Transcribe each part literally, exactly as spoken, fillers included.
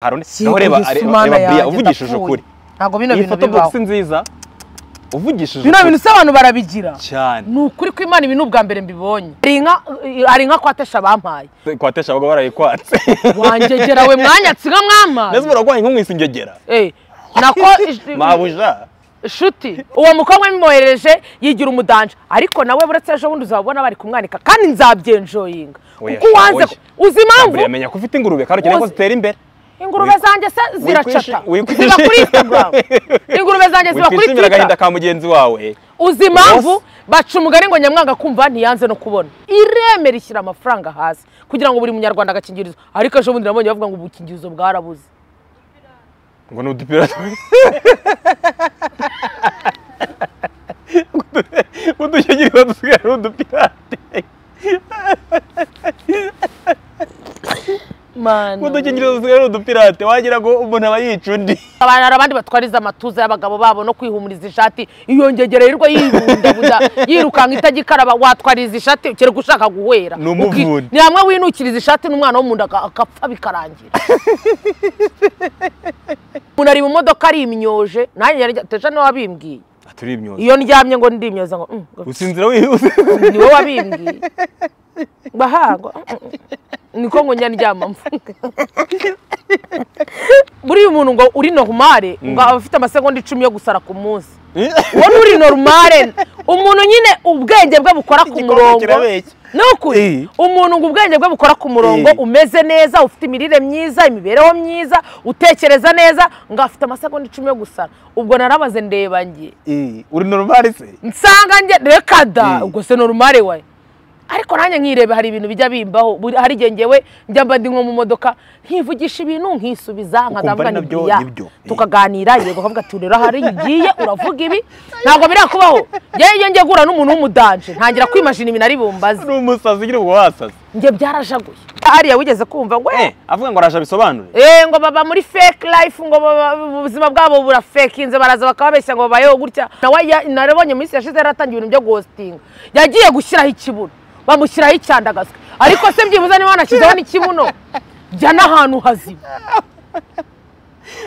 Harone reba reba uvugishije ukuri ntago bino bintu bibaho nziza uvugishije bino bintu se abantu barabigira cyane n'ukuri ko Imana ibintu bwa mbere mbibonye inka ari inka kwatesha bampaye kwatesha bago barayikwatse wangegera we mwanyatsi nka mwama neza buragwaye inka mwisingegera eh nako mabuja shuti uwo mukobwa mimohereje yigira umudanje ariko nawe buretse ejo bundi uzabona bari kumwanika kandi nzabyenjoyinga kuko wanze uzi impamvu yamenya kufite ingurube kandi cyane ko zitera imbere ingurube zanjye se ziracata ziba kuri Instagram ingurube zanjye ziba kuri Twitter agahinda ka mugenzi wawe uzi mpamvu bacu mugari ngo nyamwanga kumva ntiyanze no kubona ireme rishyira amafaranga hasi kugira ngo buri munyarwanda agakingirizo ariko ejo bundi nabonye bavuga ngo ubukingirizo bwarabuze ngo no dupira udukingirizo dusigara udupira Mano. Kudo kingirizo zero du pirate wagira ngo umuntu abayicundi. Abantu arabandi batwariza amatuza y'abagabo babo no kwihumuriza ishati iyongegera yirwa yibunda buda yirukanka itagikaraba watwariza ishati ukere gushaka guhera. Ni hamwe winukiriza ishati n'umwana wo munda akapfa bikarangira. Umuntu ari mu modoka ari imyoje nanjye yateje no wabimbwiye. Aturi imyoje. Iyo ndyamye ngo ndimyoza ngo usinzira wihuse. Ni wowe wabimbwiye. Bahago niko ngo nyandyama mvuga muri umuntu ngo uri normale ngo afite amasegonda icumi yo gusara ku munsi wowe uri normale umuntu nyine ubwenge bwe bukora ku murongo n'ukuri umuntu ngo ubwenge bwe bukora ku murongo umeze neza ufite imirire myiza imibereho myiza utekereza neza ngo afite amasegonda icumi yo gusara ubwo narabaze ndeba ngiye uri normale se nsanga nge reka da ubwo se normale wawe ariko nanjye nkirebe hari ibintu bijya bimbaho hari gengewe njya mba ndi nko mu modoka nkivugisha ibintu nkisubiza nkazamva n'ibya tukaganira yego kavuga ati urera hari igiye uravuga ibi ntago birakubaho yeyo ngiye gura n'umuntu w'umudanje ntangira kwimashina ibi nari bumbaze n'umusazi ngira ngo wasaze ngiye byarashaguye hariya wigeze kumva ngo eh avuga ngo arasha bisobanure eh ngo baba muri fake life ngo ubuzima bwabo bura fake inze baraza bakababeshya ngo bayo gutya nawe narabonye muri yashize yaratangiye ibintu byo ghosting yagiye gushyiraho ikibuno bamushyiraho icyandagazwe ariko se byibuza niba wanashyizeho n'ikibuno jya n'ahantu hazima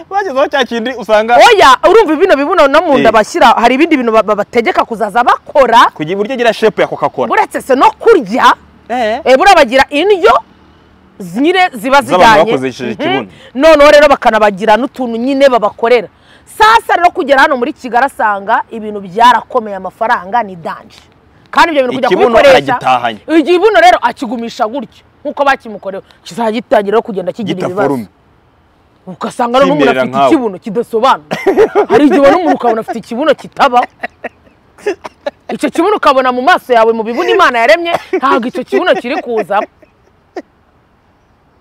bagezeho cya kindi usanga oya urumva ibintu bibuno no mu nda bashyira hari ibindi bintu bategeka kuzaza bakora kugira uburyo gira shape ya Coca-Cola buretse se no kurya eh burabagira indyo nyine ziba zijyanye noneho rero bakanabagira n'utuntu nyine babakorera sasa rero kugera hano muri Kigali asanga ibintu byarakomeye amafaranga ni danje kandi ibyo bintu kujya kubikoresha igibuno rero akigumisha gutyo nkuko bakimukorewe kizagitangira kugenda kigira ibibazo ukasanga no umuntu afite ikibuno kidasobanura hari igihe n'umuntu ukabona afite ikibuno kitaba icyo kibuno ukabona mu maso yawe mu bibuno Imana yaremye ntago icyo kibuno kiri kuza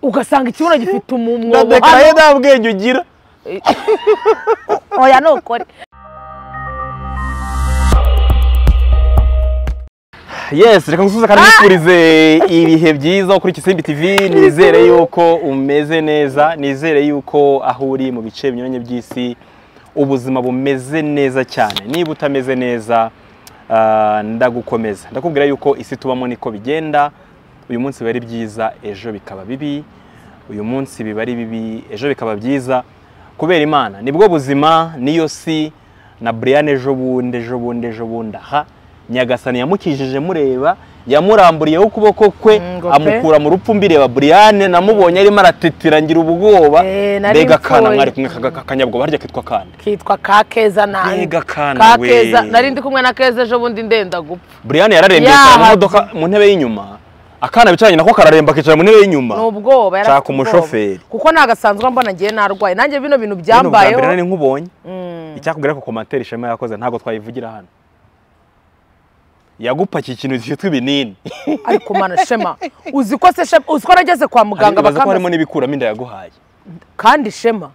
ugasanga ikibuno gifite umumwo ndabekaye ndabwenge ugira oya nokore Yes, reka ngusuza kandi nifurize ibihe byiza kuri ISIMBI T V nizere yuko umeze neza nizere yuko aho uri mu bice binyuranye by'isi ubuzima bumeze neza cyane niba utameze neza ndagukomeza ndakubwira yuko isi tubamo niko bigenda uyu munsi bari byiza ejo bikaba bibi uyu munsi biba ari bibi ejo bikaba byiza kubera Imana nibwo buzima niyo si na Brian ejo bunde ejo bunde ejo bunde aha Nyagasani yamukijije mureba yamuramburiyeho ukuboko kwe amukura mu rupfu mbireba Brian namubonye arimo aratetira ngira ubwoba mbega kana mwari kumwe kakanyabwo barya kitwa kande kitwa kakeza na mbega kana we kakeza nari ndi kumwe na keza ejo bundi ndenda gupfa Brian yararembye mu modoka mu ntebe y'inyuma akana bicaranye nako kararemba kicara mu ntebe y'inyuma n'ubwoba yarashaka umushoferi kuko nagasanzwe mbona ngiye narwaye nanjye bino bintu byambayeho Brian ni nkubonye icyakubwira ko commentaire ishema yakoze ntago twayivugira hano yagupakiye ikintu cyitwa ibinini ariko mana shema uzi ko se shema uzi ko nageze kwa muganga bakamba harimo nibikuramo inda yaguhaye kandi shema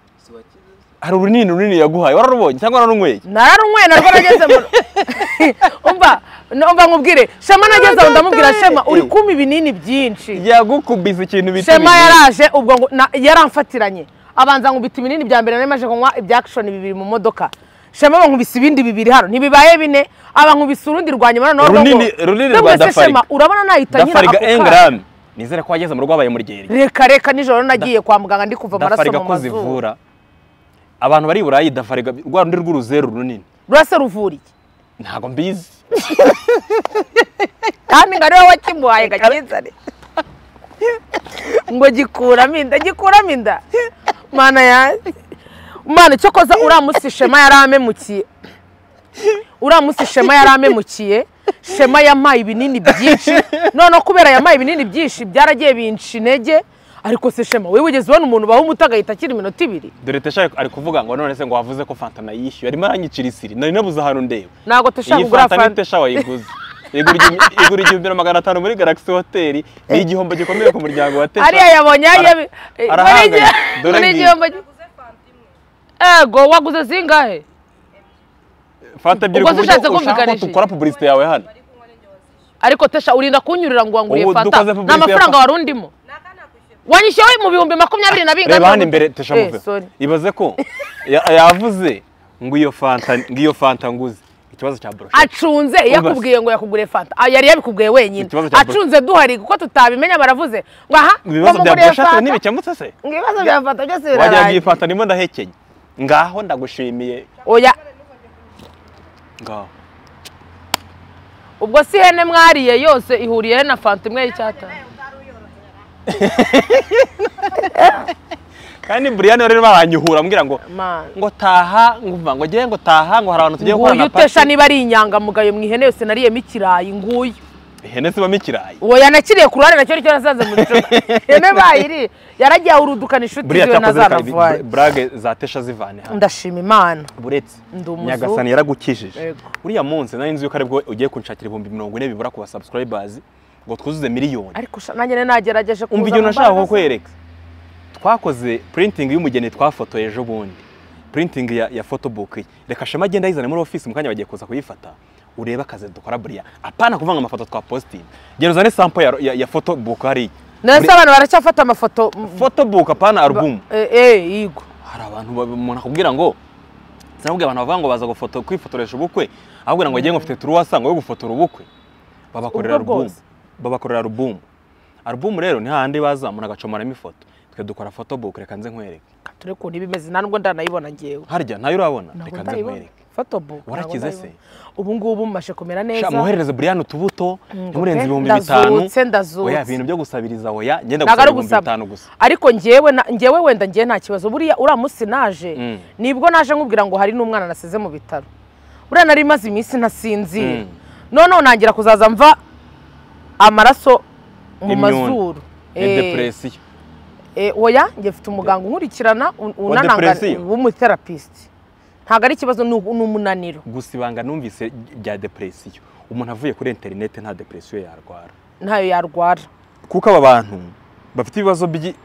hari urunini runini yaguhaye wararubonye cyangwa narunyweye nararunyweye narwo nageze mu umva umva nkubwire shema nageze ndamubwira shema uri kuma ibinini byinshi yagukubiza ikintu bitini shema yaraje ubwo yaramfatiranye abanza ngubita ibinini bya mbere namaje kunywa ibya action bibiri mu modoka Shema bankubise ibindi bibiri hano ntibibaye bine abankubise urundi rwanyuma none no runini runini rwa dafari urabona nahita nyira ako Nizere ko wageze mu rugo abaye muri Kigali. Reka reka nijoro nagiye kwa muganga ndi kuva amaraso mu mazuru. Abantu bari burayi dafariga rwa rundi rw'uruzeru runini. Rwase ruvura iki? Ntago mbizi. Kandi ngari wa kimuhaye gakizane. Ngo gikura minda gikura minda. Mana ya Mana cyo koza uramusi shema yaramemukiye. Uramusi shema yaramemukiye. Shema yamaye ibinini byinshi. None kubera yamaye ibinini byinshi byaragiye binshi intege. Ariko se Shema wewe ugeze ubona umuntu baho umutagahita akiri iminota ibiri. Dore tesha ari kuvuga ngo none se ngo wavuze ko Fanta nayishyuye. Arimo aranyikirisiri. Nari nabuze ahantu ndeba. Nago tesha kugura Fanta. Iyi Fanta tesha wayiguze. Igura igihumbi na magana atanu muri Galaxy Hotel. Ni igihombo gikomeye ku muryango wa Tesha. Ari yabonye yabi. Dore ni igihombo giguze Fanta imwe. Ego waguze zingahe? Fanta biri kuvuga ukora publicity yawe hano. Ariko tesha urinda kunyurira ngo wanguriye Fanta. N'amafaranga warundimo. Wanyishowe mu bihumbi makumyabiri na bingahe? Reba hano imbere tesha muve. Ibaze ko yavuze ngo iyo Fanta ngiyo Fanta nguze. Ikibazo cya broshe. Acunze yakubwiye ngo yakugure Fanta. Yari yabikubwiye wenyine. Acunze duhari kuko tutabimenya baravuze ngo aha bamugure Fanta. Nibikemutse se? Ngibazo bya Fanta byose biraraye. Wagiye Fanta nimo ndahekeye. Ngaho ndagushimiye. Oya Nga. Ubwo si hene mwariye yose ihuriye na Fanta imwe y'icyata. Kandi Brian rero baranyuhura ambwira ngo ngo taha nguva ngo giye ngo taha ngo harabantu tugiye gukora na Fanta. Utesha niba ari inyanga mugayo mwihene yose nariye mikirayi nguye. Ihene se ba mikirayi. Oya nakiriye ku ruhare nacyo cyo nasanze muri cyo. Ihene bayiri yaragiye urudukana inshuti ziwe nazanavuye. Brage za Tesha zivane hano. Ndashima Imana. Buretse. Nyagasani yaragukishije. Uriya munsi nari nzi yuko aribwo ugiye kunshakira ibihumbi mirongo ine bibura ku ba subscribers ngo twuzuze miliyoni. Ariko nanjye nagerageje kuza. Umva ibyo nashaka ko kwereka. Twakoze printing y'umugeni twafotoye ejo bundi. Printing ya ya photobook. Reka Shema agenda yizana muri office mukanya bagiye kuza kuyifata. Ureba kaze dukora Brian. Apana kuvanga amafoto twa posting. Geruzane sample ya ya photobook hari. Nasa abantu baracyafata amafoto photobook apana album. Eh eh yigo. Hari abantu umuntu akubwira ngo sinabwiye abantu bavuga ngo baza gufoto kwifotoresha ubukwe. Ahubwo ngo agiye ngo afite turu wasanga yo gufotora ubukwe. Babakorera album. Babakorera album. Album rero ni handi bazamura gacomara imifoto. Dukora photobook reka nze nkwereke. Tureko nibimeze nanubwo ndanayibona ngewe. Harya nayo urabona reka nze nkwereke. Photobook warakize se. Ubu ngubu mashe komera neza. Shamuherereze Brian tubuto murenze ibihumbi bitanu. Oya ibintu byo gusabiriza oya ngenda gusabiriza bitanu gusa. Ariko ngewe ngewe wenda ngiye nta kibazo buriya uramusi naje. Nibwo naje nkubwira ngo hari n'umwana naseze mu bitaro. Buriya nari maze iminsi ntasinzi. None nangira kuzaza mva amaraso mu mazuru. Depression. Eh oya ngifite umuganga nkurikirana unananga w'umutherapist. Ntago ari ikibazo n'umunaniro. Gusibanga numvise bya depression. Umuntu avuye kuri internet nta depression yarwara. Ntayo yarwara. Kuko aba bantu bafite ibibazo byi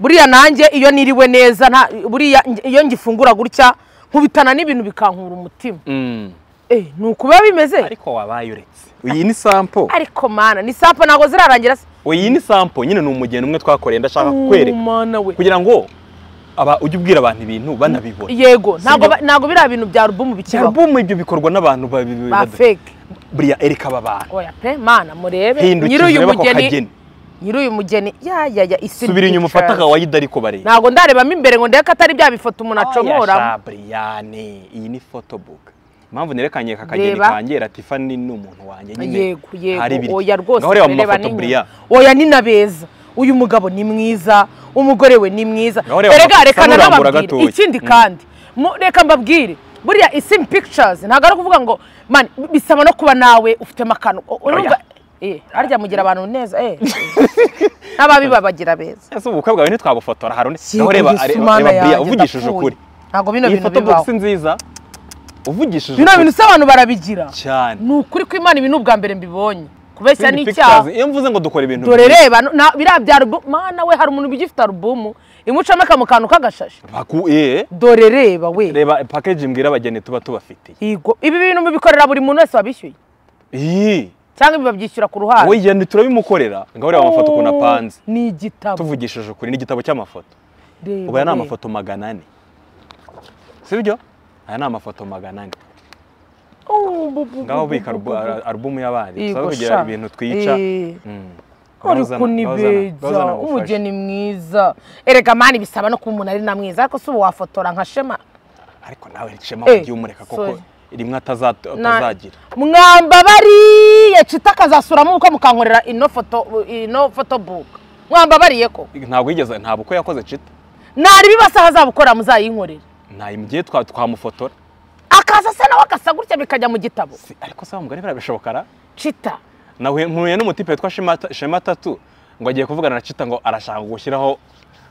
buriya nanjye iyo niriwe neza nta buriya iyo ngifungura gutya nkubitana n'ibintu bikankura umutima. Mm. Eh nuko biba bimeze. Ariko wabaye uretse. Uyi ni sample. Ariko mana ni sample nago zirarangira. Uyi ni sample nyine ni umugeni umwe twakoreye ndashaka kukwereka. Kugira ngo aba ujye ubwira abantu ibintu banabibona. Yego nago nago bira bintu bya album bikibaho. Album ibyo bikorwa n'abantu babiri. Ba fake. Buriya ereka babana. Oya pe mana murebe nyir'uyu mugeni. Nyir'uyu mugeni ya ya ya isi. Subira inyuma fataka wayidariko bare. Nago ndarebamo imbere ngo ndeka atari bya bifoto umuntu acomora. Brian iyi ni photobook. Mpamvu nerekanye kakageni kangera Tiffany n'umuntu wanje nyine. Yego yego oya rwose reba ni. Oya ni nabeza. Uyu mugabo ni mwiza, umugore we ni mwiza. Erega reka nababwira ikindi kandi. Reka mbabwire. Buriya ISIMBI Pictures ntago ari kuvuga ngo man bisaba no kuba nawe ufite makano. Urumva eh arya mugira abantu neza eh. Nababi babagira beza. Ese ubukwe bwawe ni twabufotora harone. Reba reba uvugishije ukuri. Ntago bino bintu bibaho. Nziza. Uvugishije. Bino bintu abantu barabigira. Cyane. Nukuri ko Imana ibintu bwa mbere mbibonye. Kubeshya ni icyaha. Iyo mvuze ngo dukora ibintu. Dore reba birabya mana we hari umuntu bigifite album imucamo akamukano kagashashi. Baku eh. Dore reba we. Reba package mbwira abageni tuba tubafitiye. Yego. Ibi bintu mubikorera buri muntu wese wabishyuye. Eh. Cyangwa bibabyishyura ku ruhare. Oya ni turabimukorera. Ngabure amafoto kuna panze. Ni igitabo. Tuvugishije kuri ni igitabo cy'amafoto. Ubu yana amafoto magana ane. Sibyo? Aya ni amafoto magana ane. Ngaho bika album y'abandi. Sabe kugira ibintu twica. bazana umugeni mwiza erega mani bisaba no kumuntu ari na mwiza ariko subo wafotora nka Shema ariko nawe Shema ugiye umureka koko iri mwatazagira mwamba bari yacitakazasuramo uko mukankorera ino foto ino photo book mwamba bariye ko ntabwo yigeze ntabwo ko yakoze cita nari bibasaha zabukora muzayinkorera nayi mgiye twa twamufotora akaza se nawe akasagurya bikajya mu gitabo si ariko sawa mugari birabishobokara cita nawe ntuye n'umutipe twa Shema tatu ngo agiye kuvugana na cita ngo arashaka gushyiraho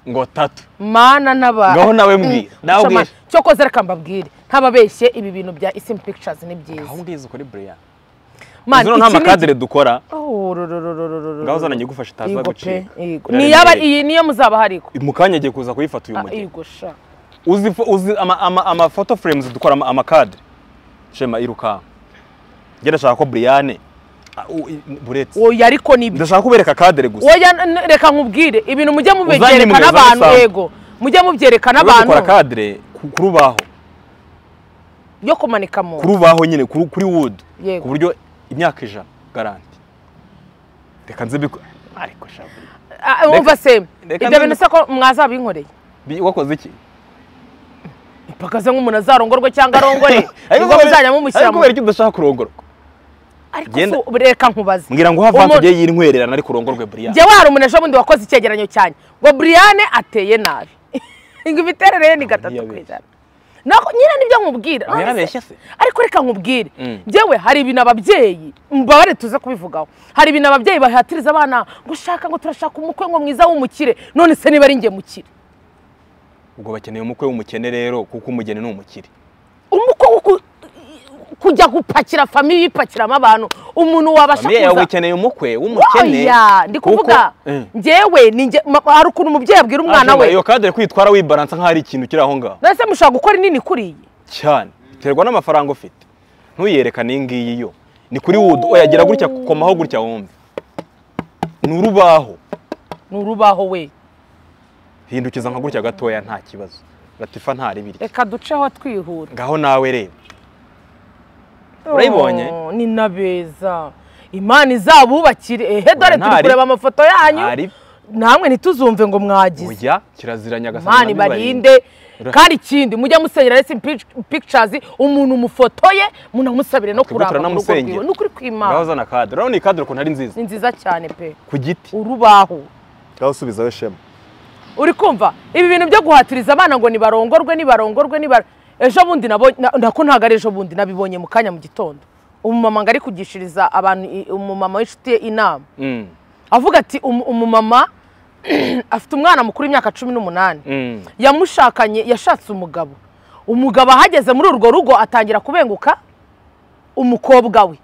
ngo tatu mana naba ngaho nawe mbwira nawe cyo kozera kambabwire ntababeshye ibi bintu bya ISIMBI Pictures ni byiza aho ndize kuri Brian man nta makadere dukora ngaho zana nyigufasha taza gucika ni yaba iyi niyo muzaba hariko mukanya agiye kuza kuyifata uyu mugire uzi uzi ama ama ama photo frames dukora ama kadere Shema iruka ngenda shaka ko Brian buretse oya ariko ni ndashaka kubereka kadere gusa oya reka nkubwire ibintu mujye mubegereka nabantu yego mujye mubyerekana abantu bakora kadere kurubaho yo kumanika mu kurubaho nyine kuri wood ku buryo imyaka ijana garanti reka nze biko ariko shaburi umva se ibyo bintu se ko mwazabinkoreye wakoze iki ipakaza nk'umuntu azarongorwa cyangwa arongore ngo muzajya mumushyiramo ariko byo udashaka kurongorwa ariko bureka nkubaze ngira ngo havante je yirintwererana ariko urongorwe Brian je wari umunejo bundi wakoze icyegeranyo cyane ngo Brian ateye nabi ngo biterereye ni gatatu kwijana nako nyina nibyo nkubwira ariko reka nkubwire jewe hari ibintu ababyeyi mbabare tuze kubivugaho hari ibintu ababyeyi bahatiriza abana gushaka ngo turashaka umukwe ngo mwiza w'umukire none se niba ari nge mukire ubwo bakeneye umukwe w'umukene rero kuko umugeni n'umukire umukwe uko kujya gupakira family bipakiramo abantu umuntu wabashakuza ya ukeneye umukwe umukene oya ndikuvuga njewe ninge ari ukuntu umubyeyi abwira umwana we yo kadere kwitwara wibalansa nk'ari ikintu kiraho ngaho nase mushaka gukora nini kuriye cyane terwa n'amafaranga ufite ntuyereka ningiyi yo ni kuri wudu oyagira gutya komaho gutya wumve nurubaho nurubaho we hindukiza nka gutya gatoya nta kibazo batifa ntari biri reka duceho twihura ngaho nawe reba urayibonye ni nabeza imana izabubakire ehe dore turi kureba amafoto yanyu namwe ntituzumve ngo mwagize oya kiraziranya gasana imana barinde kandi kindi mujya musenyera ISIMBI Pictures umuntu umufotoye muna musabire no kuramba no kuri kwimana gaho zana kadro rao ni kadro ko ntari nziza ni nziza cyane pe ku giti urubaho gaho subiza we Shema uri kumva ibi bintu byo guhatiriza abana ngo ni barongorwe ni barongorwe ni bar ejo bundi nabo ndako ntagare ejo bundi nabibonye mukanya mu gitondo umumama ngari kugishiriza abantu umumama w'ishutiye inama avuga ati umumama afite umwana mukuru imyaka cumi n'umunani yamushakanye yashatse umugabo umugabo ahageze muri urwo rugo atangira kubenguka umukobwa we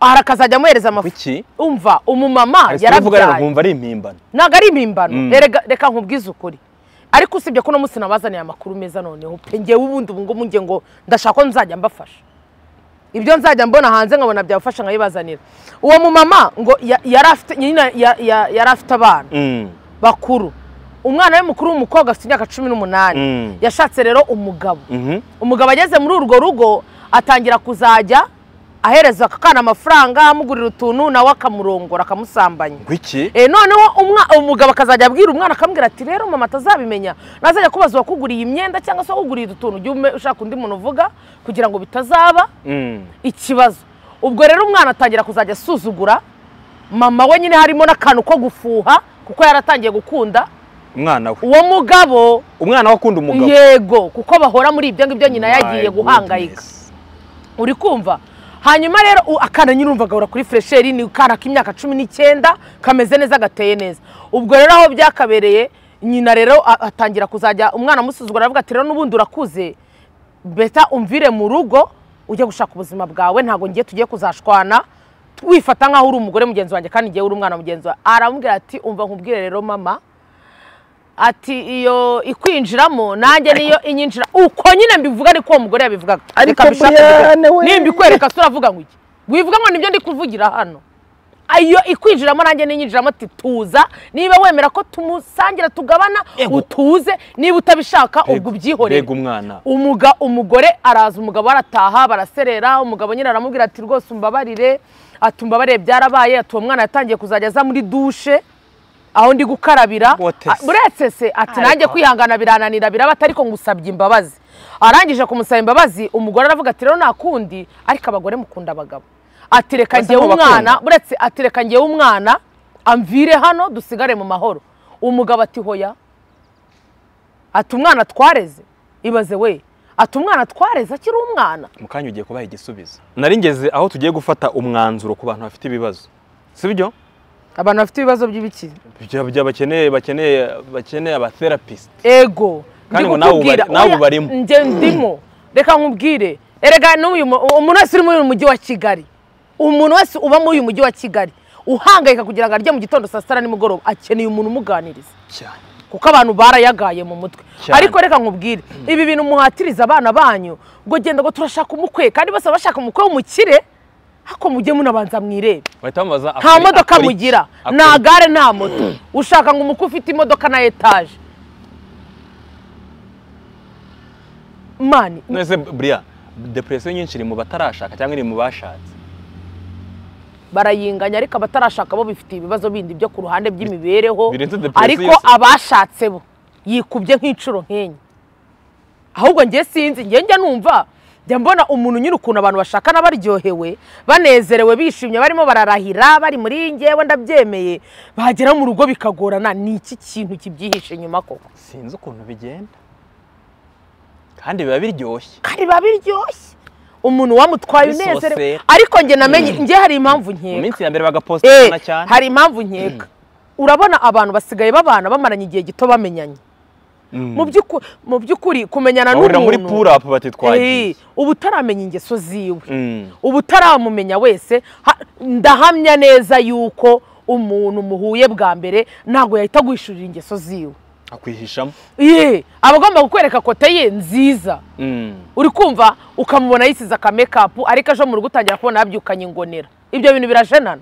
arakazajya amuhereza amafuki umva umumama yarabwira nkumva ari impimbano naga ari impimbano reka nkubwize ukuri ariko usibye ko no musi nabazaniye amakuru meza noneho pe ngiye ubundi ubungo munge ngo ndashaka nzajya mbafasha ibyo nzajya mbona hanze nkabona byafasha nkayibazanira uwo mumama ngo yarafite nyina yarafite abana bakuru umwana we mukuru w'umukobwa afite imyaka cumi n'umunani yashatse rero umugabo umugabo ageze muri urwo rugo atangira kuzajya ahereza akakana amafaranga amugurira utuntu nawe akamurongora akamusambanya gwiki eh noneho umugabo akazajya abwira umwana akambwira ati rero mama atazabimenya nazajya kubazwa kuguriye imyenda cyangwa se kuguriye utuntu ugiye ushaka undi muntu uvuga kugira ngo bitazaba ikibazo ubwo rero umwana atangira kuzajya asuzugura mama we nyine harimo n'akantu ko gufuha kuko yaratangiye gukunda umwana we uwo mugabo umwana we akunda umugabo yego kuko bahora muri ibyo ngibyo nyina yagiye guhangayika uri kumva hanyuma rero akana nyirumvaga ura kuri fresheri ni kana k'imyaka cumi n'icyenda kameze neza gateye neza ubwo rero aho byakabereye nyina rero atangira kuzajya umwana musuzugura avuga ati rero nubundi urakuze beta umvire mu rugo ujye gushaka ubuzima bwawe ntago ngiye tugiye kuzashwana wifata nkaho uri umugore mugenzi wanjye kandi ngiye uri umwana mugenzi wawe aramubwira ati umva nkubwire rero mama ati iyo ikwinjiramo nanjye niyo inyinjira uko nyine mbivuga ariko uwo mugore yabivugaga ariko abishaka nimba ikwereka turavuga ngo iki wivuga ngo nibyo ndi kuvugira hano ayo ikwinjiramo nanjye ninyinjiramo tituza niba wemera ko tumusangira tugabana utuze niba utabishaka ubwo byihoreye umuga umugore araza umugabo arataha baraserera umugabo nyina aramubwira ati rwose umbabarire atumba bare byarabaye atuwa mwana yatangiye kuzajya za muri douche aho ndi gukarabira buretsese ati nanjye kwihangana birananira birabata ariko ngusabye imbabazi arangije kumusaba imbabazi umugore aravuga ati rero nakundi ariko abagore mukunda abagabo ati reka ngiye umwana buretse ati reka ngiye umwana amvire hano dusigare mu mahoro umugabo ati hoya ati umwana twareze ibaze we ati umwana twareze akiri umwana mukanya ugiye kubaha igisubizo naringeze aho tugiye gufata umwanzuro ku bantu bafite ibibazo si byo abantu bafite ibibazo by'ibiki by'abakeneye bakeneye bakeneye aba therapist ego kandi ngo nawo nawo barimo nje ndimo reka nkubwire erega n'uyu umuntu wese uri muri uyu mujyi wa Kigali umuntu wese uba muri uyu mujyi wa Kigali uhangayika kugira ngo arye mu gitondo saa sita nimugoroba akeneye umuntu umuganiriza cyane kuko abantu barayagaye mu mutwe ariko reka nkubwire ibi bintu muhatiriza abana banyu ngo genda ngo turashaka umukwe kandi bose bashaka umukwe w'umukire hako mujye munabanza mwirebe nta modoka mugira na gare nta moto ushaka ngo umukwe ufite imodoka na etage mani nese bria depression nyinshi iri mu batarashaka cyangwa iri mu bashatse barayinganya ariko abatarashaka bo bifite ibibazo bindi byo ku ruhande by'imibereho ariko abashatse bo yikubye nk'icuro nkenye ahubwo ngiye sinzi ngiye njya numva njya mbona umuntu nyirukuna abantu bashakana baryohewe banezerewe bishimye barimo bararahira bari muri ngewe ndabyemeye bagera mu rugo bikagorana ni iki kintu kibyihishe nyuma koko sinzi ukuntu bigenda kandi biba biryoshye kandi biba biryoshye umuntu wamutwaye unezere ariko nge namenye nge hari impamvu nkeka iminsi ya mbere bagapostana cyane hari impamvu nkeka urabona abantu basigaye babana bamaranye igihe gito bamenyanye mu byukuri mu byukuri kumenyana n'umuntu muri pull up batitwaye ubu taramenya ingeso ziwe ubu taramumenya wese ndahamya neza yuko umuntu muhuye bwa mbere ntago yahita gwishurira ingeso ziwe akwihishamo eh abagomba kukwereka kote ye nziza mm. uri kumva ukamubona yisiza ka makeup ariko aje mu rugo utangira kubona abyukanye ngonera ibyo bintu birajenana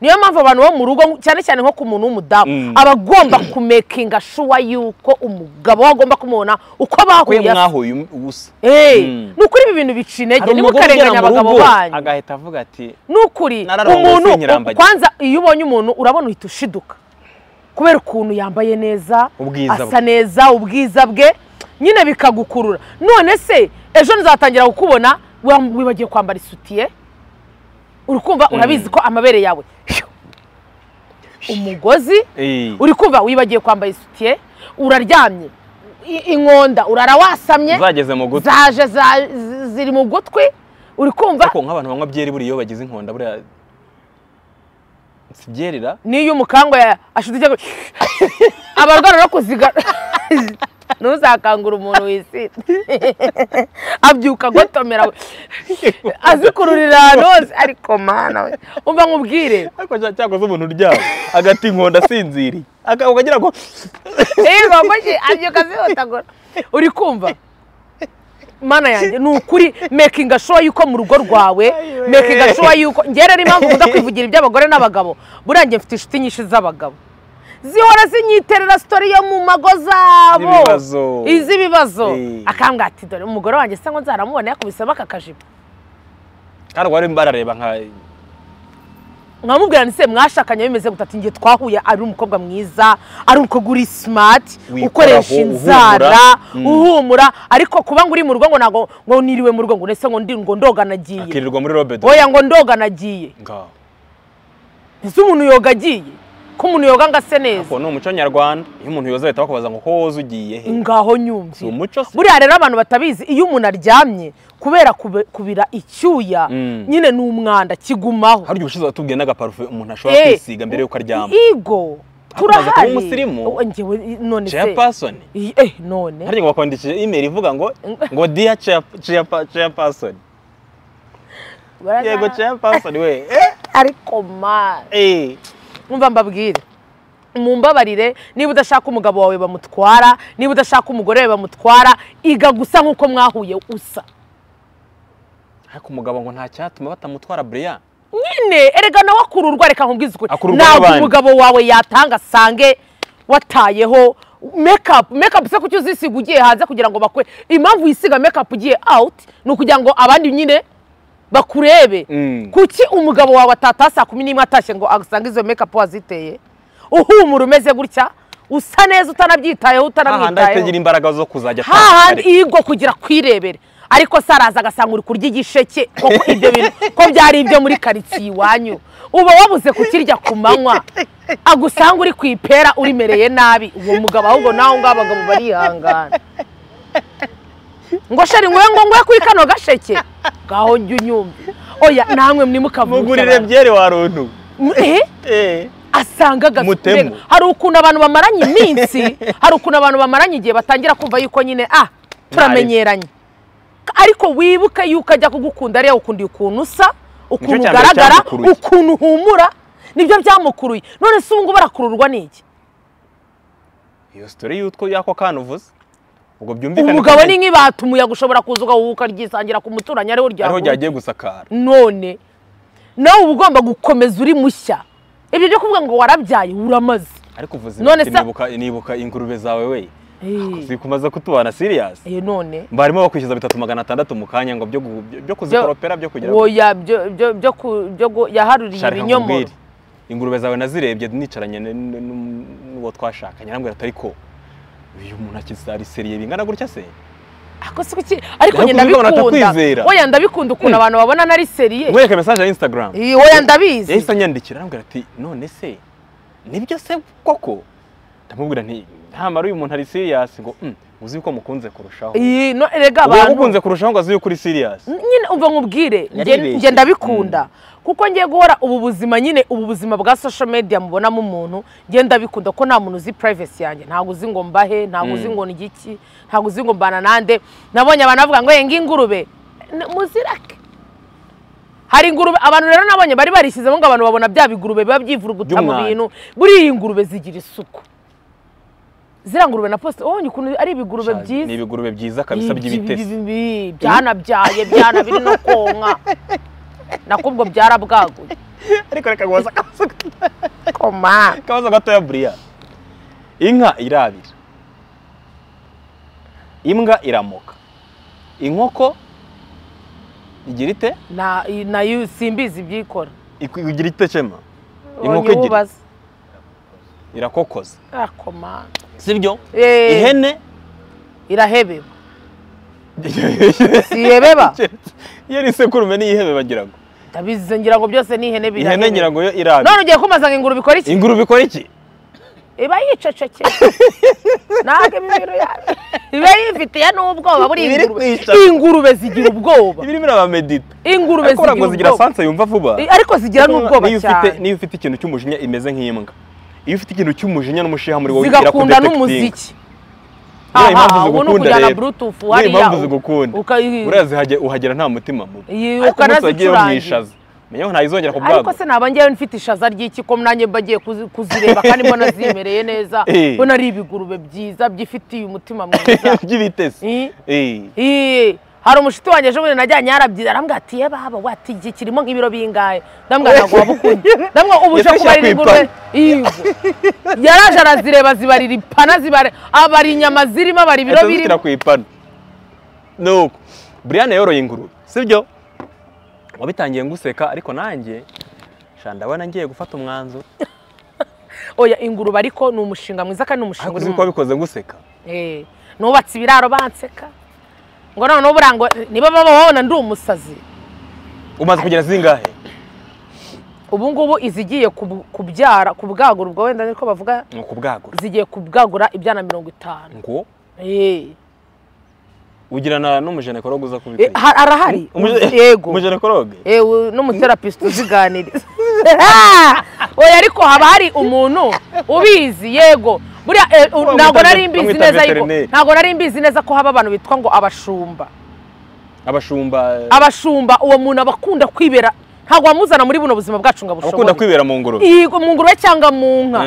niyo mpamvu abantu bo mu rugo cyane cyane nko ku muntu w'umudamu mm. abagomba kumekinga sure yuko umugabo wagomba kumubona uko bahuye mwahuye ubusa eh mm. nukuri ibi bintu bicintege nimukarenganya abagabo banyu agahita avuga ati nukuri umuntu kwanza iyo ubonye umuntu urabona uhita ushiduka kubera ukuntu yambaye neza asa neza ubwiza bwe nyine bikagukurura none se ejo nzatangira kukubona wibagiye kwambara isutiye uri kumva urabizi ko amabere yawe umugozi uri kumva wibagiye kwambara isutiye uraryamye inkonda urara wasamye zaje ziri mu gutwi uri kumva ko nk'abantu banywa byeri buri iyo bagize inkonda buriya sigerira niyo mukangwa ashudije abarwana no kuziga nuzakangura umuntu wisi abyuka gotomera azikururira nose ariko mana umva nkubwire ariko cyangwa z'umuntu uryawe agati inkonda sinziri akagira ko eh babaje abyuka zihotagora uri kumva mana yanjye nukuri making sure yuko mu rugo rwawe making sure yuko ngere rimamvu kudakwivugira iby'abagore n'abagabo burangiye mfite inshuti nyinshi z'abagabo zihora zinyiterera story yo mu mago zabo izi bibazo akambwa ati dore umugore wanjye sango nzaramubona yakubisaba akakajiba kandi wari mbarareba nka nkamubwira nse mwashakanye bimeze gutati ngiye twahuye ari umukobwa mwiza ari umukobwa uri smart ukoresha inzara uhumura ariko kuba nguri mu rugo ngo nago ngo niriwe mu rugo ngo nese ngo ndi ngo ndoga nagiye akirirwa muri Robedo oya ngo ndoga nagiye nga nzi umuntu yoga agiye ko umuntu yoga ngase neza ngo no umuco nyarwanda iyo umuntu yoza leta bakobaza ngo hoze ugiye he ngaho nyumvi buri rero abantu batabizi iyo umuntu aryamye kubera kubira icyuya nyine n'umwanda kigumaho hari ubushize atubwiye n'agaparufe umuntu ashobora kwisiga mbere yo karyama ego turahari ngewe none se chairperson eh none hari ngo bakwandikije email ivuga ngo ngo dia chairperson yego chairperson we eh ariko ma eh umva mbabwire mumbabarire niba udashaka umugabo wawe bamutwara niba udashaka umugore wawe bamutwara iga gusa nkuko mwahuye usa ariko umugabo ngo nta cyatuma batamutwara Brian nyine erega nawe akururwa reka nkubwiza ukuri nawe umugabo wawe yatanga sange watayeho makeup makeup se kucyuzi isigugiye hanze kugira ngo bakwe impamvu yisiga makeup ugiye out no kugira ngo abandi nyine bakurebe mm. Kuki umugabo wawe atatasa kumi n'imwe atashe ngo asangize makeup waziteye uhumura umeze gutya usa neza utanabyitayeho utanamwitayeho ndategera imbaraga zo kuzajya ha igo kugira kwirebere ariko saraza agasanga uri kurya igisheke koko ibyo bintu ko byari ibyo muri karitsiye wanyu uba wabuze kukirya kumanywa agusanga uri kwipera uri mereye nabi uwo mugabo ahubwo naho ngabaga mu bari hangana ngo shari ngwe ngo ngwe kwikano gasheke gaho njye unyumbi oya namwe mnimukavuga mugurire byere warontu eh eh asanga gasenga hari ukuntu abantu bamaranye iminsi hari ukuntu abantu bamaranye igihe batangira kumva yuko nyine ah turamenyeranye ariko wibuka yuko ajya kugukunda ari ukundi ukuntu usa ukuntu ugaragara ukuntu humura nibyo byamukuruye none se ubungu barakururwa n'iki iyo story yutwo yako kanuvuze ubwo byumvikana umugabo ni nk'ibatumuya gushobora kuzuga wuka ryisangira ku muturanye ariho ryaho ryagiye gusakara none nawe ubugomba gukomeza uri mushya ibyo byo kuvuga ngo warabyaye uramaze ariko uvuze nibuka nibuka ingurube zawe we zikumaza kutubana serious eh none barimo bakwishyuza bitatu magana atandatu mu kanya ngo byo byo kuziporopera byo kugira oya byo byo byo yaharuriye ibinyomoro ingurube zawe nazirebye nicaranye n'uwo twashakanye nambwira atari ko uyu muntu akizari seriye bingana gutya se ako sukuki ariko nyenda bikunda oya ndabikunda ukuna abantu babona nari seriye weke message ya Instagram eh oya ndabizi yahise anyandikira nambwira ati none se nibyo se koko ndamubwira nti ntamara uyu muntu ari serious ngo uzi uko mukunze kurushaho eh no erega abantu ukunze kurushaho ngo aziye kuri serious nyine umva nkubwire nge ndabikunda kuko ngiye guhora ubu buzima nyine ubu buzima bwa social media mubona mu muntu nge ndabikunda ko nta muntu uzi privacy yanjye ntago uzi ngo mbahe ntago uzi ngo n'igiki ntago uzi ngo mbana nande nabonye abantu bavuga ngo yenga ingurube muzirake hari ingurube abantu rero nabonye bari barishyizemo ngo abantu babona bya bigurube babyivura guta mu bintu buri ingurube zigira isuku zirangurube na poste oh nyukuntu ari ibigurube byiza ni ibigurube byiza kabisa by'ibitese byanabyaye byana biri no konka nakubwo byarabwaguye ariko reka gwaza koma kaza gato ya buriya inka irabira imbwa iramoka inkoko igira ite na nayo simbizi byikora igira ite cema inkoko igira irakokoza akoma sibyo ihene irahebeba siyebeba yari sekurume ni ihebeba girago tabize ngira ngo byose ni ihene birahe ihene ngira ngo yo irabe none ugiye kumaza ngo ingurube ikora iki ingurube ikora iki iba yiceceke nake bibiro yawe iba yifite ya nubwoba buri ingurube ingurube zigira ubwoba ibirimo abamedita ingurube zigira sansa yumva vuba ariko zigira nubwoba cyane niyo ufite ikintu cy'umujinya imeze nk'imbwa iyo ufite ikintu cy'umujinya n'umushiha muri wowe ugira kunda n'umuziki aha impamvu zigukunda na bluetooth wari ya impamvu zigukunda urazi haje uhagera nta mutima mubi ukanazicuranga menyo ntayizongera ku bwago ariko se nabangiye mfite ishaza ry'iki ko mnanye bagiye kuzireba kandi mbona zimereye neza mbona ari ibigurube byiza byifitiye umutima mwiza by'ibitese eh eh hari umushiti wanje jobone najyanye yarabyira arambwa ati ye baba wati gikirimo nk'ibiro bingaye ndambwa nagwa bukunye ndambwa ubuje kubarira ingurube ibo yaraje arazireba zibarira ipana zibare abari nyama zirimo abari biro biri tira ku ipana nuko Brian yoroye ingurube sibyo wabitangiye nguseka ariko nanjye shanda bana ngiye gufata umwanzo oya ingurube ariko ni umushinga mwiza kandi umushinga uri mu bikoze nguseka eh nubatse ibiraro banseka ngo none uburango niba baba babona ndi umusazi umaze kugera zingahe ubu ngubu izigiye kubyara kubwagura ubwo wenda niko bavuga kubwagura zigiye kubwagura ibyana mirongo itanu ngo eh ugirana n'umujene korogo uza kubikora arahari yego umujene korogo eh n'umuterapist uziganira oya ariko haba hari umuntu ubizi yego buriya nago nari mbizi neza ariko nago nari mbizi neza ko haba abantu bitwa ngo abashumba abashumba abashumba uwo muntu abakunda kwibera ntago amuzana muri buno buzima bwacu ngabushoboye akunda kwibera mu ngurube yego mu ngurube cyangwa mu nka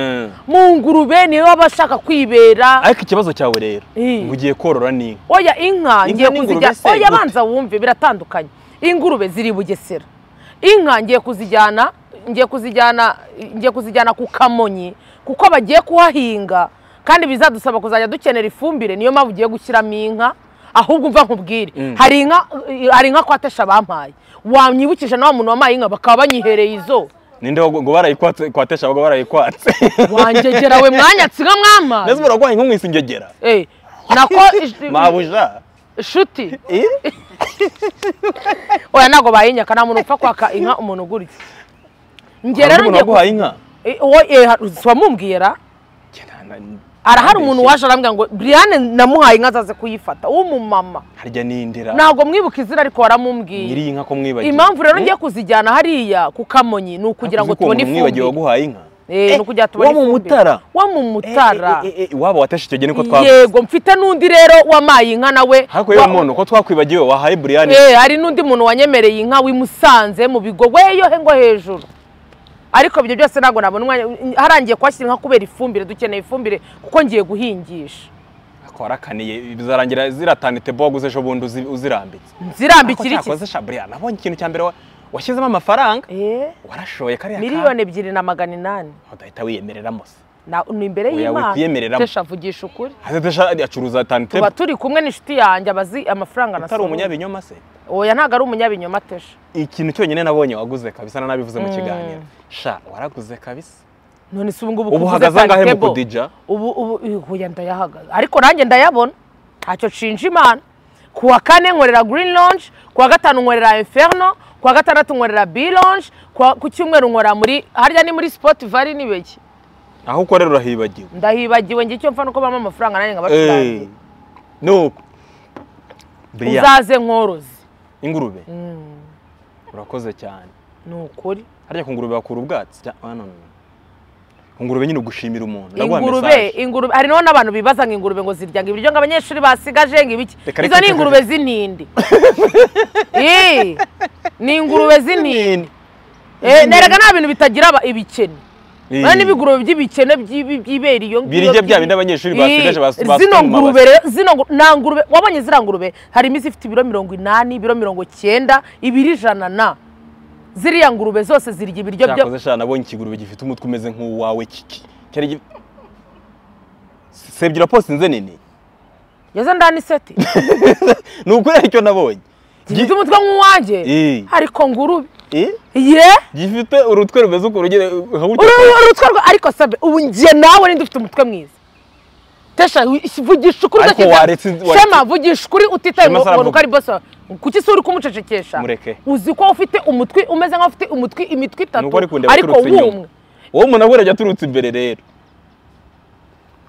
mu ngurube niyo abashaka kwibera ariko ikibazo cyawe rero ngugiye korora ni oya inka ngiye kuzijya oya banza wumve biratandukanye ingurube ziri Bugesera inka ngiye kuzijyana ngiye kuzijyana ngiye kuzijyana ku Kamonyi kuko bagiye kuhahinga kandi bizadusaba kuzajya dukenera ifumbire niyo mpamvu ugiye gushyiramo inka ahubwo mva nkubwire hari inka hari inka kwatesha bampaye wanyibukije na wa muntu wamaye inka bakaba banyihereye izo ninde ngo barayikwatse kwatesha bago barayikwatse wangegera we mwanyatsi ga mwama neze muragwa inka nkwisingegera eh nako mabuja shuti eh oya nago bayinyaka na muntu upfa kwaka inka umuntu ugurike nge rero nge guha inka oya swamumbwira arahari umuntu waje arambwira ngo Brianne namuhaye inka zaze kuyifata umumama harya nindira nago mwibuka izira ariko waramumbwiye nyiri inka ko mwibagiye impamvu rero ngiye kuzijyana hariya ku Kamonyi nukugira ngo tubone ifu mwibagiye wo guhaye inka eh nukugira tubone wa mu mutara wa mu mutara waba watashije gene ko twavuze yego mfite nundi rero wamaye inka nawe hako yo muntu ko twakwibagiye wahaye Brianne eh hari nundi muntu wanyemereye inka wimusanze mu bigo weyo he ngo hejuru ariko byo byose nago nabona umwanya harangiye kwashyira nka kubera ifumbire dukeneye ifumbire kuko ngiye guhingisha akora kaniye bizarangira ziratanite bogu zejo bundu uzirambitse nzirambikira iki akoze Shabriya nabonye ikintu cyambere washyizemo amafaranga eh warashoye kare ya miliyoni ebyiri na magana inani udahita wiyemerera mose na imbere y'Imana tesha vugisha ukuri azatesha acuruza tanite tuba turi kumwe n'inshuti yanjye abazi amafaranga nasoro umunyabinyoma se oya ntago ari umunyabinyoma tesha ikintu cyonyine nabonye waguze kabisa nabivuze mu kiganiro sha waraguze kabisa none se ubungubu ubuhagaza ngahe mu kudija ubu ubu yanda yahagaza ariko nanjye ndayabona ntacyo cinja Imana kuwa kane nkorera Green Lounge kuwa gatanu nkorera Inferno kuwa gatandatu nkorera B Lounge ku cyumweru nkora muri harya ni muri Spotify ni beki aho ukorera urahibagiwe ndahibagiwe ngiye cyo mfa nuko bamama amafaranga nanjye ngabatangiye no uzaze nkoroze ingurube urakoze cyane nukuri harya kungurube bakura ubwatsi cyane kungurube nyine ugushimira umuntu ingurube ingurube hari no nabantu bibaza ngingurube ngo ziryanga ibiryo ngabanyeshuri basigaje ngibiki izo ni ingurube zinindi eh ni ingurube zinindi eh neraga nabintu bitagira ibikene nani bigurube by'ibikene by'ibibera iyo birije bya bindi abanyeshuri basigaje basigaje zino ngurube zino nangurube wabanye zirangurube hari imisi ifite ibiro mirongo inani ibiro mirongo cyenda ibiri jana na ziriya ngurube zose zirya ibiryo byo cyakoze cyane abonye ikigurube gifite umutwe umeze nk'uwawe kiki cyari sebyira poste nze nini yaza ndani seti nukure icyo nabonye gifite umutwe nk'uwanje ariko ngurube ye gifite urutwe rumeze uko rugire urutwe ariko sabe ubu ngiye nawe nindi ufite umutwe mwiza tesha vugisha ukuri shema vugisha ukuri utitaye ngo kari boss kuki suri kumucecekesha uzi ko ufite umutwi umeze nka ufite umutwi imitwi itatu ariko umwe wo munabura jya turutse imbere rero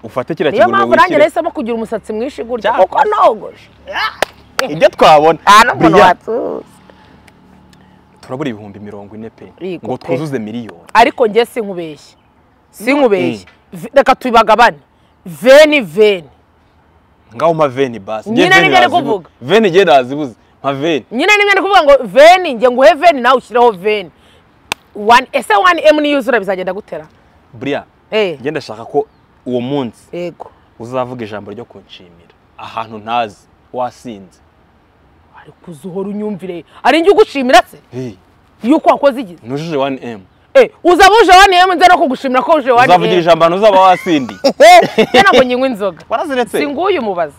ufate kira kigurwe yo mpamvu nahisemo kugira umusatsi mwishi gutya uko nogosha ibyo twabona turabura ibihumbi mirongo ine pe ngo twuzuze miliyoni ariko ngiye sinkubeshye sinkubeshye reka tubagabane veni veni ngaho ma veni basi ngiye ngiye kuvuga veni ngiye nazibuze ma veni nyine nimwe ndi kuvuga ngo veni ngiye nguhe veni nawe ushyireho veni one ese one M ni yuzura bizagenda gutera Bria eh ngiye ndashaka ko uwo munsi yego uzavuga ijambo ryo kunshimira ahantu ntazi wasinze ariko uzuhora unyumvire ari ngiye gushimira se eh yuko wakoze igize nujuje one M eh uzabuje wani yemwe nzero ko gushimira ko uje wani uzavugira ijambo nuzaba wasindi cyana ngo nyinywe inzoga waraziretse singuye umubaza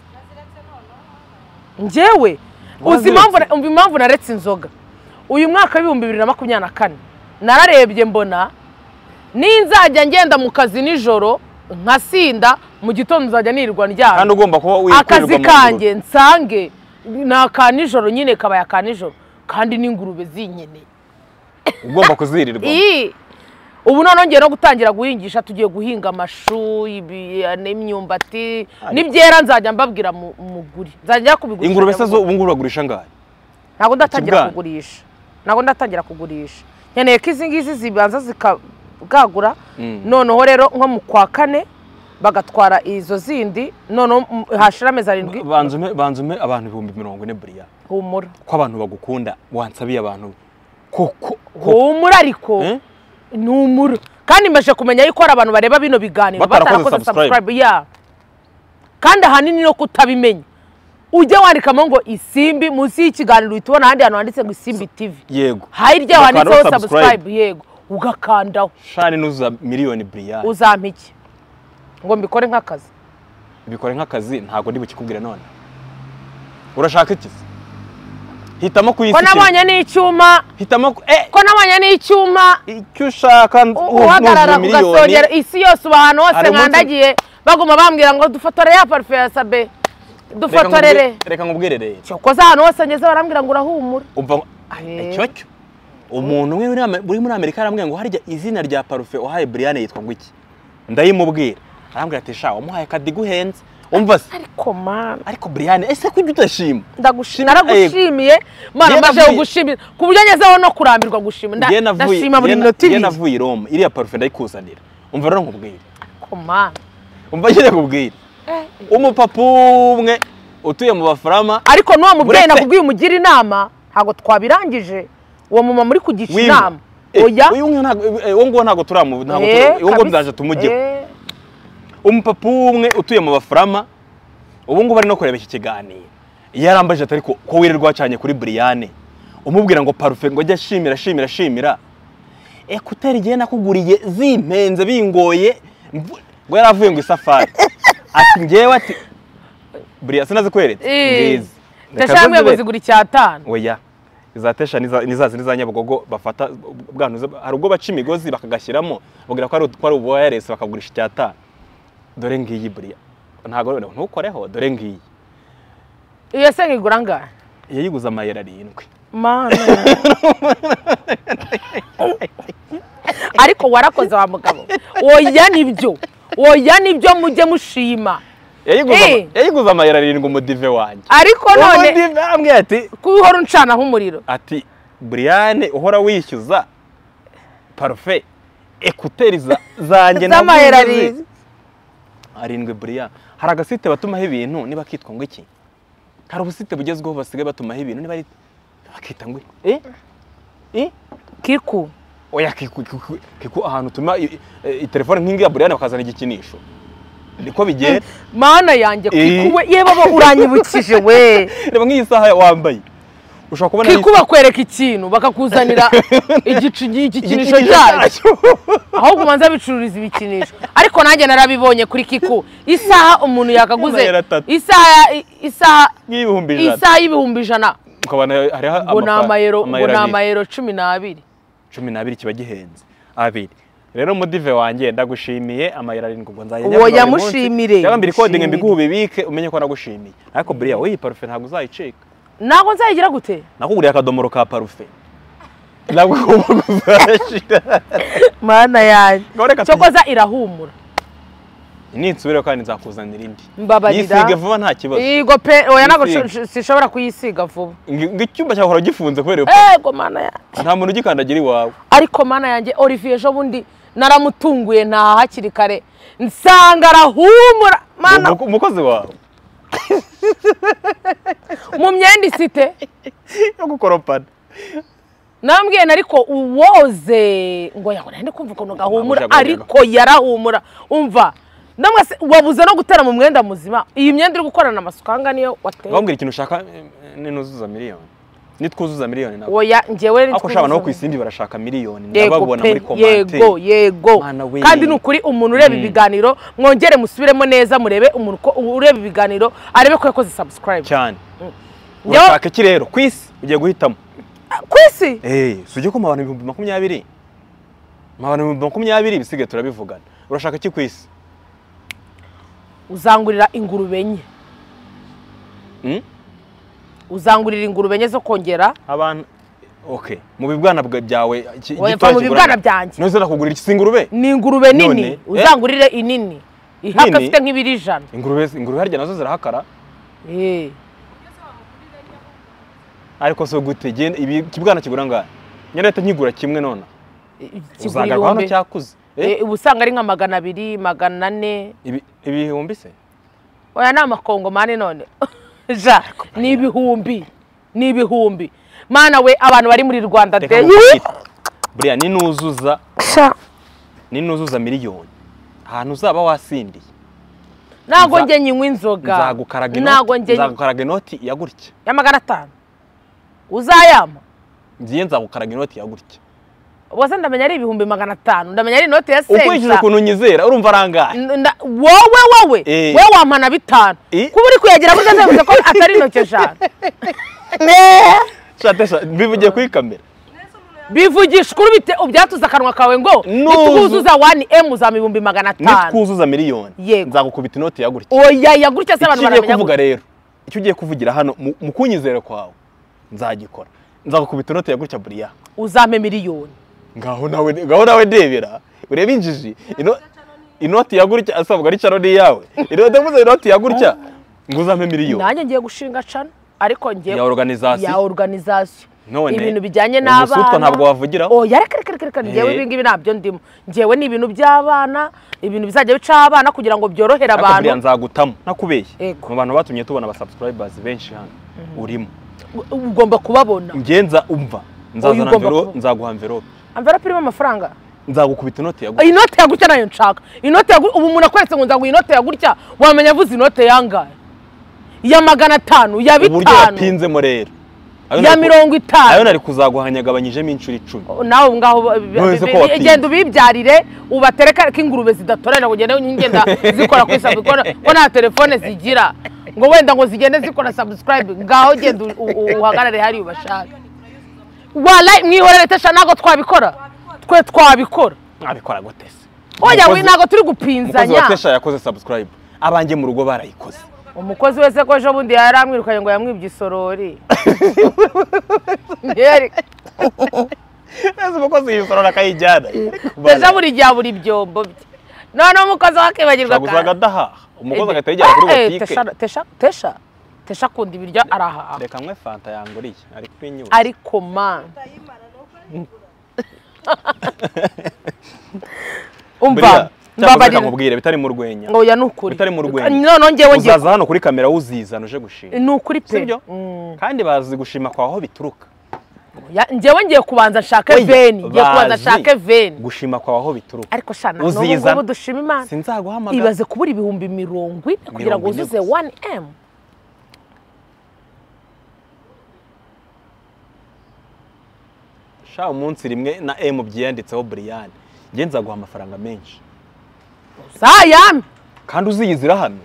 njewe uzimamvu impamvu naretse inzoga uyu mwaka ibihumbi bibiri na makumyabiri na kane nararebye mbona ninzajya ngenda mu kazi nijoro nkasinda mu gitondo nzajya nirwa ndyana kandi ugomba kuba wikirirwa akazi kange nsange naka nijoro nyine kabaya kanijoro kandi n'ingurube zinyene ugomba kuzirirwa ubu none ngiye no gutangira guhingisha tugiye guhinga amashu n'imyumbati n'ibyera nzajya mbabwira muguri nzajya kubigurisha ingurube se zo ubu nguru bagurisha ngahe ntago ndatangira kugurisha ntago ndatangira kugurisha nkeneye ko izi ngizi zibanza zikagagura noneho rero nko mu kwa kane bagatwara izo zindi noneho hashira amezi arindwi banzume banzume abantu ibihumbi mirongo ine Bria humura ko abantu bagukunda wansabiye abantu koko umura ariko numura kandi maje kumenya yuko ari abantu bareba bino biganiro batarakoze subscribe ya kandi hanini no kutabimenya ujye wandika ngo isimbi muzi ikiganiro itubona handi hano handitse ngo Isimbi T V. Yego. Hirya wanditseho subscribe yego. Ugakandaho. Shani nuza miliyoni briyani. Uzampiki. Ngo mbikore nk'akazi. Bikore nk'akazi ntago ndi bukikubwira none. Urashaka iki? Hitamo kuyisiki. Ko nabonye ni icyuma. Hitamo eh ko nabonye ni icyuma. Icyo ushaka uhagarara kugasongera isi yose abantu hose nkandagiye baguma bambwira ngo dufotore ya parfait ya Sabe. Dufotorere. Reka ngubwirere. Cyo koza hano hose ngeze barambwira ngo urahumura. Umva icyo cyo. Umuntu we uri muri Amerika arambwira ngo harya izina rya parfait uhaye Brian yitwa ngo iki? Ndayimubwira. Arambwira ati sha umuhaye kadiguhenze. Umvase ariko man ariko Brian ese kwibyo utashima ndagushimira naragushimiye mara maje ugushimira kubujyanyezeho no kurambirwa gushima ndashima muri noti ye navuye Roma iri ya parfait ndayikuzanira umva rero nkubwira ariko man umva yire kubwira umupapu umwe utuye mu bafarama ariko n'uwo mubweye nakubwiye umugira inama hago twabirangije uwo mama muri kugisha inama oya uyu ngo ntago turamu ntago uwo ngo bizaje tumujye umupapu umwe utuye mu bafarama ubu ngo bari no kureba iki kiganiro yarambaje atari ko ko wirirwa cyane kuri Brian umubwira ngo parfait ngo yashimira shimira shimira e kuteri giye nakuguriye zimpenze bingoye ngo yaravuye ngo isafari ati ngewe ati Brian sinaze kweretse ngizi ndashamiye kuzigura icyatanu oya izatesha nizazi nizanyabugogo bafata bwantuze harubwo baca imigozi bakagashyiramo bagira ko ari twari ubu wireless bakagurisha icyatanu dore ngiyi Brian ntago rero ntukoreho dore ngiyi iyo se ngigura ngara yayiguza amayera arindwi mana ariko warakoze wa mugabo oya nibyo oya nibyo mujye mushima yayiguza yayiguza amayera arindwi mu dive wanje ariko none amwe ati kuhora uncana nk'umuriro ati Brian uhora wishyuza parfait ekuteriza zanjye na amayera arindwe Brian hari agasite batumaho ibintu niba kitwa ngo iki hari ubusite bugezweho basigaye batumaho ibintu niba ari bakita ngo eh eh kiku oya kiku kiku ahantu tuma telefone nkingi ya Brian bakazana igikinisho niko bigera mana yanjye kikuwe yeba bo uranyibukije we reba ngiyi saha wambaye ushaka kubona kiku bakwereka ikintu bakakuzanira igicu gikinisho cyacu aho kumanza bicururiza ibikinisho ariko nanjye narabibonye kuri kiku isaha umuntu yakaguze isaha isaha y'ibihumbi ijana isaha y'ibihumbi ijana ukabana hari amamayero amamayero cumi n'abiri cumi n'abiri kiba gihenze abiri rero mu dive wanjye ndagushimiye amayero arindwi ngo nzayenya uwo yamushimire yabambira coding mbigubibike umenye ko nagushimiye ariko Brian we parfait ntago uzayiceka nago nzayigira gute nakuguriye akadomoro ka parfait nago mana yaje cyokoza irahumura nitsubire kandi nzakuzanira indi yisiga vuba nta kibazo yego pe oya nago sishobora kuyisiga vuba ngicyumba cyakora gifunze kubera yego mana yaje nta muntu gikandagira iwawe ariko mana yanjye Olivier jo bundi naramutunguye nta hakirikare nsanga arahumura mana umukozi wawe mu myenda isite yo gukoropana nambwiye nariko uwoze ngo yakora ndi kumva kono gahumura ariko yarahumura umva namwase wabuze no gutera mu mwenda muzima iyi myenda iri gukorana amasukanga niyo wateye bambwira ikintu ushaka ninuzuza miliyoni nitwuzuza miliyoni nabo oya ngewe nitwuzuza akoshaba no kwisimbi barashaka miliyoni ndababona muri comment yego yego kandi nukuri umuntu ureba ibiganiro mwongere musubiremo neza murebe umuntu ko ureba ibiganiro arebe ko yakoze subscribe cyane urashaka iki rero kwisi ugiye guhitamo kwisi eh suje ko abantu ibihumbi makumyabiri abantu ibihumbi makumyabiri bisige turabivugana urashaka iki kwisi uzangurira ingurube nye hmm uzangurira ingurube nye zo kongera abantu okay mu bibwana byawe gitwaje mu bibwana byanjye noze nakugurira iki singurube ni ingurube nini uzangurire inini ihaka fite nk'ibiri ijana ingurube ingurube harya nazo zirahakara eh ariko so gutegene ibi kibwana kigura ngana nyareta nkigura kimwe nona uzangurira hano cyakuze eh ubusanga ari nka magana abiri magana ane ibihumbi se oya na makongo mane none ja ni ibihumbi ni ibihumbi mana we abantu bari muri Rwanda de Brian ninuzuza ninuzuza miliyoni ahantu uzaba wasindiye Nago nje nyinywa inzoga. Nzagukaraga inoti. Nago nje nzagukaraga inoti ya gutya. Ya magana atanu. Uzayama. Ngiye nzagukaraga inoti ya gutya. Ubose ndamenya ari ibihumbi magana atanu. Ndamenya ari inoti ya senta. Ukwinjira kuntu nyizera urumva arangaye. Wowe wowe we wampana bitanu. Kuburi kuyagira burya ndavuze ko atari inoti eshanu. Ne. Satesa bivugiye kuri kamera. Bivugisha kuri bite ubyatuza kanwa kawe ngo nitukuzuza wane milioni za mibumbi magana atanu. Nitukuzuza miliyoni. Nzagukubita inoti ya gutya. Oya ya gutya se abantu baramenya kuvuga rero. Icyo ugiye kuvugira hano mukunyizera kwawe nzagikora. Nzagukubita inoti ya gutya buriya. Uzame miliyoni. Ngaho nawe ngaho nawe debera. Urebe injiji. Ino inoti ya gutya asavuga ari caroni yawe. Ino ndavuze inoti ya gutya nguzame miliyoni. Nanjye ngiye gushinga cana ariko ngiye ya organization. Ya organization. Ibintu bijyanye n'abana. Uko ntabwo wavugira. Oh, yarekerekerekane ngewe ibingi ibi nabyo ndimo. Ngewe ni ibintu by'abana, ibintu bizaje bica abana kugira ngo byorohere abantu. Akabya nzagutamo nakubeshye. Mu bantu batumye tubona aba subscribers benshi hano. Urimo. Ugomba kubabona. Ngenza umva. Nzazana ngero nzaguha envelope. Envelope irimo amafaranga. Nzagukubita inoti ya gutya. Inoti ya gutya nayo nshaka. Inoti ya ubu umuntu akweretse ngo nzaguha inoti ya gutya, wamenya avuze inoti yangaye. Ya magana atanu, ya bitanu. Uburyo yapinzemo rero. Ya mirongo itanu. Ayo nari kuzaguhanyagabanyije minshuri icumi. Nawe ngaho igenda ubibyarire ubatereka k'ingurube zidatorera ngo gende ngenda zikora ku subscribe ngo na telefone zigira. Ngo wenda ngo zigende zikora subscribe ngaho genda uhagarare hari ubashaka. Wallahi mwihorere tesha nago twabikora. Twe twabikora. Abikora gotese. Oya we nago turi gupinzanya. Ngo tesha yakoze subscribe. Abange mu rugo barayikoze. Umukozi wese ko jo bundi yaramwirukanye ngo yamwibye isorori. Yari. Nazo mukozi yisorora kayijyana. Beza buri jya buri byombo. No no mukozi wakibagirwa ta. Gusaga daha. Umukozi agatejyana kuri botike. Tesha tesha tesha. Tesha kundi biryo araha. Reka mwe fanta yanguriye ari kuri nyura. Ariko ma. Umva. Babari nkubwire bitari mu rwenya. Oya nukuri. Bitari mu rwenya. None ngewe ngewe. Uzaza hano kuri kamera uzizana uje gushima. Nukuri pe. Kandi bazi gushima kwaho bituruka. Ngewe ngiye kubanza nshaka veni. Ngiye kubanza nshaka veni. Gushima kwaho bituruka. Ariko shana none ubu dushima Imana. Sinzaguhamagara. Ibaze kubura ibihumbi mirongo ine kugira ngo uzuze wane milioni. Sha umunsi rimwe na M byiyanditseho Brian. Ngiye nzaguha amafaranga menshi. Uzayame kandi uziyizira hano.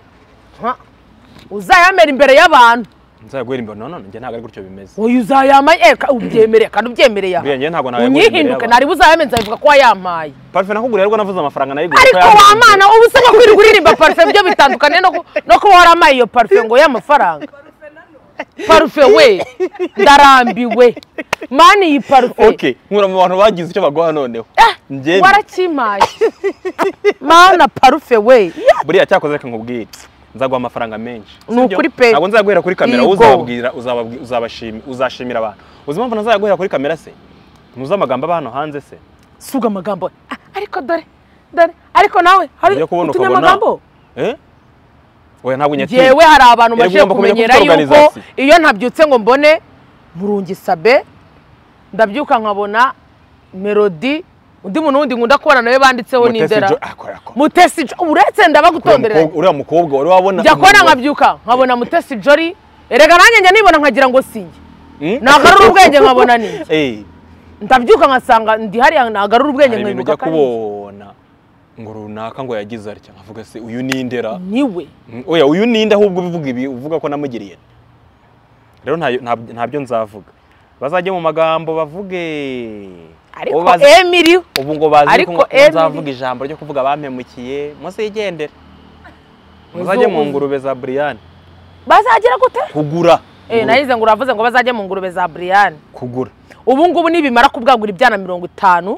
Uzayamera imbere y'abantu. Nzagwera imbere none nge ntago ari gutyo bimeze. Oya uzayama eka ubyemereye kandi ubyemereye. Nge ntago nawe ngo nyihinduke nari buzayame nzavuga ko yamaye. Parfait nakuguriye ariko navuze amafaranga nayo igura. Ariko wa mana ubusanga kwiriguririmba parfait byo bitandukane no no ko waramaye iyo parfait ngo y'amafaranga. Parfait we ndarambiwe. Mani iyi parfait. Okay, nkura mu bantu bagize icyo bagwa noneho. Nje warakimaye. Mana parfait we. Buriya cyakoze reka nkubwire. Nzaguha amafaranga menshi. Nukuri pe. Ntabwo nzaguhera kuri kamera uzababwira uzabashimira uzashimira abantu. Uzimva nzaguhera kuri kamera se. Nuza amagambo abano hanze se. Suga amagambo. Ariko dore. Dore. Ariko nawe hari utumye amagambo. Eh? Oya ntabwo nyati. Yewe hari abantu baje kumenyera yuko iyo ntabyutse ngo mbone Burungi Sabe ndabyuka nkabona Melody undi muntu wundi ngunda kubana nawe banditseho n'indera Mutesi uretse ndabagutonderera uriya mukobwa wari wabona Jakona ngabyuka nkabona Mutesi Jori erega nanjye njye nibona nkagira ngo singe nagarura ubwenge nkabona ni eh ndabyuka nkasanga ndi hari nagarura ubwenge nkibuka kubona ngo runaka ngo yagize arya nkavuga se uyu n'indera niwe oya uyu n'inde ahubwo bivuga ibi uvuga ko namugiriye rero ntabyo nzavuga bazajye mu magambo bavuge ariko Emiri ubu ngo bazi ko nzavuga ijambo ryo kuvuga bampemukiye mose yigendera bazajye mu ngurube za Brian bazagira gute kugura eh nayize ngo uravuze ngo bazajye mu ngurube za Brian kugura ubu ngubu nibimara kubwagura ibyana mirongo itanu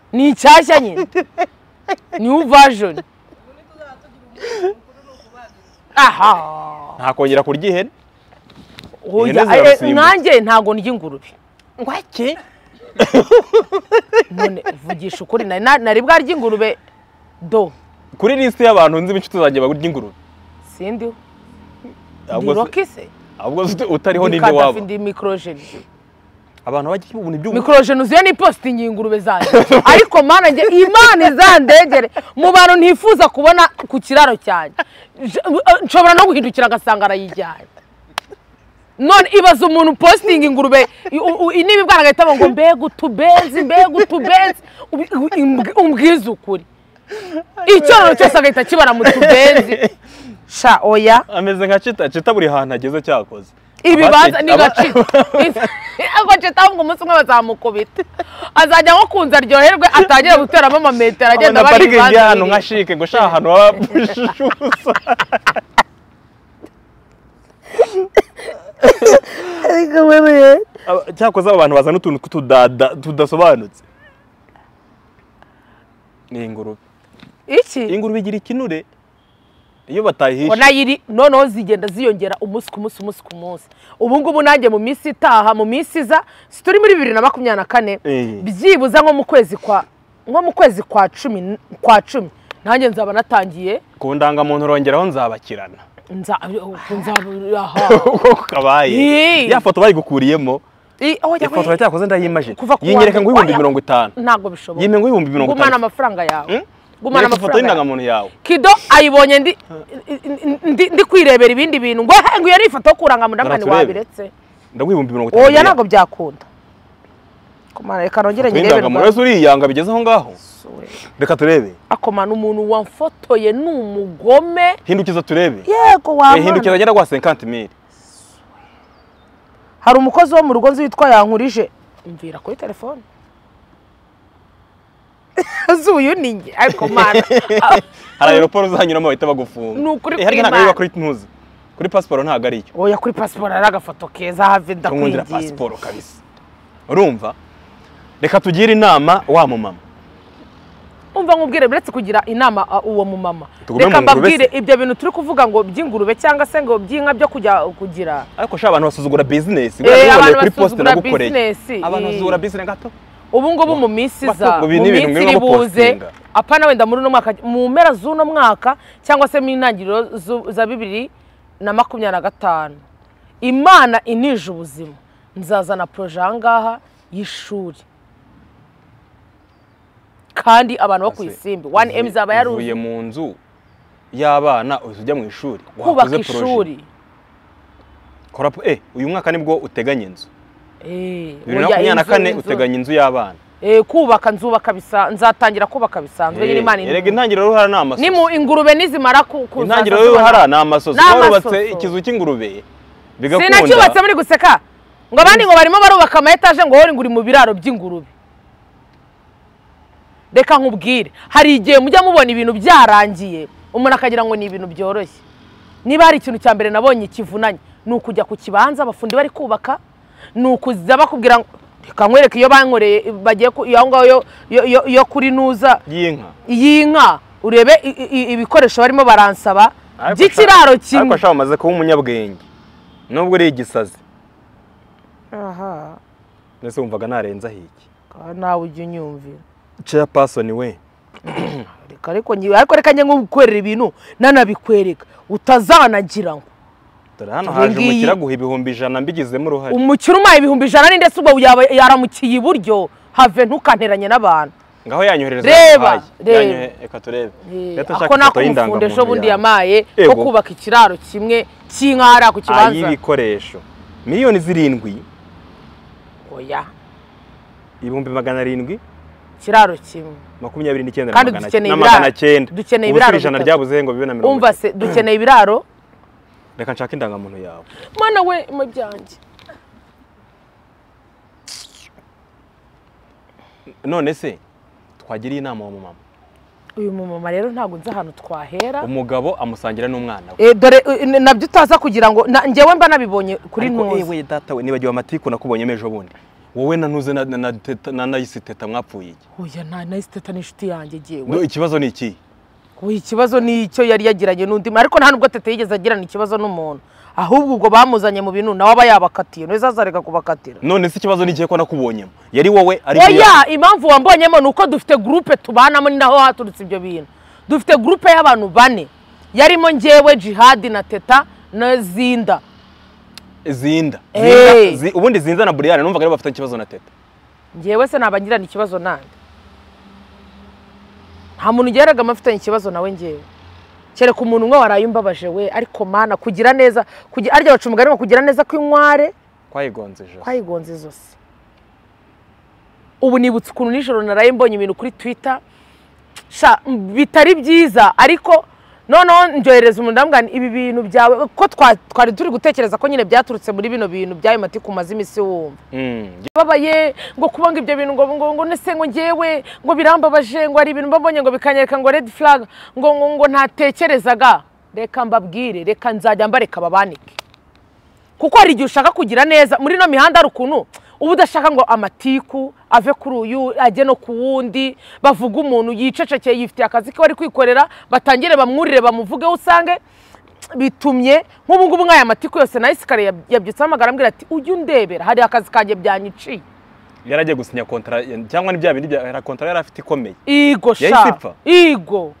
ni cyashya nyine ni uvajon aha ntakongera kurya ihene oya nanjye ntago n'ingurube ngwake none vugisha ukuri nari bwa ry'ingurube do kuri liste y'abantu nzi bicu tuzajye bagurya ingurube sindi ndorokise ahubwo utariho ninde wabo ndi microgene abantu bagiye ubuntu by'ubu microgene uziye ni post ingurube zanje ariko manaje imana izandegere mu bantu ntifuza kubona ku kiraro cyane nshobora no guhindukira gasangara yijyanye non ibaza umuntu posting ingurube nibi bwaragahitamo ngo mbega utubenzi mbega utubenzi umbwiza ukuri icyo cyose agahita kibara mu tubenzi sha oya ameze nka cita cita buri hantu ageze cyakoze ibibanza ni gacita ako cita ngo umunsi umwe bazamukubita azajya nko kunza ryoherwe atangira guteramo amametero agenda bari bandi hano nka shike ngo sha hano babushusa ariko wewe cyakoze abantu bazana utuntu tudada tudasobanutse ni ingurube iki ingurube igira ikinure iyo batahisha ona yiri noneho zigenda ziyongera umunsi ku munsi umunsi ku munsi ubu ngubu nanjye mu minsi itaha mu minsi za turi muri bibiri na makumyabiri na kane byibuza nko mu kwezi kwa nko mu kwezi kwa cumi kwa cumi nanjye nzaba natangiye ku ndangamuntu rongeraho nzabakirana nza nza aha kabaye ya foto bayigukuriyemo ya foto cyakoze ndayimagine yinyereka ngo ibihumbi mirongo itanu ntago bishoboka yime ngo ibihumbi mirongo itanu gumana amafaranga yawe gumana amafoto y'indangamuntu yawe kido ayibonye ndi ndi kwirebera ibindi bintu ngo ngo yari ifoto kuranga mu ndamani wabiretse ndagwibihumbi mirongo itanu oya ntago byakunda kumara ikarongera nyirebera ngo wese uri yanga bigezeho ngaho reka turebe akomana umuntu wamfotoye n'umugome hindukiza turebe yego wa hindukiza agera kwa cinquante mille hari umukozi wo mu rugo nzi witwa yankurije imvira kuri telefone azuyu ninge akomana hari aeroport uzanyuramo bahita bagufunga hari nakayiba kuri ntuzi kuri passport ntago ari cyo oya kuri passport ari agafoto keza have ndakwingira passport kabisa urumva reka tugire inama wa mama umva nkubwire biretse kugira inama uwo mu mama reka mbabwire ibyo bintu turi kuvuga ngo by'ingurube cyangwa se ngo by'inka byo kujya kugira ariko sha abantu basuzugura business ngo kuri post na gukoreye abantu basuzugura business gato ubu ngubu mu minsi za mu minsi buze apana wenda muri no mwaka mu mpera z'uno mwaka cyangwa se mu ntangiriro za bibiri na makumyabiri na gatanu imana inije ubuzima nzazana projet angaha y'ishuri kandi abantu bo kuyisimbi one M zaba yaruye mu nzu y'abana uzujya mu ishuri wakoze projet kora eh uyu mwaka nibwo uteganya inzu eh bibiri na makumyabiri na kane uteganya inzu y'abana eh kubaka nzuba kabisa nzatangira kubaka bisanzwe nyiri imana erega intangiriro ruhara n'amasozi ni mu ingurube nizimara kukuza intangiriro ruhara n'amasozi barubatse ikizu cy'ingurube bigakunda sinacyubatse muri guseka ngo abandi ngo barimo barubaka ama etage ngo hori nguri mu biraro by'ingurube reka nkubwire hari igihe mujya mubona ibintu byarangiye umuntu akagira ngo ni ibintu byoroshye niba hari ikintu cya mbere nabonye kivunanye n'ukujya ku kibanza abafundi bari kubaka n'ukuza bakubwira ngo reka nkwereke iyo bankoreye bagiye aho ngaho yo kuri nuza y'inka urebe ibikoresho barimo baransaba by'ikiraro kimwe ariko ashaka amaze kuba umunyabwenge nubwo ari igisazi aha nese wumvaga narenza hiki nawe ujye unyumvira cha pasoni we reka reko ngiye ariko reka ngiye ngukwerera ibintu nanabikwereka utazanagira ngo dore hano haje umukira guha ibihumbi ijana mbigizemo uruhare umukira umaye ibihumbi ijana ninde se ubwo yaramukiye iburyo have ntukanteranye n'abantu ngaho yanyohereza reba reka turebe ako nakumfunde ejo bundi yamaye ko kubaka ikiraro kimwe cy'inkara ku kibanza ayibikoresho miliyoni zirindwi oya ibihumbi magana arindwi kiraro kimwe makumyabiri n'icyenda kandi dukeneye ibiraro dukeneye ibiraro ijana ryabuze ngo bibe na mirongo umva se dukeneye ibiraro reka nshaka indangamuntu yawe mana we mu byanjye none se twagiriye inama wa mama uyu mama rero ntago nzi ahantu twahera umugabo amusangira n'umwana we dore nabyo utaza kugira ngo ngewe mba nabibonye kuri ntuzi we data we nibagiwe amatiku nakubonye mejo bundi wowe nanuze na na na na isiteta mwapfuye iki oya na na isiteta ni inshuti yanjye giyewe no ikibazo ni iki ikibazo nicyo yari yagiranye n'undi ariko nta nubwo atete yigeze agirana ikibazo n'umuntu ahubwo ubwo bamuzanye mu bintu nawe abayabakatiye no izazareka kubakatira none se ikibazo nigiye ko nakubonyemo yari wowe ari oya impamvu wambonyemo nuko dufite groupe tubanamo naho haturutse ibyo bintu dufite groupe y'abantu bane yarimo ngewe Jihad na Teta na Zinda Zinda Zinda ubundi Zinda na Buriyana numvaga ari bafite ikibazo na Teta ngewe se nabangirana ikibazo nande nta muntu yaraga amafitanye ikibazo nawe ngewe cyere ku muntu umwe warayumbabaje we ariko mana kugira neza kugira arya bacumuga arimo kugira neza kwinkware kwayigonzeje kwayigonzeje zose ubu nibutse ukuntu nijoro narayimbonye ibintu kuri Twitter sha bitari byiza ariko noneho njohereza umuntu ndambwa ibi bintu byawe ko twari turi gutekereza ko nyine byaturutse muri bino bintu byayo mati kumaza imisi wumva babaye ngo kubanga ibyo bintu ngo ngo ngo nese ngo ngewe ngo birambabaje ngo ari ibintu mbabonye ngo bikanyereka ngo red flag ngo ngo ngo ntatekerezaga reka mbabwire reka nzajya mbareka babanike kuko ari igihe ushaka kugira neza muri no mihanda rukunu ubu udashaka ngo amatiku ave kuri uyu ajye no kuwundi bavuga umuntu yicecekeye yifite akazi ko ari kwikorera batangire bamwurire bamuvuge usange bitumye nk'ubu ngubu nkaya matiku yose na isikare yabyutse amagarambira ati ujye ndebera hari akazi kanje byanyiciye yaragiye gusinya contrat cyangwa n'ibya bindi bya contrat yarafite ikomeye igo sha igo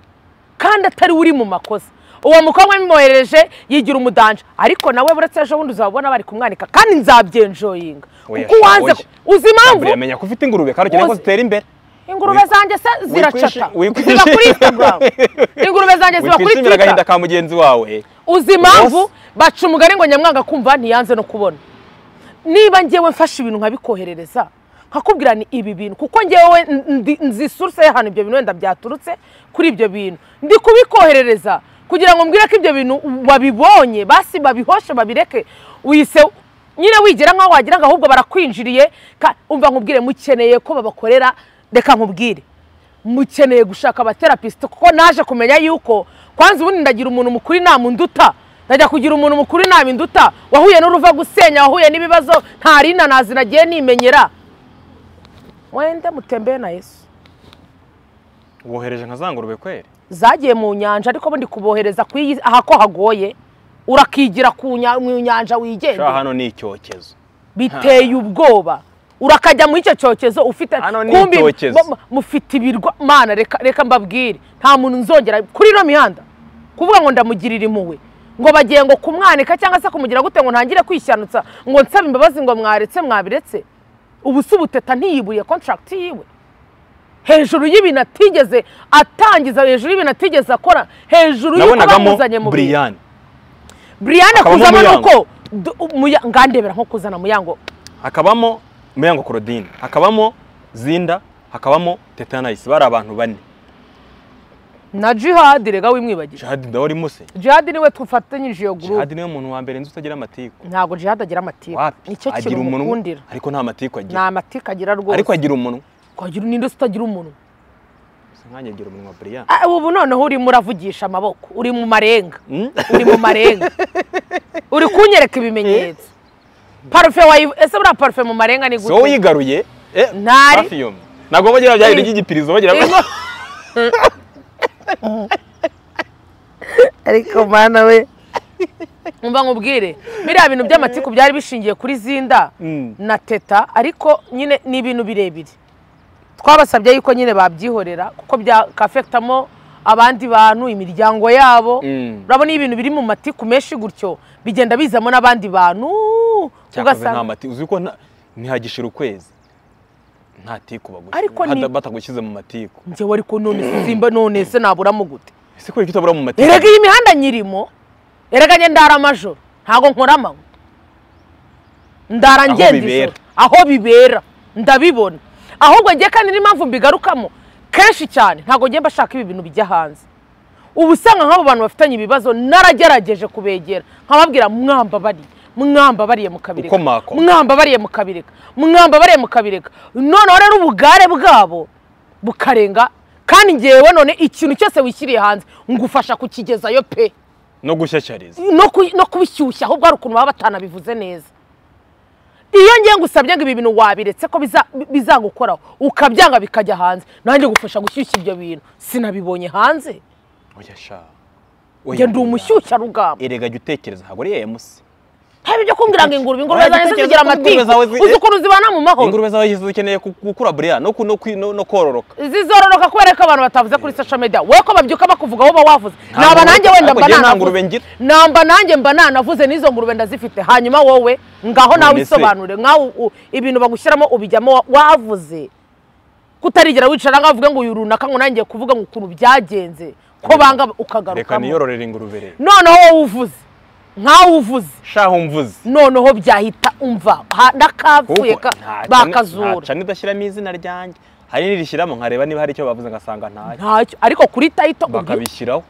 kandi atari uri mu makosa uwo mukobwa mimohereje yigira umudanje ariko nawe buretse ejo bundi uzabona bari kumwanika kandi nzabyenjoyinga kuko wanze uzi impamvu yamenya ko ufite ingurube kandi cyane ko zitera imbere ingurube zanjye se ziracata ziba kuri Instagram ingurube zanjye ziba kuri Twitter agahinda ka mugenzi wawe uzi impamvu baca umugari ngo nyamwanga kumva ntiyanze no kubona niba ngewe mfashe ibintu nkabikoherereza hakubwira ni ibi bintu kuko ngewe nzisurse hano ibyo bintu wenda byaturutse kuri ibyo bintu ndi kubikoherereza kugira ngo mbwira ko ibyo bintu babibonye basi babihoshe babireke wise nyine wigera nka wagira ngo ahubwo barakwinjiriye umva nkubwire mukeneye ko babakorera reka nkubwire mukeneye gushaka aba therapist kuko naje kumenya yuko kwanza ubundi ndagira umuntu mukuri namunduta najya kugira umuntu mukuri naminduta wahuye n'uruva gusenya wahuye n'ibibazo ntari nanazi nagiye nimenyera wende mutembeye na Yesu wohereje nkazangurube kwere zagiye mu nyanja ariko bo ndi kubohereza kwi ahako hagoye urakigira ku nyanja wigende sha hano ni icyokezo biteye ubwoba urakajya mu icyo cyokezo ufite kumbi mufite ibirwa mana reka reka mbabwire nta muntu nzongera kuri no mihanda kuvuga ngo ndamugirira impuwe ngo bagiye ngo kumwanika cyangwa se kumugira gute ngo ntangire kwishanutsa ngo nsaba imbabazi ngo mwaretse mwabiretse ubusubuteta ntiyiburiye contract yiwe hejuru y'ibintu atigeze atangiza hejuru y'ibintu atigeze akora hejuru y'ubamuzanye mu Brian Brian akuzama nuko ngandebera nko kuzana muyango akabamo muyango Korodine akabamo Zinda akabamo Tetanus bari abantu bane na Jihad rega wimwibagije Jihad ndawari muse Jihad niwe tufatanyije yo group Jihad niwe umuntu wa mbere nzi utagira amatiku ntago Jihad agira amatiku nicyo kirumukundira ariko nta amatiku agira nta amatiku agira rwose ariko agira umuntu kwagira ninde sitagira umuntu nkanye ngira umuntu wa Brian ubu noneho uri muravugisha amaboko uri mu marenga uri mu marenga uri kunyereka ibimenyetso parfum wayi ese bura parfum mu marenga ni gute so yigaruye eh ntari parfum nago bagira byari igipirizo bagira ariko mana we umva nkubwire biriya bintu by'amatiku byari bishingiye kuri Zinda na Teta ariko nyine ni ibintu birebire twabasabye yuko nyine babyihorera kuko byakafektamo abandi bantu imiryango yabo urabona ibintu biri mu mati kumeshi gutyo bigenda bizamo nabandi bantu ugasanga mati uzi ko ntihagishira ukwezi nta tiku bagusha batagushyize mu matiko nje wari ko none Simba none se nabura mu gute ese ko kitabura mu matiko erega iyi mihanda nyirimo ereganye ndara majoro ntago nkora amawe ndara ngende aho bibera ndabibona ahubwo ngiye kandi n'impamvu mbigarukamo kenshi cyane ntago ngiye mbashaka ibi bintu bijya hanze ubusanga nk'abo bantu bafitanye ibibazo naragerageje kubegera nkababwira mwamba bari mwamba bariye mu kabireka mwamba bariye mu kabireka mwamba bariye mu kabireka none rero ubugare bwabo bukarenga kandi ngiyewe none ikintu cyose wishyiriye hanze ngufasha kukigezayo pe no gushyashyariza no kubishyushya ahubwo ari ukuntu baba batanabivuze neza iyo ngiye ngusabye ngo ibi bintu wabiretse ko bizagukoraho ukabyanga bikajya hanze nanjye gufasha gushyushya ibyo bintu sinabibonye hanze Oya sha. Oya ndi umushyushya rugamba. Erega jya utekereza ntabwo ari yemuse. Habe byo kumbwira ngo ingurube ingurube zawe zigira amatiku. Uzukuru zibana mu mahoro. Ingurube zawe zikeneye gukura buriya no no no kororoka. Zizororoka kubereka abantu batavuze kuri social media. Wowe ko babyuka bakuvuga aho bawavuze. Naba nanjye wenda mbanana. Namba nanjye mbanana navuze nizo ngurube ndazifite. Hanyuma wowe ngaho nawe isobanure nkaho ibintu bagushyiramo ubijyamo wavuze. Kutarigera wicara ngavuga ngo yurunaka ngo nanjye kuvuga ngo ukuntu byagenze. Ko banga ukagaruka. Reka niyororera ingurube rero. Noneho uvuze. Nka uvuze shaho mvuze noneho byahita umva ndakapfuye ka bakazura cyane idashyiramo izina ryanjye hari nirishyiramo nkareba niba hari icyo bavuze ngasanga ntaye ntacyo ariko kuri title bakabishyiraho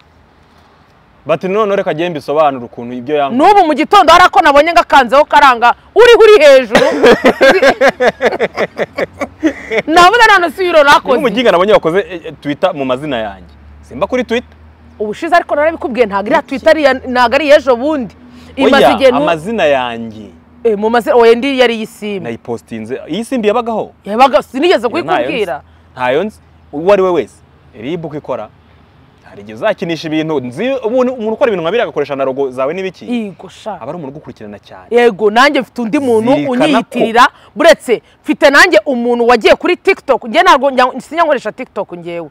bati none reka giye mbisobanura ukuntu ibyo yangu nubu mu gitondo arako nabonye ngakanzeho karanga uri kuri hejuru nabona nano siro rakoze umuginga nabonye bakoze Twitter mu mazina yanjye simba kuri Twitter ubushize ariko narabikubwiye ntago ira Twitter ntago ari ejo bundi imaze igihe amazina yanjye eh mu mazina oye ndi yari isimbi nayipostinze isimbi yabagaho yabaga sinigeze kwikubwira ntayo nzi wari we wese ribuka ikora hari gihe zakinisha ibintu nzi umuntu ukora ibintu nkabira gakoresha na logo zawe nibiki yego sha abari umuntu gukurikirana cyane yego nanjye mfite undi muntu unyiyitirira buretse mfite nanjye umuntu wagiye kuri TikTok nge ntago sinyankoresha TikTok ngewe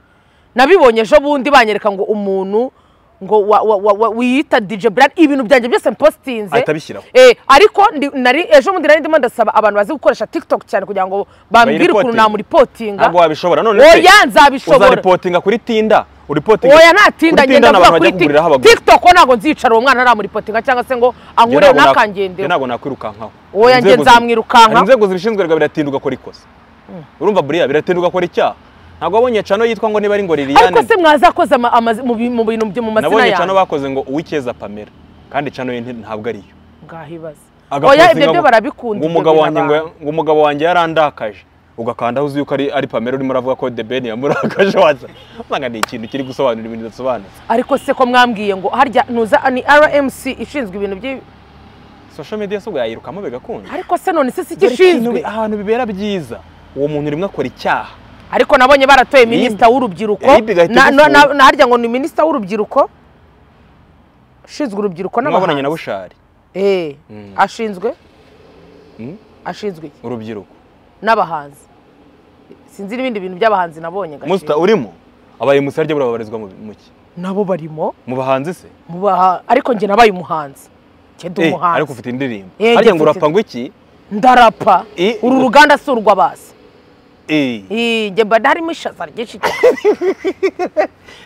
nabibonye ejo bundi banyereka ngo umuntu ngo wiyita D J Brand ibintu byanjye byose postinze eh ariko nari ejo bundi nari ndimo ndasaba abantu bazi gukoresha TikTok cyane kugira ngo bambwire ukuntu na muri reportinga ngo wabishobora none oya nzabishobora reportinga kuri Tinda reportinga oya natinda ngenda kuri TikTok ntago nzicara uwo mwana ari reportinga cyangwa se ngo ankure nakangendera ntago nakwirukankaho oya nge nzamwirukankaho nzego zibishinzwe biratinduka gukora ikosa urumva buriya biratinduka gukora icyaha ntabwo abonye cano yitwa ngo niba ari ngo Liliane ariko se mwazakoza mu bintu byo mu mazina yawe nabonye cano bakoze ngo uwikeza Pamela kandi cano ye ntabwo ari yo ngahibaza oya ibyo byo barabikunda umugabo wanjye ngo umugabo wanjye yarandakaje ugakanda uzi yuko ari ari Pamela urimo uravuga ko The Ben yamurakaje waza mpanga ni ikintu kiri gusobanura ibintu bidasobanutse ariko se ko mwambwiye ngo harya nuza ni R M C ishinzwe ibintu byo social media subwa yirukamo begakunda ariko se none se si gishinzwe ahantu bibera byiza uwo muntu urimo akora icyaha ariko nabonye baratoye minister w'urubyiruko na harya ngo ni minister w'urubyiruko ashinzwe urubyiruko nabonanye na Bushari eh ashinzwe ashinzwe urubyiruko nabahanzi sinzi ibindi bintu by'abahanzi nabonye gashi musta urimo abaye musarye burababarizwa mu ki nabo barimo mu bahanzi se mubaha ariko nge nabaye umuhanzi kedu umuhanzi ariko ufite indirimbo harya ngo urapangwa iki ndarapa uru ruganda surwa basi eh je badari mishazara gishike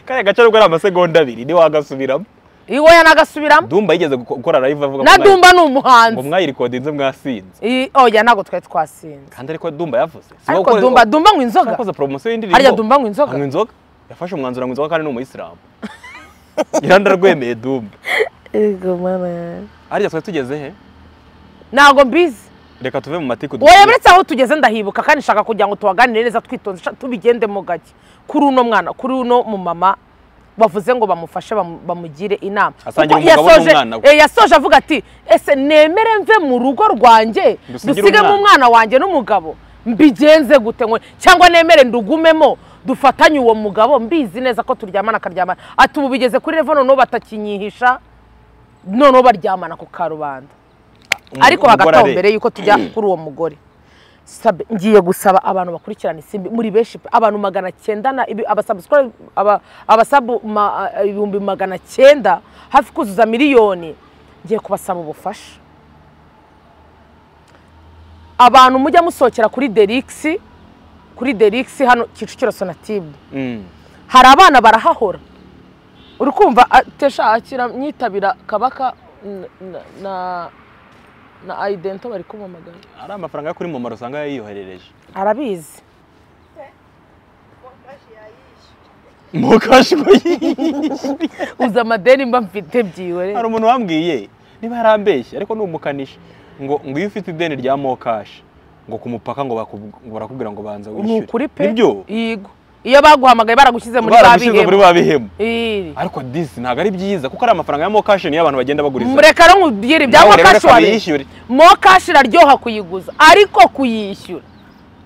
kare gacyo rwo amasegonda abiri ni wagasubiramo iwo yanagasubiramo ndumba yigeze gukora live avuga na ndumba numuhanzi ngo mwayiri kodinze mwasinze eh oya nago twe twasinze kandi ariko ndumba yavuze ariko ndumba ndumba ngwinzoga akoze promotion y'indirimbo arya ndumba ngwinzoga ngwinzoga yafashe umwanzuro ngwinzoga kandi n'umuislamu irandara rwemeye ndumba ego mama arya twe tugeze he nago mbizi reka tuve mu matiku oya biretse aho tugeze ndahibuka kandi nshaka kugira ngo tuwaganire neza twitonze tubigende mu gake kuri uno mwana kuri uno mu mama bavuze ngo bamufashe bamugire inama yasoje avuga ati ese nemere mve mu rugo rwanjye dusige mu mwana wanjye n'umugabo mbigenze gute ngo cyangwa nemere ndugumemo dufatanye uwo mugabo mbizi neza ko turyamana karyamana ati ubu bigeze kuri revo no batakinyihisha none baryamana ku karubanda ariko hagataho mbere yuko tujya kuri uwo mugore ngiye gusaba abantu bakurikirana isimbi muri benshi abantu magana cyenda na abasubscribe abasabu ibihumbi magana cyenda hafi kuzuza miliyoni ngiye kubasaba ubufasha abantu mujya musokera kuri Derix kuri Derix hano Kicukiro Sonatib hari abana barahahora uri kumva tesha akira myitabira kabaka na na idento bari kumamagana ari amafaranga yo kuri mama rusanga yayiyoherereje arabizi mokashi uza amadeni mba mfite byiwe rero hari umuntu wambwiye niba yarambeshye ariko n'umukanisha ngo ngo iyo ufite ideni rya mokashi ngo kumupaka ngo barakubwira ngo banza wishyure nibyo yego iyo baguhamagaye baragushyize muri babihemu ariko disi ntago ari byiza kuko ari amafaranga ya mokashi niyo abantu bagenda baguriza mureka ro ngubwire ibya mokashi wari mokashi raryoha kuyiguza ariko kuyishyura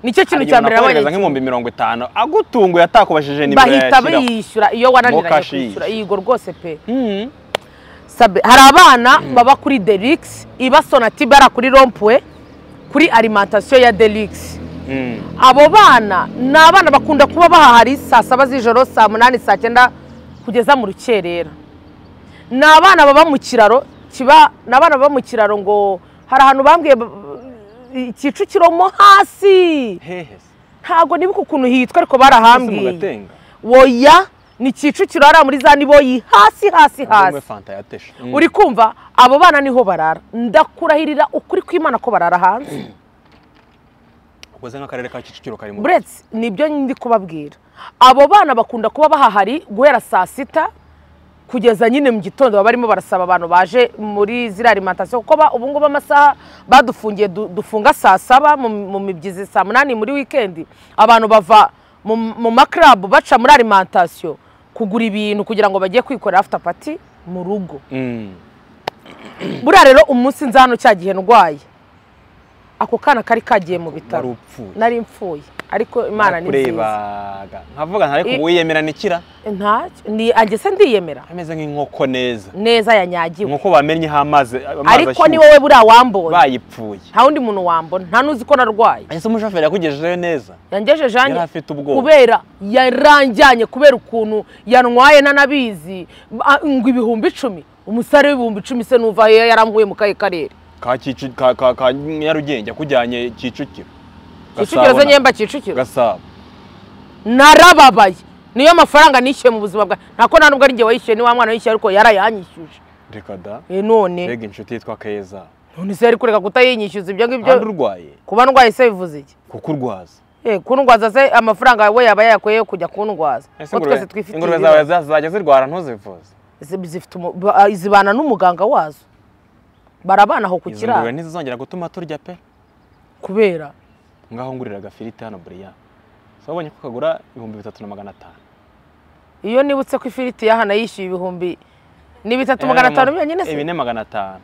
Nicho kintu cyambere abonye nk'imombe mirongo itanu agutunguye atakubashije nimba bahita biyishura iyo wananiranye kwisura yigo rwose pe. Mhm. Sabe hari abana baba kuri Delix ibasona tibara kuri Rompwe kuri alimentation ya Delix. Mhm. Abo bana nabana bakunda kuba bahari saa saba z'ijoro saa munani saa cyenda kugeza mu rukerera. Nabana baba mu kiraro kiba nabana baba mu kiraro ngo hari ahantu bambwiye Kicukiro mo hasi. Ntago nibuko kuntu hitwa ariko barahambye. Woya ni Kicukiro ara muri za nibo yi hasi hasi hasi. Uri kumva abo bana niho barara. Ndakurahirira ukuri kw'Imana ko barara hanze. Ukoze nk'akarere ka Kicukiro kari mu. Brets nibyo ndi kubabwira. Abo bana bakunda kuba bahahari guhera saa sita kugeza nyine mu gitondo barimo barasaba abantu baje muri zira alimentation kuko ba ubungu bamasaha badufungiye dufunga saa saba mu mibyizi saa munani muri weekend abantu bava mu makrab baca muri alimentation kugura ibintu kugira ngo bagiye kwikorera after party mu rugo. Bura rero umunsi nzano cyagihe ndwaye ako kana kari kagiye mu bitaro nari mpfuye ariko Imana ni nziza nkavuga ntari kubuyemera nikira nta ni agese ndiyemera ameze nk'inkoko neza neza yanyagiwe nkoko bamenye hamaze ariko ni wowe bura wambona bayipfuye nta undi muntu wambona nta nuzi ko narwaye agese umushoferi yakugejeje neza yangejeje anye kubera yaranjyanye kubera ukuntu yanwaye nanabizi ngo ibihumbi icumi umusare w'ibihumbi icumi se nuva yaramhuye mu kaye karere ka kicu ka ka Nyarugenge kujyanye Kicukiro Kicukiro nyemba Kicukiro Gasabo narababaye niyo mafaranga nishyuye mu buzima bwa ntako nanubwo ari nge wayishyuye ni wa mwana wishyuye ariko yarayanyishyuje reka da eh none rega inshuti yitwa Keza none se ari kureka kutayinyishyuza ibyo ngibyo andurwaye kuba ndwaye se bivuze iki kukurwaza eh kundwaza se amafaranga yawe yaba yakoye kujya kundwaza twese twifite ingurube zawe zazajya zirwara ntuzivuze zifite izibana n'umuganga wazo barabana ho kukira ngurube ntizongera gutuma turya pe kubera ngaho ngurira gafiriti hano buriya sabonye ko kagura ibihumbi bitatu na magana atanu iyo nibutse ko ifiriti yahana yishyuye ibihumbi ni bitatu na magana atanu byonyine se ibihumbi bitatu na magana atanu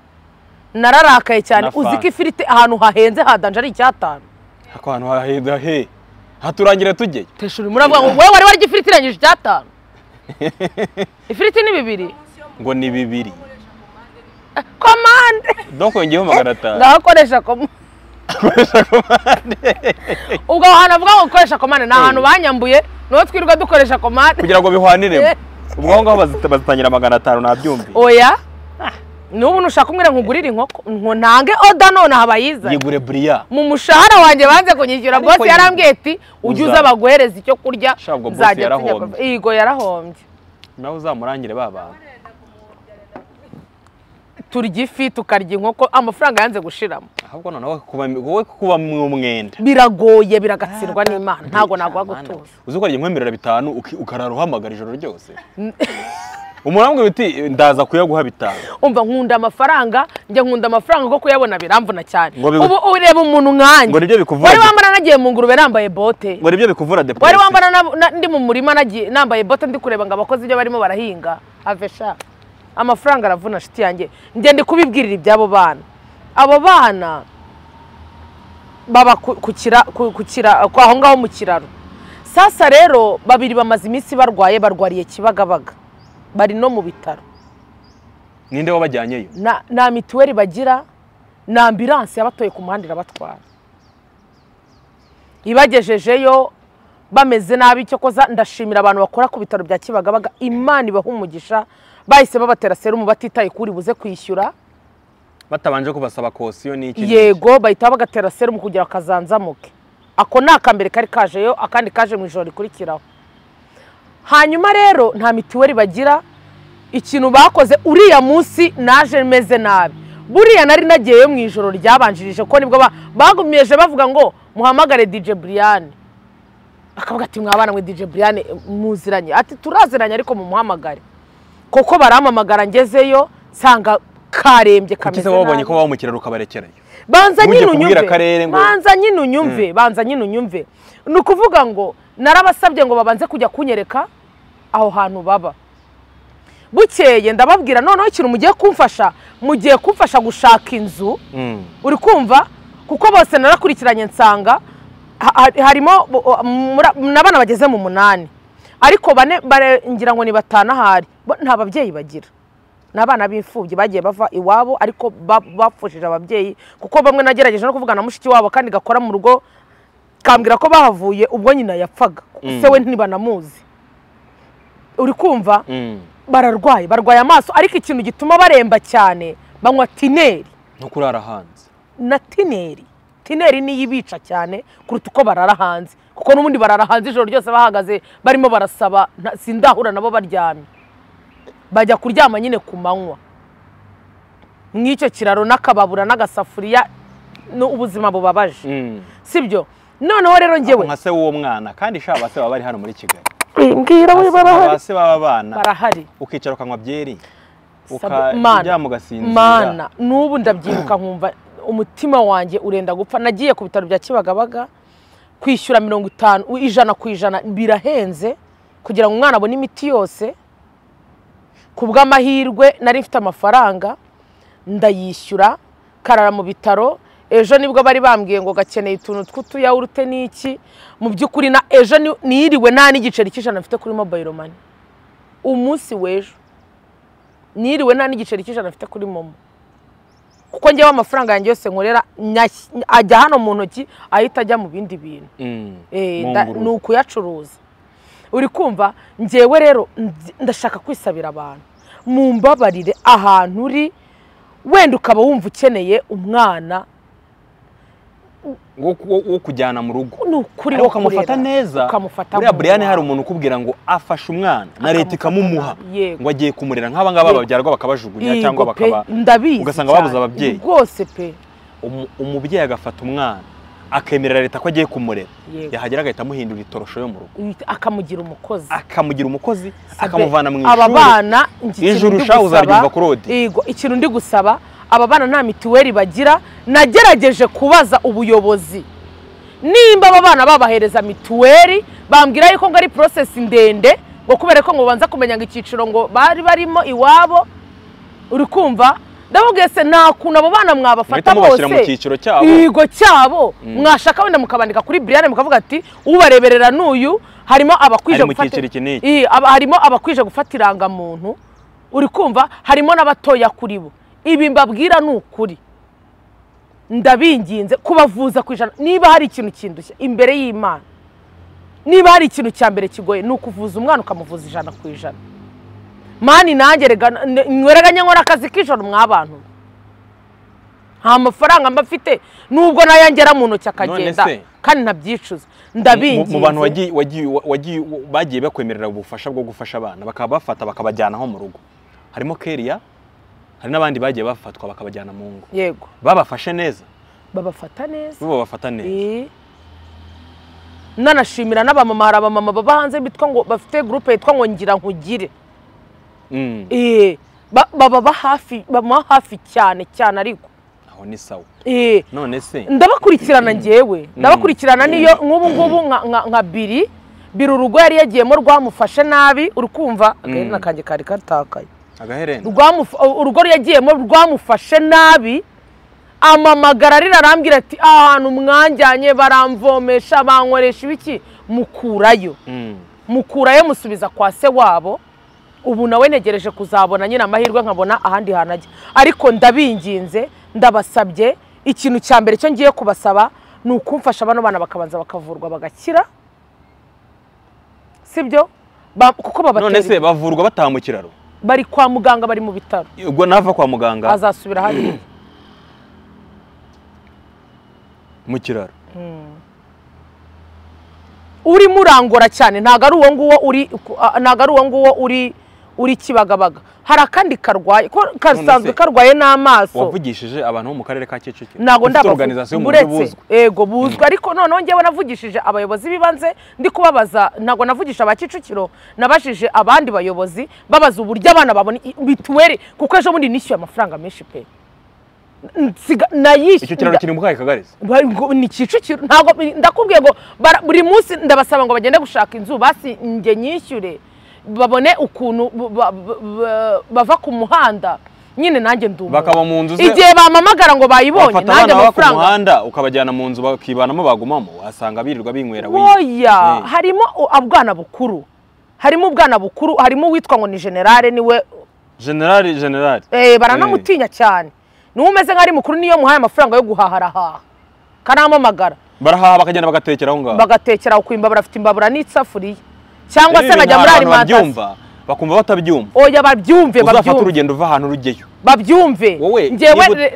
nararakaye cyane uziki ifiriti ahantu hahenze hadanje ari cyatanu ako ahantu haheda he haturangira tujye teshuri muravuga ngo wewe wari warya ifiriti irangije cyatanu ifiriti ni bibiri ngo ni bibiri commande donc ngiyeho magana atanu ndakoresha ko koresha komande ubwo hano avuga ngo koresha komande na hano banyambuye no twirwa dukoresha komande kugira ngo bihwanire ubwo ngo bazitangira magana atanu na byumbi oya n'ubu nushaka umwira nkugurira inkoko nko ntange order none habayiza yigure buriya mu mushahara wanje banze kunyishyura boss yarambwiye ati ujuze abaguhereza icyo kurya zaje igo yarahombye nawe uzamurangire baba turya ifi tukarya inkoko amafaranga yanze gushiramo ahubwo noneho wowe kuba umwenda biragoye biragatsirwa n'Imana ntago nagwa gutuza uzukorya inkwemerera bitanu ukararuhamagara ijoro ryose umurambwe biti ndaza kuyaguha bitanu umva nkunda amafaranga njye nkunda amafaranga ko kuyabona biramvuna cyane ubu ureba umuntu nkanye ngo nibyo bikuvura wari wambana nagiye mu ngurube nambaye bote ngo nibyo bikuvura depression wari wambana ndi mu murima nagiye nambaye bote ndi kureba ngo abakozi byo barimo barahinga avesha amafaranga aravuna shiti yanjye nde ndi kubibwirira ibyabo bana abo bana baba kukira kukira kwaho ngaho mu kiraro sasa rero babiri bamaze iminsi barwaye barwariye Kibagabaga bari no mu bitaro ninde wabajyanyeyo na na mituweli bagira na ambulance yabatoye ku muhanda irabatwara ibagejejeyo bameze nabi cyo koza ndashimira abantu bakora ku bitaro bya Kibagabaga Imana ibaha umugisha bahise babatera serumu batitaye kuri buze kwishyura batabanje kubasaba kosiyo ni iki yego bahita bagatera serumu kugira kazanzamuke ako nakambere kari kaje yo akandi kaje mu ijoro rikurikiraho hanyuma rero nta mituweli bagira ikintu bakoze uriya munsi naje meze nabi buriya nari nagiye mu ijoro ryabanjirije ko nibwo bagumiyeje bavuga ngo muhamagare D J Brian akavuga ati mwabana mwe D J Brian muziranye ati turaziranye ariko mu muhamagare koko baramamagara ngezeyo nsanga karembye kameze nawe babonye ko bamukirara ukabarekerayo banza nyine unyumve banza nyine unyumve banza nyine unyumve nukuvuga ngo narabasabye ngo babanze kujya kunyereka aho hantu baba bukeye ndababwira noneho ikintu mugiye kumfasha mugiye kumfasha gushaka inzu uri kumva kuko bose narakurikiranye nsanga harimo nabana bageze mu munani ariko bane ngira ngo ni batanu ahari nta babyeyi bagira nabana b'imfubyi bagiye bava iwabo ariko bapfushije ababyeyi kuko bamwe nagerageje no kuvugana mushiki wabo kandi gakora mu rugo kambwira ko bahavuye ubwo nyina yapfaga se we ntibanamuzi uri kumva bararwaye barwaye amaso ariko ikintu gituma baremba cyane banywa tineri no kurara hanze na tineri tineri ni yibica cyane kuruta uko barara hanze kuko n'ubundi barara hanze ijoro ryose bahagaze barimo barasaba sindahura nabo baryamye bajya kuryama nyine ku manywa n'icyo kiraro n'akababura n'agasafuriya no ubuzima bubabaje sibyo noneho rero ngewe nka se w'uwo mwana kandi shaba se baba bari hano muri Kigali mbwira we barahari se baba bana barahari ukicara ukanywa byeri ukajya mu gasinzi mana n'ubu ndabyiruka nkumva umutima wanjye urenda gupfa nagiye ku bitaro bya Kibagabaga kwishyura mirongo itanu ijana ku ijana birahenze kugira ngo umwana abone imiti yose kubw'amahirwe nari mfite amafaranga ndayishyura karara mu bitaro ejo nibwo bari bambwiye ngo gakeneye utuntu tw'utuyawurute n'iki mu by'ukuri na ejo niriwe nta n'igiceri cy'ijana mfite kuri mobile money umunsi w'ejo niriwe nta n'igiceri cy'ijana mfite kuri momo kuko ngewe amafaranga yanjye yose nkorera ajya hano mu ntoki ahita ajya mu bindi bintu ni ukuyacuruza uri kumva ngewe rero ndashaka kwisabira abantu mu mbabarire ahantu uri wenda ukaba wumva ukeneye umwana wo kujyana mu rugo ukamufata neza buriya Briane hari umuntu ukubwira ngo afashe umwana na leta ikamumuha ngo agiye kumurera nk'aba ngaba babyarwa bakabajugunya cyangwa bakaba ugasanga babuze ababyeyi rwose pe umubyeyi agafata umwana akemerera leta ko agiye kumurera yahagera agahita amuhindura itorosho yo mu rugo akamugira umukozi akamugira umukozi akamuvana mu ishuri aba bana ijuru usha uzaririmba kurode yego ikintu ndi gusaba aba bana nta mituweli bagira nagerageje kubaza ubuyobozi nimba aba bana babahereza mituweli bambwira yuko ngo ari process ndende ngo kubera ko ngo banza kumenya ngo ikiciro ngo bari barimo iwabo uri kumva ndabubwiye se nta kuntu abo bana mwabafata bose igo cyabo mwashaka wenda mukabandika kuri Briane mukavuga ati ubareberera n'uyu harimo abakwije gufatira harimo abakwije gufatiranga muntu uri kumva harimo n'abatoya kuri bo ibi mbabwira n'ukuri ndabinginze kubavuza kwijana niba hari ikintu kindushya imbere y'Imana niba hari ikintu cya mbere kigoye n'ukuvuza umwana ukamuvuza ijana kwijana mani nangerega nweraganye nkora akazi k'ijoro mw'abantu nta mafaranga mbafite nubwo nayangera mu ntoki akagenda kandi ntabyicuza ndabinginze mu bantu wagiye bagiye bakwemerera ubufasha bwo gufasha abana bakaba bafata bakabajyanaho mu rugo harimo Keria hari n'abandi bagiye bafatwa bakabajyana mu ngo yego babafashe neza babafata neza bo babafata neza nanashimira n'abamama hari abamama babahanze bitwa ngo bafite groupe yitwa ngo ngira nkugire eh baba bahafi baba hafi cyane cyane ariko aho ni sawa eh none se ndabakurikirana ngewe ndabakurikirana niyo nk'ubu ngubu nka biri biri urugo yari yagiyemo rwamufashe nabi urukumva agaherena kange kari katakaye agaherena urugo yagiyemo rwamufashe nabi amamagara rirarambira ati ahantu mwanjyanye baramvomesha bankoresha ibiki mukurayo mukurayo musubiza kwa se wabo ubu nawe negereje kuzabona nyina amahirwe nkabona ahandi hanajye ariko ndabinginze ndabasabye ikintu cya mbere cyo ngiye kubasaba nukumfasha abana bana bakabanza bakavurwa bagakira sibyo kuko babatera none se bavurwa batamukiraro bari kwa muganga bari mu bitaro ubwo nava kwa muganga azasubira handi mu kiraro uri murangora cyane ntago ari uwo nguwo uri ntago ari uwo nguwo uri uri Kibagabaga hari akandi karwaye kasanzwe karwaye n'amaso wavugishije abantu bo mu karere ka Kicukiro nago ndabazwa buretse ego buzwa ariko noneho ngewe navugishije abayobozi bibanze ndi kubabaza nago navugisha ba Kicukiro nabashije abandi bayobozi babaza uburyo abana babona bituwere kuko ejo bundi nishyuye amafaranga menshi pe icyo kiraro kiri mu kahe kagareza ni Kicukiro ntago ndakubwiye ngo buri munsi ndabasaba ngo bagende gushaka inzu basi nge nyishyure babone ukuntu bava ku muhanda nyine nanjye ndumva bakaba mu nzu ze igiye bamamagara ngo bayibonye nanjye amafaranga muhanda ukabajyana mu nzu bakibanamo bagumamo wasanga birirwa binywera wiye oya harimo abwana bukuru harimo ubwana bukuru harimo witwa ngo ni generale niwe generale generale eh baranamutinya cyane numeze nk'ari mukuru niyo muhaye amafaranga yo guhahara ha kanamamagara baraha bakagenda bagatekeraho ngaho bagatekeraho kwimba barafite imbabura n'itsafuriye cyangwa se najya muri ari matasa bakumva batabyumva oya babyumve babyumve uzafata urugendo uva ahantu rugeyo babyumve ngewe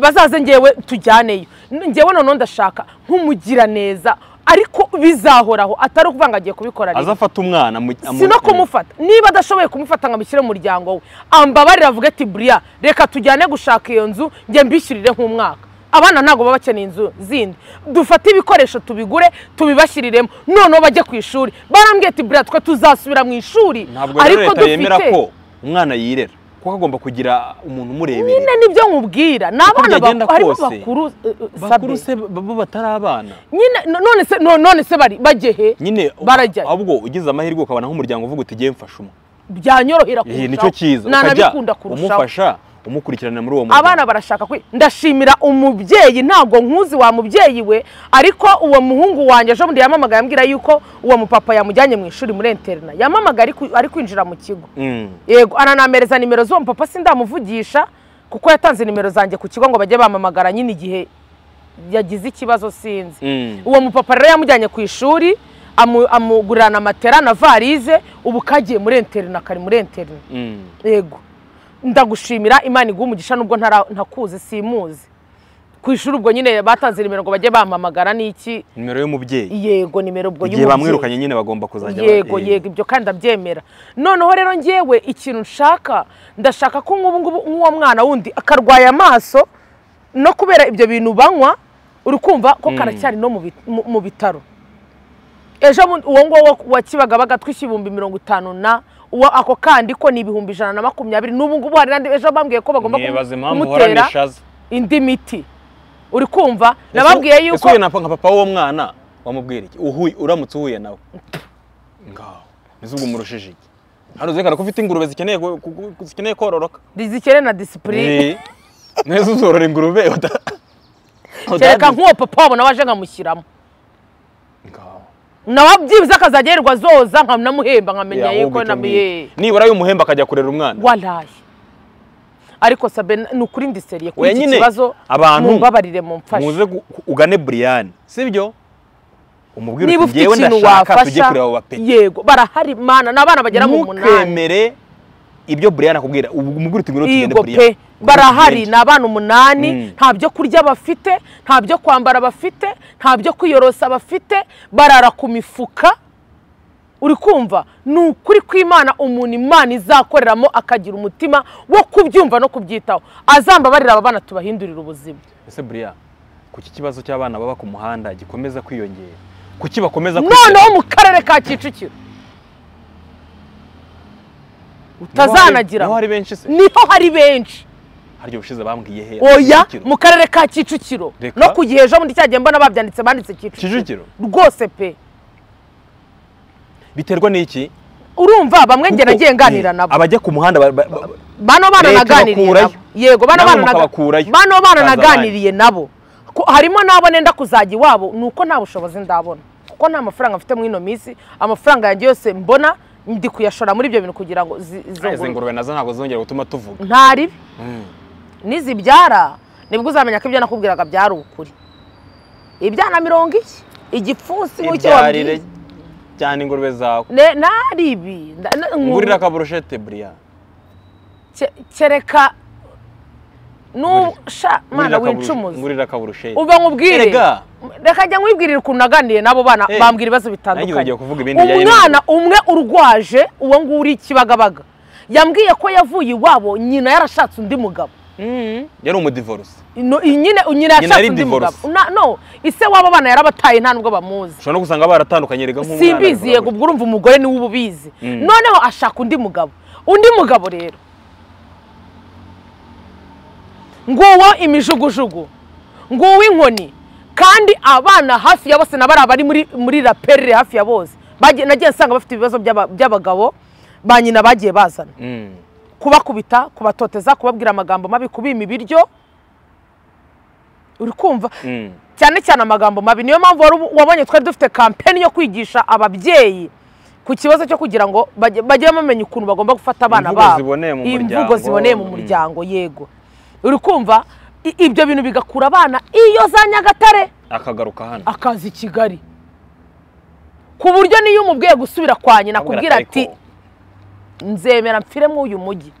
bazaze ngewe tujyaneyo ngewe none ndashaka nkumugira neza ariko bizahoraho atari kuvanga giye kubikora rero azafata umwana sino kumufata niba adashoboye kumufata ngamukire mu ryango we ambabarira avuga ati Bria reka tujyane gushaka iyo nzu nge mbishyirire nk'umwaka abana nago babakeneye inzu zindi dufate ibikoresho tubigure tubibashyiriremo none bajye ku ishuri barambwiye ati Bria twa tuzasubira mu ishuri ariko dufite ko umwana yirera ko kagomba kugira umuntu murebera nyine nibyo nkubwira nabana bakuru bakuru se bo batarabana nyine none se none se bari bagehe nyine barajya ahubwo ugize amahirwe ukabana nk'umuryango uvuga uti giye mfasha umu byanyorohera kurusha nicyo kiza ukajya umufasha umukurikirana muri uwo muntu abana barashaka kwi ndashimira umubyeyi ntago nkuzi wa mubyeyi we ariko uwo muhungu wanje aje bundi yamamagara ambira yuko uwo mupapa yamujyanye mu ishuri muri interna yamamagara ari kwinjira mu kigo yego aranamereza nimero zo mpapa sindamuvugisha kuko yatanze nimero zanje ku kigo ngo bajye bamamagara nyine igihe yagize ikibazo sinzi uwo mupapa rero yamujyanye ku ishuri amugurana matera na varize ubukagiye muri interna kari muri interna yego ndagushimira imana igumugisha nubwo ntakuze simuze ku ishuri ubwo nyine batanze nimero ngo bajye bamamagara n'iki nimero yo mubyeyi yego nimero ubwo y'umubyeyi bamwirukanye nyine bagomba kuzajya yego yego ibyo kandi ndabyemera noneho rero ngiyewe ikintu nshaka ndashaka ko nk'ubu ngubu uwo mwana wundi akarwaye amaso no kubera ibyo bintu banywa urukumva ko karacyari no mu bitaro ejo uwo ngo wakibagabaga twishyibumbi mirongo itanu na uwa ako kandi ko ni ibihumbi ijana na makumyabiri n'ubu ngubu hari nandi ejo bambwiye ko bagomba kumutera indi miti uri kumva nababwiye yuko ese nka papa wo mwana wamubwira iki uhuye uramutse uhuye nawe ngaho nizubwo murushije iki hano zekana ko ufite ingurube zikeneye zikeneye kororoka zikeneye na discipline neza uzorora ingurube cyereka nk'uwo papa wabona waje nkamushyiramo ngaho nawa byibuze akazagerwa zoza nkanamuhemba nkamenya yiko nabiye nibura yo muhemba akajya kurera umwana walaye ariko sabe nukuri ndi seriye ku kibazo abantu babarire mu mfasha muze ugane Brian sibyo umubwira ugiye ndashaka tujye kureba abapeti yego barahari mana nabana bagera mu munani mukemere ibyo Brian akubwira umubwira uti ngiro tugende Brian barahari nabana umunani nta byo kurya bafite nta byo kwambara bafite nta byo kwiyorosa bafite barara ku mifuka uri kumva nukuri kw'Imana umuntu Imana izakoreramo akagira umutima wo kubyumva no kubyitaho azamba barira abana tubahindurira ubuzima ese Bria ku iki kibazo cy'abana baba ku muhanda gikomeza kwiyongera kuki bakomeza noneho mu karere ka Kicukiro utazanagira niho hari benshi haryo ushize bambwiye he oya mu karere ka Kicukiro no kugiheje bundi cyagiye mbona babyanditse banditse Kicukiro rwose pe biterwa n'iki urumva bamwe ngena giye nganira nabo abajye ku muhanda bano bana naganiriye yego bano bana bano bana naganiriye nabo harimo nabo nenda kuzaji wabo nuko nta bushobozi ndabona kuko nta mafaranga mfite mu ino misi amafaranga yanjye yose mbona ndi kuyashora muri ibyo bintu kugira ngo zizongurwe nazo ntago zongera gutuma tuvuga ntari nizibyara nibwo uzamenya ko ibyo nakubwiraga byari ukuri ibyana mirongo iki igipfunsi n'icyo wabwira cyane ingurube zawe ntari ibi ngurira ka brochette Bria kereka nusha mana wincumuza ngurira ka brochette uba nkubwire rekajya nkwibwirira ukuntu naganiye nabo bana bambwira ibibazo bitandukanye umwana umwe urwaje uwo nguri ikibagabaga yambwiye ko yavuye iwabo nyina yarashatse undi mugabo yari umudivorce nyine nyina yarashatse undi mugabo no ise wabo bana yarabataye nta nubwo bamuzi ushobora no gusanga baratandukanye rega nk'umwana simbizi yego ubwo urumva umugore niwe ububizi noneho ashaka undi mugabo undi mugabo rero nguwo imijugujugu nguwo inkoni kandi abana hafi ya bose nabara bari muri muri rapere hafi ya bose nagiye nsanga bafite ibibazo by'abagabo banyina bagiye bazana kubakubita kubatoteza kubabwira amagambo mabi kubima ibiryo uri kumva cyane cyane amagambo mabi niyo mpamvu wabonye twari dufite campaign yo kwigisha ababyeyi ku kibazo cyo kugira ngo bajye bamenye ukuntu bagomba gufata abana babo imvugo ziboneye mu muryango yego uri kumva ibyo bintu bigakura abana iyo zanyagatare akagaruka hano akazi Kigali ku buryo niyo umubwiye gusubira kwa nyina kubwira ati nzemera mpfiremo uyu mujyi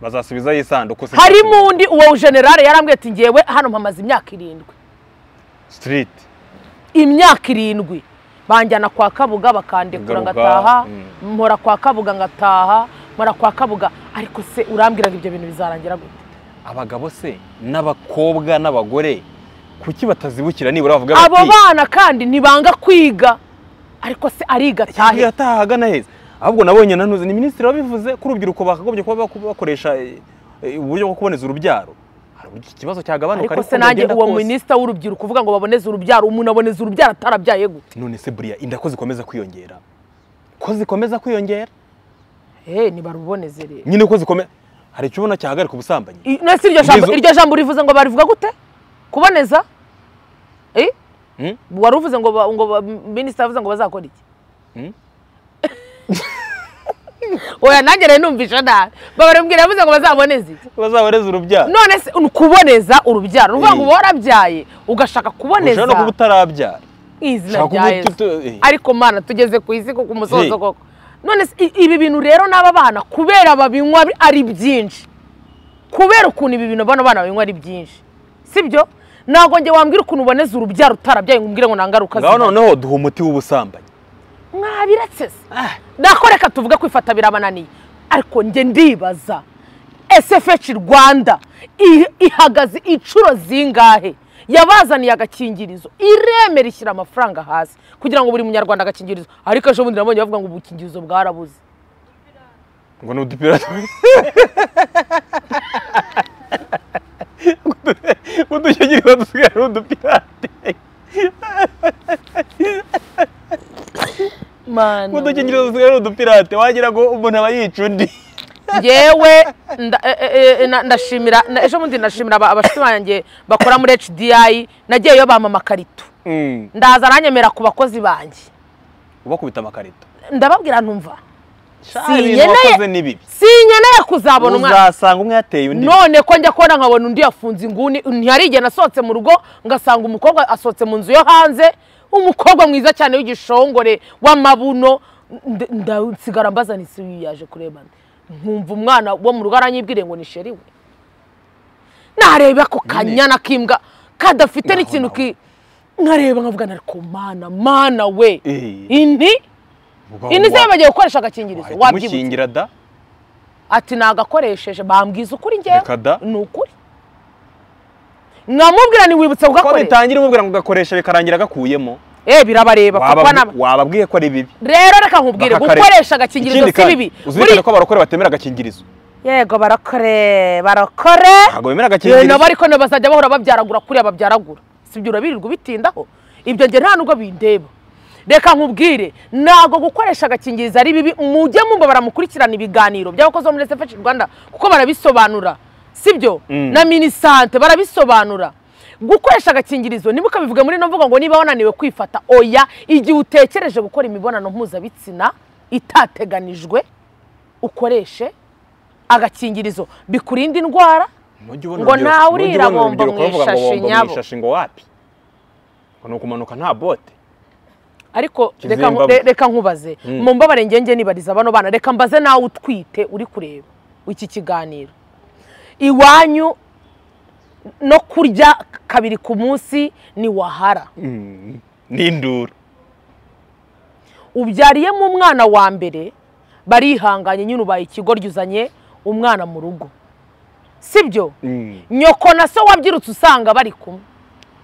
bazasubiza yisanduku se hari mundi uwo general yarambwiye ati ngewe hano mpamaze imyaka irindwi street imyaka irindwi banjyana kwa Kabuga bakandekura ngataha mpora kwa Kabuga ngataha mpora kwa Kabuga ariko se urambwira ibyo bintu bizarangira gute abagabo se n'abakobwa n'abagore kuki batazibukira nibura bavuga abo bana kandi nibanga kwiga ariko se ariga tahe yatahaga naheza ahubwo nabonye nanuze ni ministre wabivuze ko urubyiruko bakagobye kuba bakoresha uburyo bwo kuboneza urubyaro hari ikibazo cyagabanuka ariko se nange uwo ministre w'urubyiruko uvuga ngo baboneze urubyaro umuntu aboneze urubyaro atarabyaye gute none se buriya inda ko zikomeza kwiyongera ko zikomeza kwiyongera eh ni baruboneze rero nyine ko zikomeza hari cyubona cyahagarika ubusambanyi nase iryo jambo iryo jambo rivuze ngo barivuga gute kuboneza eh waruvuze ngo ngo ministre avuze ngo bazakora iki oya nagere numvisha da babarembwira yavuze ngo bazaboneze bazaboneze urubyaro none se kuboneza urubyaro uvuga ngo borabyaye ugashaka kuboneza ushaka no kubutarabyara izina byaye ariko mana tugeze ku isi ku musozo koko none se ibi bintu rero naba bana kubera babinywa ari byinshi kubera ukuntu ibi bintu bana bana babinywa ari byinshi sibyo nago nge wambwira ukuntu uboneza urubyaro utarabyaye ngumbwire ngo nangaruka zina noneho duha umuti w'ubusambanyi mwabiratse nakoreka tuvuga kwifata birabananiye ariko nge ndibaza S F H Rwanda ihagaze inshuro zingahe yabazaniye agakingirizo iremera ishyira amafaranga hasi kugira ngo buri munyarwanda agakingirizo ariko ejo bundi nabonye bavuga ngo ubukingirizo bwarabuze ngo ni udupirata ngo dukingirizo dusigare udupirate mano ngo dukingirizo dusigare udupirate wagira ngo umuntu aba yica undi yewe ndashimira ejo bundi ndashimira abashyitsi banjye bakora muri H D I nagiye yo bamama karito ndaza aranyemera ku bakozi banjye ubakubita amakarito ndababwira ntumva sinyeneye kuzabona umwana uzasanga umwe yateye undi none ko njya kubona nkabona undi yafunze inguni ntihari igihe nasohotse mu rugo ngasanga umukobwa asohotse mu nzu yo hanze umukobwa mwiza cyane w'igishongore w'amabuno ndasigara mbaza ni yaje kurebana nkumva umwana wo mu rugo aranyibwire ngo nisheriwe nareba ko kanyana kimbwa kadafite n'ikintu ki nkareba nkavuga nariko mana mana we inti inti se bagiye gukoresha agakingirizo wabyibuze da ati nagakoresheje bambwiza ukuri ngewe n'ukuri nkamubwira ni wibutse ugakoresha bitangira umubwira ngo gakoresha bikarangira gakuyemo eh birabareba kuko wababwiye ko ari bibi rero reka nkubwire gukoresha agakingirizo si bibi uzirikana ko barokore batemera agakingirizo yego barokore barokore ntago bemera agakingirizo no bariko no bazajya bahora babyaragura kuri ababyaragura sibyo urabirirwa bitindaho ibyo nge nta nubwo bindeba reka nkubwire nago gukoresha agakingirizo ari bibi mujye mumba baramukurikirana ibiganiro byabakoze muri S F H Rwanda kuko barabisobanura sibyo na minisante barabisobanura gukoresha agakingirizo nimukabivuge muri no mvuga ngo niba wananiwe kwifata oya igihe utekereje gukora imibonano mpuzabitsina itateganijwe ukoreshe agakingirizo bikurinda indwara ngo nawe urira bombo mwishashi ngo wapi ngo nukumanuka nta bote ariko reka reka nkubaze mu mbabare ngenge nibariza bano bana reka mbaze nawe utwite uri kureba iki kiganiro iwanyu no kurya kabiri ku munsi ni wahara ni nduru ubyariye mu mwana wa mbere barihanganye nyine ubaye ikigoryo uzanye umwana mu rugo sibyo nyoko na so wabyirutse usanga bari kumwe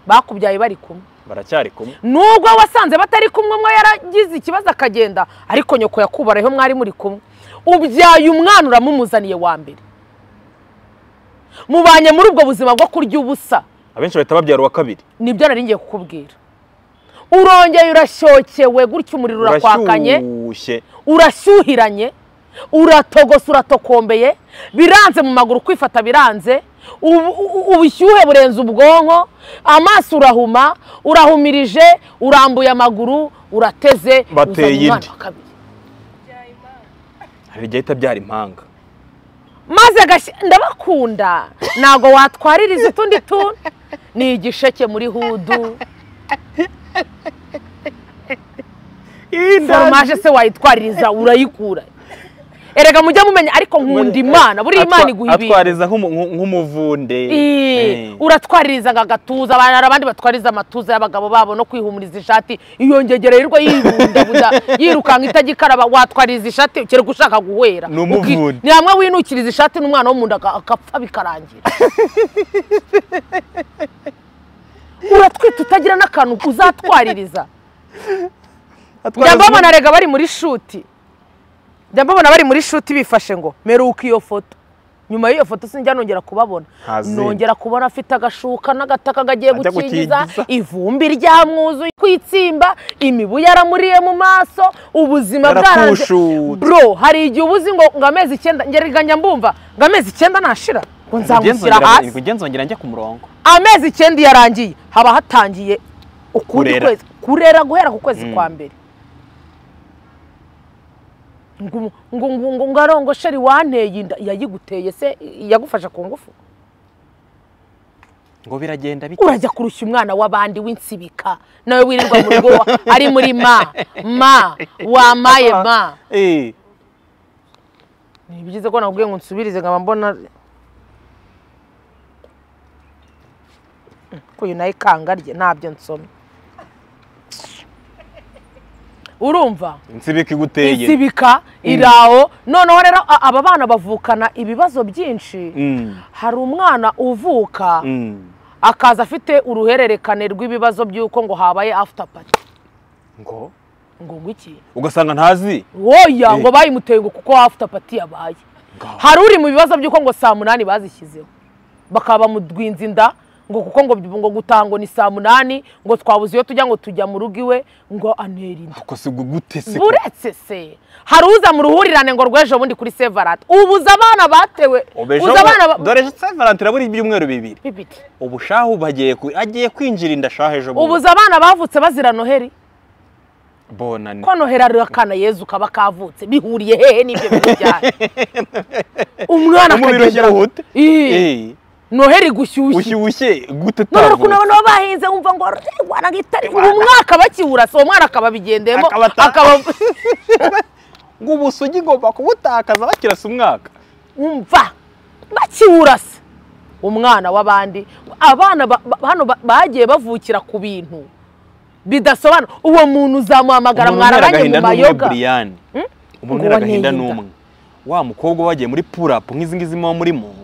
bakubyaye bari kumwe baracyari kumwe nubwo wasanze batari kumwe mwe yaragize ikibazo akagenda ariko nyoko yakubaraho mwari muri kumwe ubyaye umwana uramumuzaniye wa mbere mubanye muri ubwo buzima bwo kurya ubusa abenshi bahita babyara wa kabiri nibyo nari ngiye kukubwira urongeye urashyokewe gutyo umuriro urakwakanye urashyuhiranye uratogose uratokombeye biranze mu maguru kwifata biranze ubushyuhe burenze ubwonko amaso urahuma urahumirije urambuye amaguru urateze bateye indi hari igihita byari impanga maze ndabakunda nago watwaririza utundi tuntu ni igisheke muri hudu formaje se wayitwaririza urayikura erega mujya mumenya ariko nkunda imana buri imana iguhibira atwariza nk'umuvunde uratwaririza ngagatuza abantu abandi batwariza amatuza y'abagabo babo no kwihumuriza ishati iyo ngegererwa yibunda buda yirukanka itagikaraba watwariza ishati ukere gushaka guhwera ni hamwe winukiriza ishati n'umwana wo munda akapfa bikarangira uratwita utagira n'akantu uzatwaririza atwariza banarega bari muri shuti ndababona bari muri shuti bifashe ngo meruka iyo foto nyuma y'iyo foto sinjya nongera kubabona nongera kubona afite agashuka n'agataka gagiye gukingiza ivumbi ryamwuzuye kwitsimba imibu yaramuriye mu maso ubuzima bwaranje bro hari igihe ubuzi ngo ngamezi icyenda ngeriganya mbumva ngamezi icyenda nashira ngo nzagushyira hasi kugenzongera njye ku murongo amezi icyenda yarangiye haba hatangiye ukundi kwezi kurera guhera ku kwezi kwa mbere ngu ngu ngarongo sheri wanteye inda yayiguteye se yagufasha ku ngufu ngo biragenda bite urajya kurushya umwana wabandi winsibika nawe wirirwa mu rugo ari muri ma ma wa maye ma eh nibigize ko nakubwiye ngo nsubirize ngaba mbona ko yunaye kanga rye nabyo nsome urumva insibika iguteye insibika iraho noneho rero aba bana bavukana ibibazo byinshi hari umwana uvuka akaza afite uruhererekane rw'ibibazo by'uko ngo habaye after party ngo ngo ngwiki ugasanga ntazi woya ngo bayimuteye ngo kuko after party yabaye hari uri mu bibazo by'uko ngo saa munani bazishyizeho bakaba mudwinze inda ngo kuko ngo ngo gutango ni saa munani ngo twabuze iyo tujya ngo tujya mu rugiwe ngo anerinda ako se gutese buretse se haruza mu ruhurirane ngo rwejo bundi kuri sevarate ubuza abana batewe ubuza abana doreje sevarate raburi ibyumweru bibiri bibiti ubushaho bagiye agiye kwinjira indashaho ejo ubuza abana bavutse bazira noheri bona ni ko nohera rakana Yezu kaba kavutse bihuriye hehe nibyo bintu byane umwana akagira hote eh noheri gushyushye ushyushye gutetara no kuno no bahinze umva ngo rwana gitari umwaka bakibura so umwana akababigendemo akaba ngo busugi ngo bakubutakaza bakirasa umwaka umva bakiburasa umwana wabandi abana hano bagiye bavukira ku bintu bidasobanura uwo muntu uzamuhamagara mwaraganye mu mayoga umuntu agahinda numwe wa mukobwa wagiye muri purap nk'izi ngizi mu murimo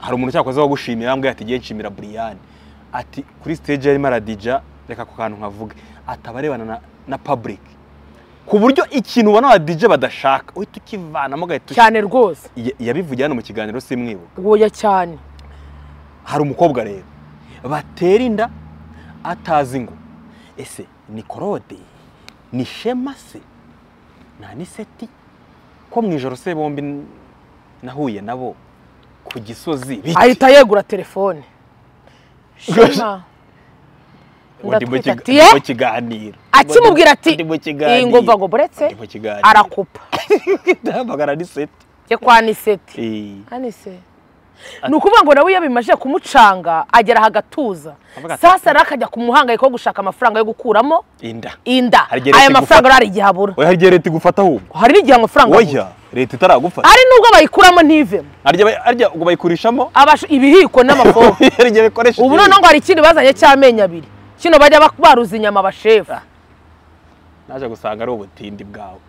hari umuntu cyakoze wagushimira ambwe ati giye nshimira Brian ati kuri stage yari maradija reka ku kantu nkavuga atabarebana na, na public ku buryo ikintu bana wa D J badashaka uhita ukivanamo gahita cyane rwose yabivugiye no mu kiganiro simwibuka woya cyane hari umukobwa rero batera inda atazi ngo ese ni korode ni shema se nani seti ko mwijoro se bombi nahuye nabo ku gisozi ahita yegura telefone shema mu kiganiro akimubwira ati ingo mva ngo buretse arakupa ndabagara ni seti ye kwa ni seti ani se nukuvuga ngo nawe yabimaje kumucanga agera hagatuza sasa rakajya kumuhanga iko gushaka amafaranga yo gukuramo inda inda aya mafaranga rari gihabura oya harye leta igufata aho hari n'igihe amafaranga oya leta itaragufata ari nubwo bayikuramo ntivemo arya arya ubwo bayikurishamo abasho ibihiko n'amaforo harye bikoresha ubu none ngo hari ikindi bazanye cy'amenya abiri kino bajya baruza inyama bashefa naje gusanga ari ubutindi bwawe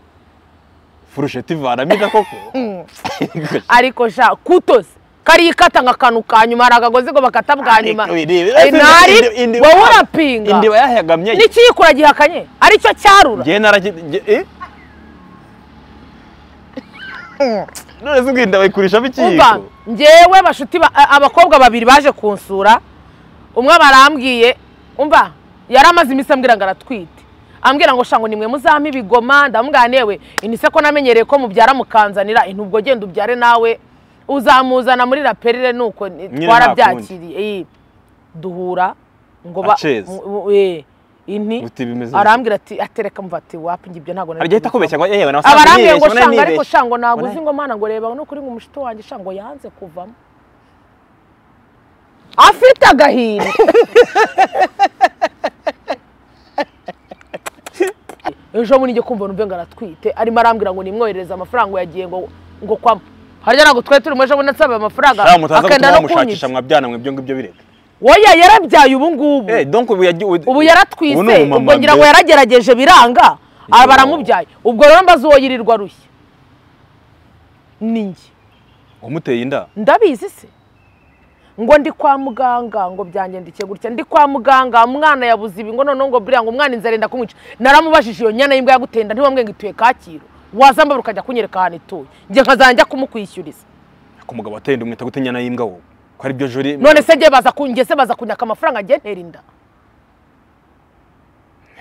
furusheti vana mida koko ariko sha kutoze kari katanga kanu kanyuma aragagoze go bakatabwanyuma inari wowe urapinga indi bayahagamye niki yikuragihakanye ari cyo cyarura je narage eh none zugenda bayikurisha bikiko njewe bashuti abakobwa babiri baje kunsura umwe barambwiye umba yaramaze imisambwira ngaratwite ambwira ngo shango nimwe muzampa ibigoma ndamubwira newe inise ko namenyereye ko mubyara mukanzanira intubwo genda ubyare nawe uzamuzana muri raperire nuko twarabyakiriye duhura ngo ba eh ini arambwira ati atereka mvati wapi ngibyo ntago nari agahita kubeshya ngo yewe na wasambye ngo shango ariko shango naguzi ngo mana ngo reba no kuri mu mushito wanjye shango yanze kuvamo afite agahiri ejo muri nje kumva numve ngaratwite arimo arambwira ngo nimwoherereza amafaranga yagiye ngo ngo kwamo harya nago twe turi mweje abona nsaba amafaranga akenda no kunyisha mwabyana mwe byo ngibyo bireka woya yarabyaye ubu ngubu eh donc ubu yaratwise ubwo ngira ngo yaragerageje biranga abaramubyaye ubwo rero mbazo woyirirwa rushye ningi umuteye inda ndabizi se ngo ndi kwa muganga ngo byange ndike gutya ndi kwa muganga umwana yabuze ibi ngo none ngo birango umwana inzare nda kumwica naramubashije iyo nyana yimbwa yagutenda ntibamwe ngituye Kacyiru wazamba rukajya kunyerekaana ituye nje nkazanja kumukwishyuriza kumugabo atende umwita gute nyana yimbwa wo ko ari byo juri none se nge baza kungese baza kunyaka amafaranga agentera inda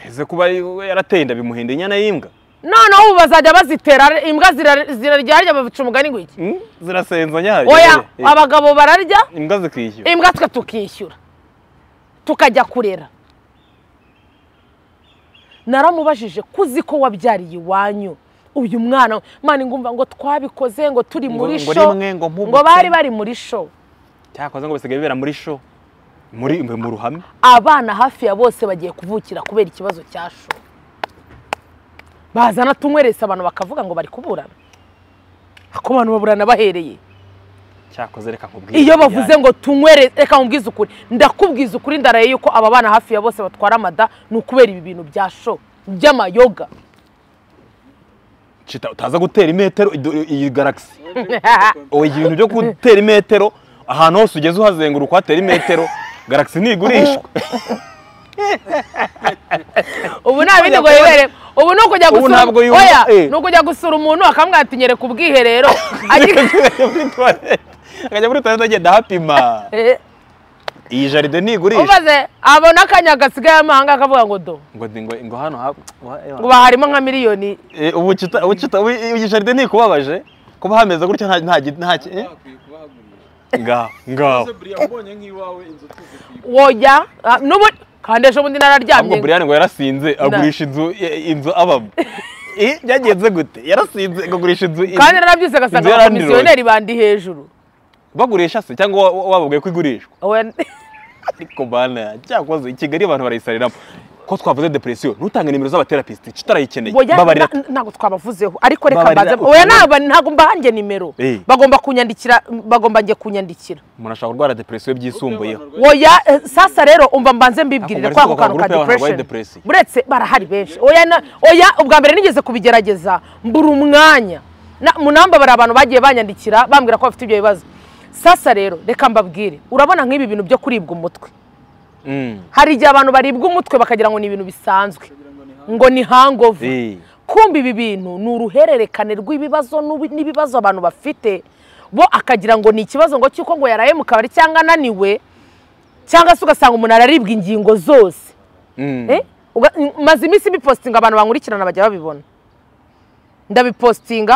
heze kuba yaratenda bimuhende nyana yimbwa none ubu bazajya bazitera imbwa zirarya babica umugani ngwiki zirasenza nyayo oya abagabo bararya imbwa zikishyura imbwa tukishyura tukajya kurera naramubajije kuziko wabyariye iwanyu uyu mwana mani ngumva ngo twabikoze ngo turi muri show ngo bari bari muri show cyakoze ngo bisigaye bibera muri show muri mu ruhame abana hafi ya bose bagiye kuvukira kubera ikibazo cya show bazana tumwerese abantu bakavuga ngo bari kuburana ako abantu baburana bahereye cyakoze reka nkubwira iyo bavuze ngo tumwerese reka nkubwiza ukuri ndakubwiza ukuri ndaraye yuko aba bana hafi ya bose batwara amada nukubera ibi bintu bya show by'amayoga cita utaza gutera imetero iyi galaxy oyi ibintu byo gutera imetero ahantu hose ugeze uhazenguruka watera imetero galaxy nigurishwa ubu nabindi ngo yibere ubu nuko ujya gusura oya nuko ujya gusura umuntu akamwatinyere ku bwiherero akajya muri toilette agenda hapima iyi jaride nigurisha ubaze abona akanyagasigaye amahanga akavuga ngo do ngo ngo hano ngo baharimo nka miliyoni ubu iyi jaride ntikubabaje kuba hameze gutyo nta nta nga nga woya nubu kandi ejo bundi nararyamye ngo Brian ngo yarasinze agurisha inzu inzu abamo eh yagenze gute yarasinze ngo agurisha inzu kandi narabyise gasanga abamisiyoneri bandi hejuru bagurisha se cyangwa wababwiye kwigurishwa ariko bana cyakoze Kigali abantu barayisariramo ko twavuze depression nutanga nimero z'abaterapiste kitarayikeneye babarira ntago twabavuzeho ariko reka baza oya naba ntago mbahange nimero bagomba kunyandikira bagomba nge kunyandikira umuntu ashaka urwara depression byisumbuyeho oya sasa rero umva mbanze mbibwirira kwako kanu ka depression buretse barahari benshi oya oya ubwa mbere nigeze kubigerageza mbura umwanya munamba bari abantu bagiye banyandikira bambwira ko bafite ibyo bibazo sasa rero reka mbabwire urabona nk'ibi bintu byo kuribwa umutwe hari igihe abantu baribwa umutwe bakagira ngo ni ibintu bisanzwe ngo ni hangover kumba ibi bintu ni uruhererekane rw'ibibazo n'ibibazo abantu bafite bo akagira ngo ni ikibazo ngo cyuko ngo yaraye mu kabari cyangwa ananiwe cyangwa se ugasanga umuntu araribwa ingingo zose maze iminsi bipostinga abantu bankurikirana bajya babibona ndabipostinga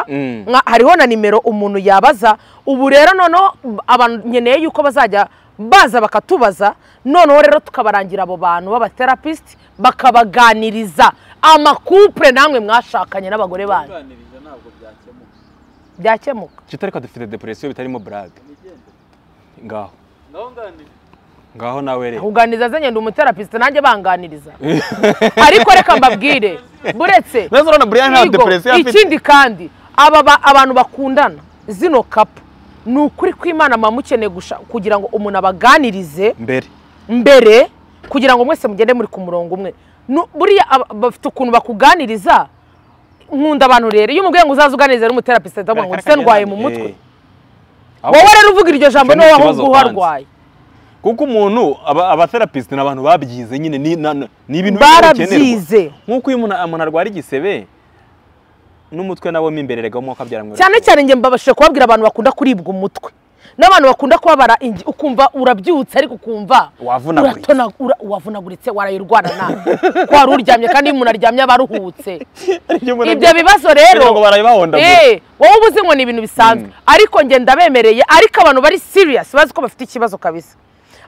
hariho na nimero umuntu yabaza ubu rero noneho abantu nkeneye yuko bazajya baza bakatubaza noneho rero tukabarangira abo bantu b'abaterapiste bakabaganiriza amakupure namwe mwashakanye n'abagore banyu ntabwo byakemuka byakemuka kitariko dufite depression bitarimo brague ngaho ngaho nawe rero uganiriza zanye ndi umuterapiste nanjye banganiriza ariko reka mbabwire buretse ikindi kandi aba abantu bakundana zino kapu ni ukuri kw'Imana mamukeneye kugira ngo umuntu abaganirize mbere mbere kugira ngo mwese mugende muri ku murongo umwe buriya bafite ukuntu bakuganiriza nkunda abantu rero iyo umubwiye ngo uzaza uganirize n'umuterapiste ndavuga ngo se ndwaye mu mutwe wowe rero uvuga iryo jambo niwe wahubwo uharwaye kuko umuntu abaterapiste ni abantu babyize nyine ni ibintu barabyize nk'uko iyo umuntu arwara igisebe n'umutwe nawo mimbererega mu kabyara mwe cyane cyane nge mbabashe kubabwira abantu bakunda kuribwa umutwe n'abantu bakunda kwabara ingi ukumva urabyutse ariko ukumva uratona wavunaguritse warayirwana na kwa ruryamye kandi umuntu aryamye abaruhutse ibyo bibazo rero eh wowe ubuze ngo ni ibintu bisanzwe ariko nge ndabemereye ariko abantu bari serious bazi ko bafite ikibazo kabisa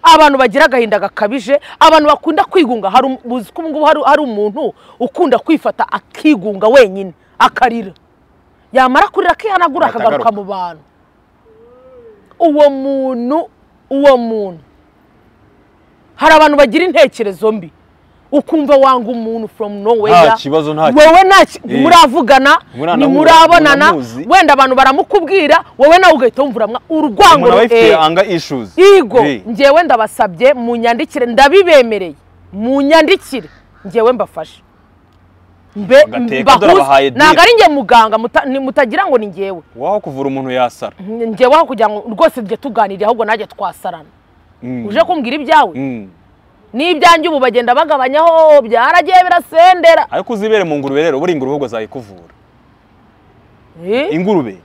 abantu bagira agahinda gakabije abantu bakunda kwigunga hari buzi ko ngo hari umuntu ukunda kwifata akigunga wenyine akarira yamara kurira kihanagura akagaruka mu bantu uwo muntu uwo muntu hari abantu bagira intekerezo mbi ukumva wanga umuntu from nowhere wewe naki muravugana ni murabonana wenda abantu baramukubwira wewe nawe ugahita wumvuramwa urwango yego ngewe ndabasabye mu nyandikire ndabibemereye mu nyandikire ngewe mbafashe mbe naga ari nge muganga mutagira ngo ni ngewe waho kuvura umuntu yasara ngewe waho kugira ngo rwose bye tuganirire ahubwo najye twasarana uje kumbwira ibyawe ni ibyanjye ubu bagenda bagabanyaho byaragiye birasendera ariko uzibere mu ngurube rero buri ngurube ubwo zayikuvura ingurube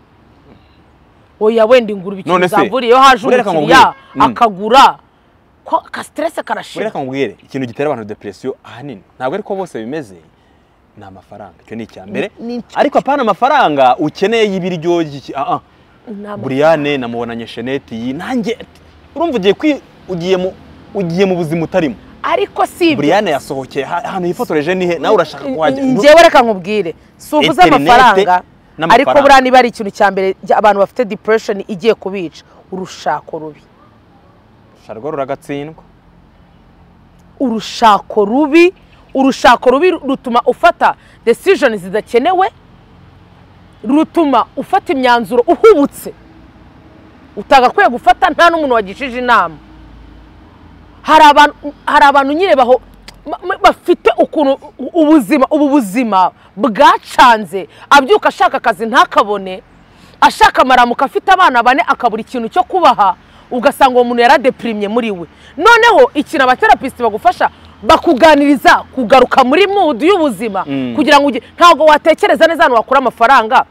oya wenda ingurube cyazavuriye haje umukiriya akagura ka stress karashira reka ngubwire ikintu gitera abantu depression ahanini ntabwo ariko bose bimeze na amafaranga cyo ni cyambere ariko apana amafaranga ukeneye y'ibiryo ah ah Brianne namubonanye Sheneti nanjye urumva ugiye ugiye mu ugiye mu buzima utarimo ariko si Brianne yasohokeye hano yifotoreje nihe nawe urashaka kwajya ngewe reka nkubwire suvuza amafaranga ariko burani bari ikintu cyambere abantu bafite depression igiye kubica urushako rubi sharwa ruragatsindwa urushako rubi urushako rubi rutuma ufata decisions zidakenewe rutuma ufata imyanzuro uhubutse utagakwiye gufata nta n'umuntu wagishije inama hari abantu nyine baho bafite ukuntu ubuzima ubu buzima bwacanze abyuka ashaka akazi ntakabone ashaka amaramuka afite abana bane akabura ikintu cyo kubaha ugasanga uwo muntu yaradeprimye muri we noneho ikintu abatherapist bagufasha bakuganiriza kugaruka muri mood y'ubuzima kugira ngo ntago watekereza neza no wakura amafaranga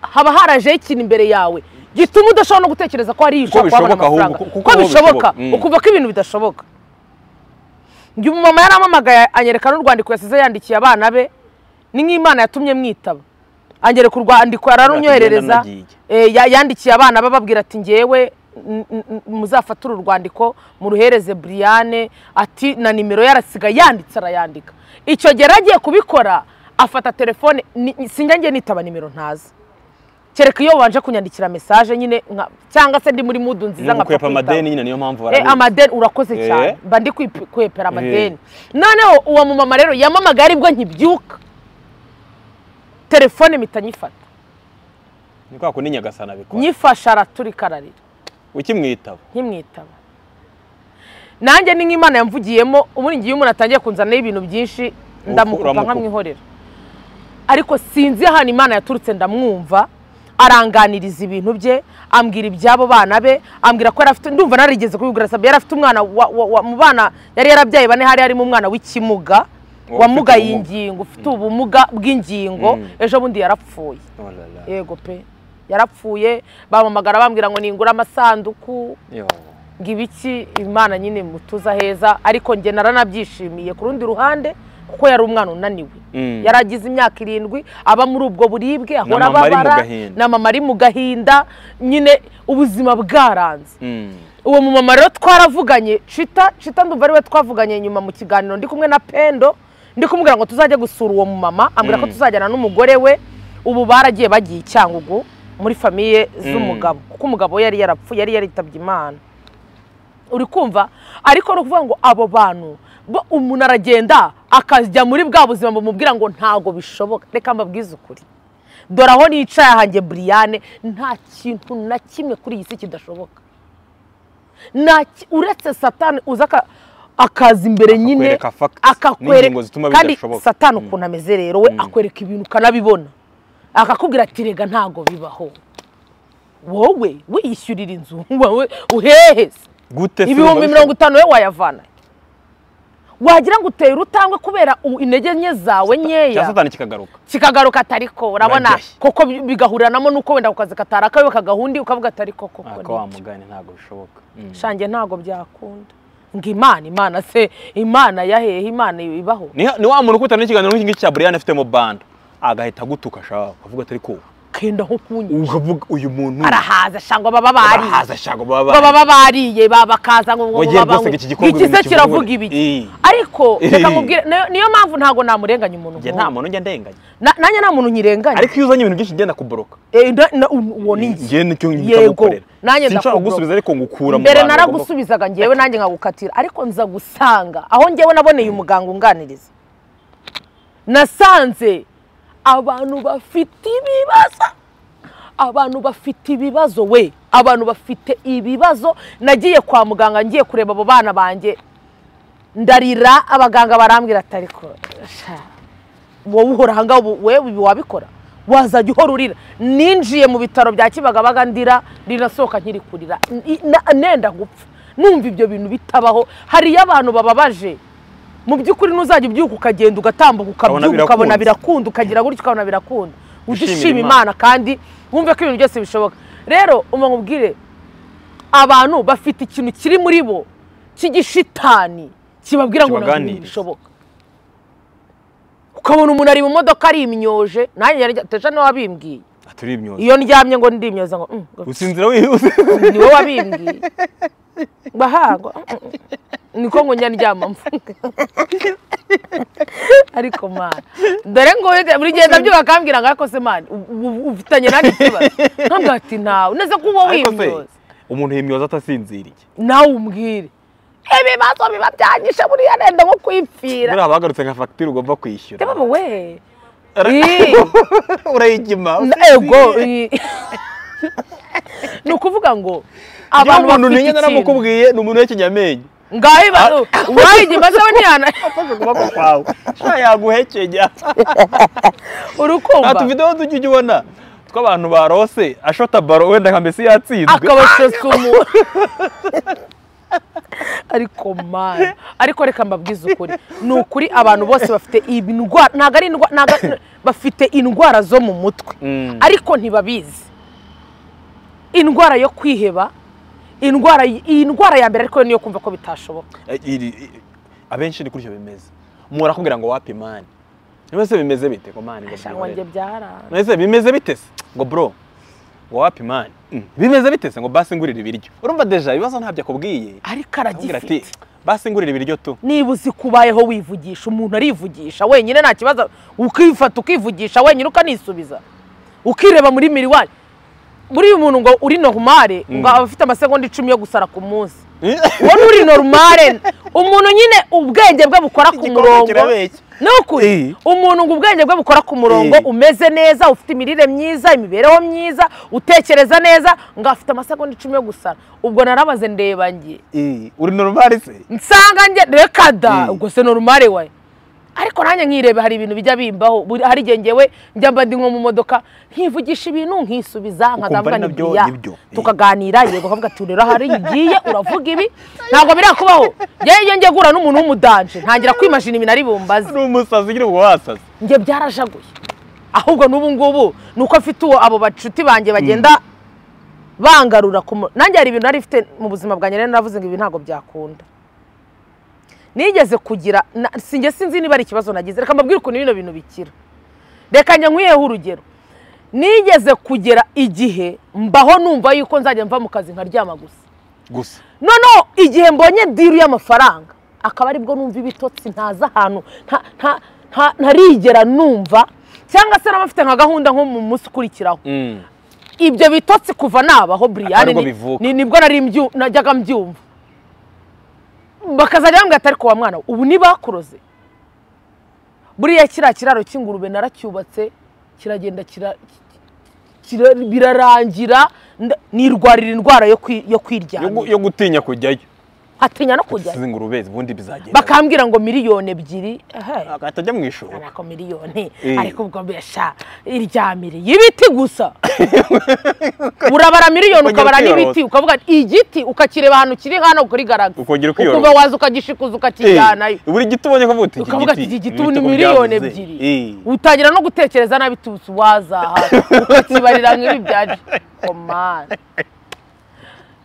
haba haraje ikintu imbere yawe gituma udashobora no gutekereza ko ari ijoro kwa amafaranga ko bishoboka ukuva ko ibintu bidashoboka ngi mama yaramamagaya anyereka n'urwandiko yasize yandikiye abana be ni nk'Imana yatumye mwitaba angere ku rwandiko yararunyoherereza yandikiye abana bababwira ati ngewe muzafatura urwandiko mu ruhereze Brianne ati na nimero yarasiga yanditse arayandika icyo geragiye kubikora afata telefone sinjye nitaba nimero ntazi kereka iyo wanje kunyandikira message nyine cyangwa se ndi muri mudu nziza nka kwepa amadeni nyine niyo mpamvu barabye eh amadeni urakoze cyane mba ndi kwepera amadeni noneho uwo mu mama rero yamamagara ibwo nkibyuka telefone mitanyifata niko akunenyagasana bikora nyifasha araturika ararira ukimwitaba nkimwitaba nanjye ni nk'Imana yamvugiyemo umuri ngiye umuntu atangiye kunzana ibintu byinshi ndamukupa nkamwihorera ariko sinzi hano Imana yaturutse ndamwumva aranganiriza ibintu bye ambwira ibyabo bana be ambwira ko arafite ndumva narigeze kubigura sabye yarafite umwana mu bana yari yarabyaye bane hari harimo umwana w'ikimuga wamuga yingingo ufite ubumuga bw'ingingo ejo bundi yarapfuye yego pe yarapfuye bamamagara bambwira ngo ningura amasanduku ngibiki Imana nyine mutuza heza ariko nge naranabyishimiye ku rundi ruhande kuko yari umwana unaniwe yaragize imyaka irindwi aba muri ubwo buribwe ahora babara na mama ari mu gahinda nyine ubuzima bwaranze uwo mu mama rero twaravuganye cita cita ndumva ari we twavuganye nyuma mu kiganiro ndi kumwe na Pendo ndi kumubwira ngo tuzajya gusura uwo mu mama ambwira ko tuzajyana n'umugore we ubu baragiye bagiye Cyangugu muri famiye z'umugabo kuko umugabo yari yarapfuye yari yaritabye Imana uri kumva ariko no kuvuga ngo abo bantu bo umuntu aragenda akajya muri bwa buzima bamubwira ngo ntago bishoboka reka mbabwize ukuri dore aho nicaye ahanjye Brianne nta kintu na kimwe kuri iyi si kidashoboka uretse Satani uza akazi imbere nyine akakwereka kandi Satani ukuntu ameze rero we akwereka ibintu ukanabibona akakubwira ati rega ntago bibaho wowe wishyurira inzu wowe uheheze ibihumbi mirongo itanu we wayavana wagira ngo uteye urutangwe kubera intege nke zawe nyeya cya satani kikagaruka kikagaruka tariko urabona koko bigahuranamo nuko wenda kukaze kataraka we kagahundi ukavuga tariko koko nako wa mugani ntago bishoboka shange ntago byakunda ngimana imana se imana yahehe imana ibaho ni wa muntu kutana n'ikiganiro n'iki cy'abriyane afite mu band agahita gutuka shaka avuga tariko kenda ho kunyu ukavuga uyu muntu arahaza shangwa baba bari arahaza shangwa baba bari baba bariye baba kaza ngo baba ikize kiravuga ibiki ariko reka mubwire niyo mpamvu ntago namurenganya umuntu nje nta muntu nje ndenganya nanye nta muntu nyirenganya ariko iyo uzanye ibintu byinshi ngenda kuboroka eh uwo ni nje n'icyo ngitagukorera nanye ndashaka gusubiza ariko ngukura mu mbere naragusubizaga ngewe nanjye ngagukatira ariko nza gusanga aho ngewe naboneye umuganga unganiriza nasanze abantu bafite ibibazo abantu bafite ibibazo we abantu bafite ibibazo nagiye kwa muganga ngiye kureba abo bana banje ndarira abaganga barambwira atariko wowe uhora hanga wewe wabikora wazajya uhorurira ninjiye mu bitaro bya Kibagabaga ndira rirasoka nkiri kurira nenda gupfa numva ibyo bintu bitabaho hari abantu bababaje mu byukuri nuzajya ubyuka ukagenda ugatambuka ukabyuka ukabona birakunda ukagira gutyo ukabona birakunda udishima imana kandi wumve ko ibintu byose bishoboka rero umubwire abantu bafite ikintu kiri muri bo cy'igishitani kibabwira ngo ntabwo bishoboka ukabona umuntu ari mu modoka ari imyoje nanjye yateje no wabimbwiye aturi imyoje iyo ndyamye ngo ndimyoza ngo usinzira wihuse ni wowe wabimbwiye bahago niko ngo njya ndyama mvuga ariko mana dore ngo buri gihe ndabyuka kambwira ngo akose mana ufitanye nandi kibazo ntabwo ati nawe neze kuba wimyoza umuntu himyoza atasinziriye nawe umbwire ibibazo biba byanyishe muri yanenda nko kwipfira buriya bagarutse nka facture ugomba kwishyura ndababa we urayigima ego nukuvuga ngo abantu banunye naramukubwiye numuntu w'ikinyamenye ngaye baro waje masawe nyana afashe kuba ko kwawe sha yaguhekenya urukumba atu video tujye ubona twabantu barose ashota baro wenda kambesi yatsinzwe akabashesa umuntu ariko man ariko reka mbabwiza ukuri nukuri abantu bose bafite indwara naga ari naga bafite indwara zo mu mutwe ariko ntibabizi indwara yo kwiheba indwara indwara ya mbere ariko niyo kumva ko bitashoboka abenshi ni kuryo bemeze mura kugira ngo wapi man nibese bimeze bite ko man ngo cyangwa nge byara nibese bimeze bitese ngo bro wapi man bimeze bitese ngo basi ngurire ibiryo urumva deja ibibazo ntabya kubwiye ariko aragifite basi ngurire ibiryo tu nibuzi kubayeho wivugisha umuntu arivugisha wenyine nta kibazo ukifata ukivugisha wenyine ukanisubiza ukireba muri miriwani muri umuntu ngo uri normale ngo afite amasegonda icumi yo gusara ku munsi wone uri normale umuntu nyine ubwenge bwe bukora ku murongo n'ukuri umuntu ngo ubwenge bwe bukora ku murongo umeze neza ufite imirire myiza imibereho myiza utekereza neza ngo afite amasegonda icumi yo gusara ubwo narabaze ndeba ngiye uri normale se nsanga nge reka da ubwo se normale wae ariko nanye nkirebe hari ibintu bijya bimbaho hari gengewe njya mbandi nko mu modoka nkivugisha ibintu nkisubiza nkazamva n'ibyo tukaganira yego kavuga turera hari igiye uravuga ibi ntabwo birakubaho yeyo nge gura n'umuntu w'umudanje ntangira kwimashina ibintu ari bumbaze n'umusazi ngira ngo wasaze nge byarashaguye ahubwo n'ubu ngubu nuko afite uwo abo bacuti bange bagenda bangarura nanjye hari ibintu ari ifite mu buzima bwanjye rero navuze ngo ibi ntago byakunda nigeze kugira singe sinzi niba ari ikibazo nagize reka mbabwire ukuntu bino bintu bikira reka njya nkwiyeho urugero nigeze kugera igihe mbaho numva yuko nzajya mva mu kazi nkaryama gusa gusa noneho igihe mbonye diru y'amafaranga akaba aribwo numva ibitotsi ntaza ahantu ntarigera numva cyangwa se n'abafite nka gahunda nko mu munsi ukurikiraho ibyo bitotsi kuva nabaho Brian nibwo nari najyaga mbyumva bakazajya bambwira atari ko wa mwana ubu ni bakuroze buriya kiriya kiraro cy'ingurube naracyubatse kiragenda birarangira nirwarira indwara yo kwiryana yo gutinya kujyayo atinya no kujya zingurubezi ubundi bizagenda bakambira ngo miliyoni ebyiri akatajya mu ishuri ariko miliyoni ariko ubwo besha iryamire y'ibiti gusa urabara miliyoni ukabara n'ibiti ukavuga igiti ukakireba hano kiri hano kuri garaga ukuba waza ukagishikuza ukakijyanayo buri giti ubonye ko vuta igiti ukavuga iki giti ni miliyoni ebyiri utangira no gutekereza nabitutsi waza ukakibarira nk'ibi byaje komana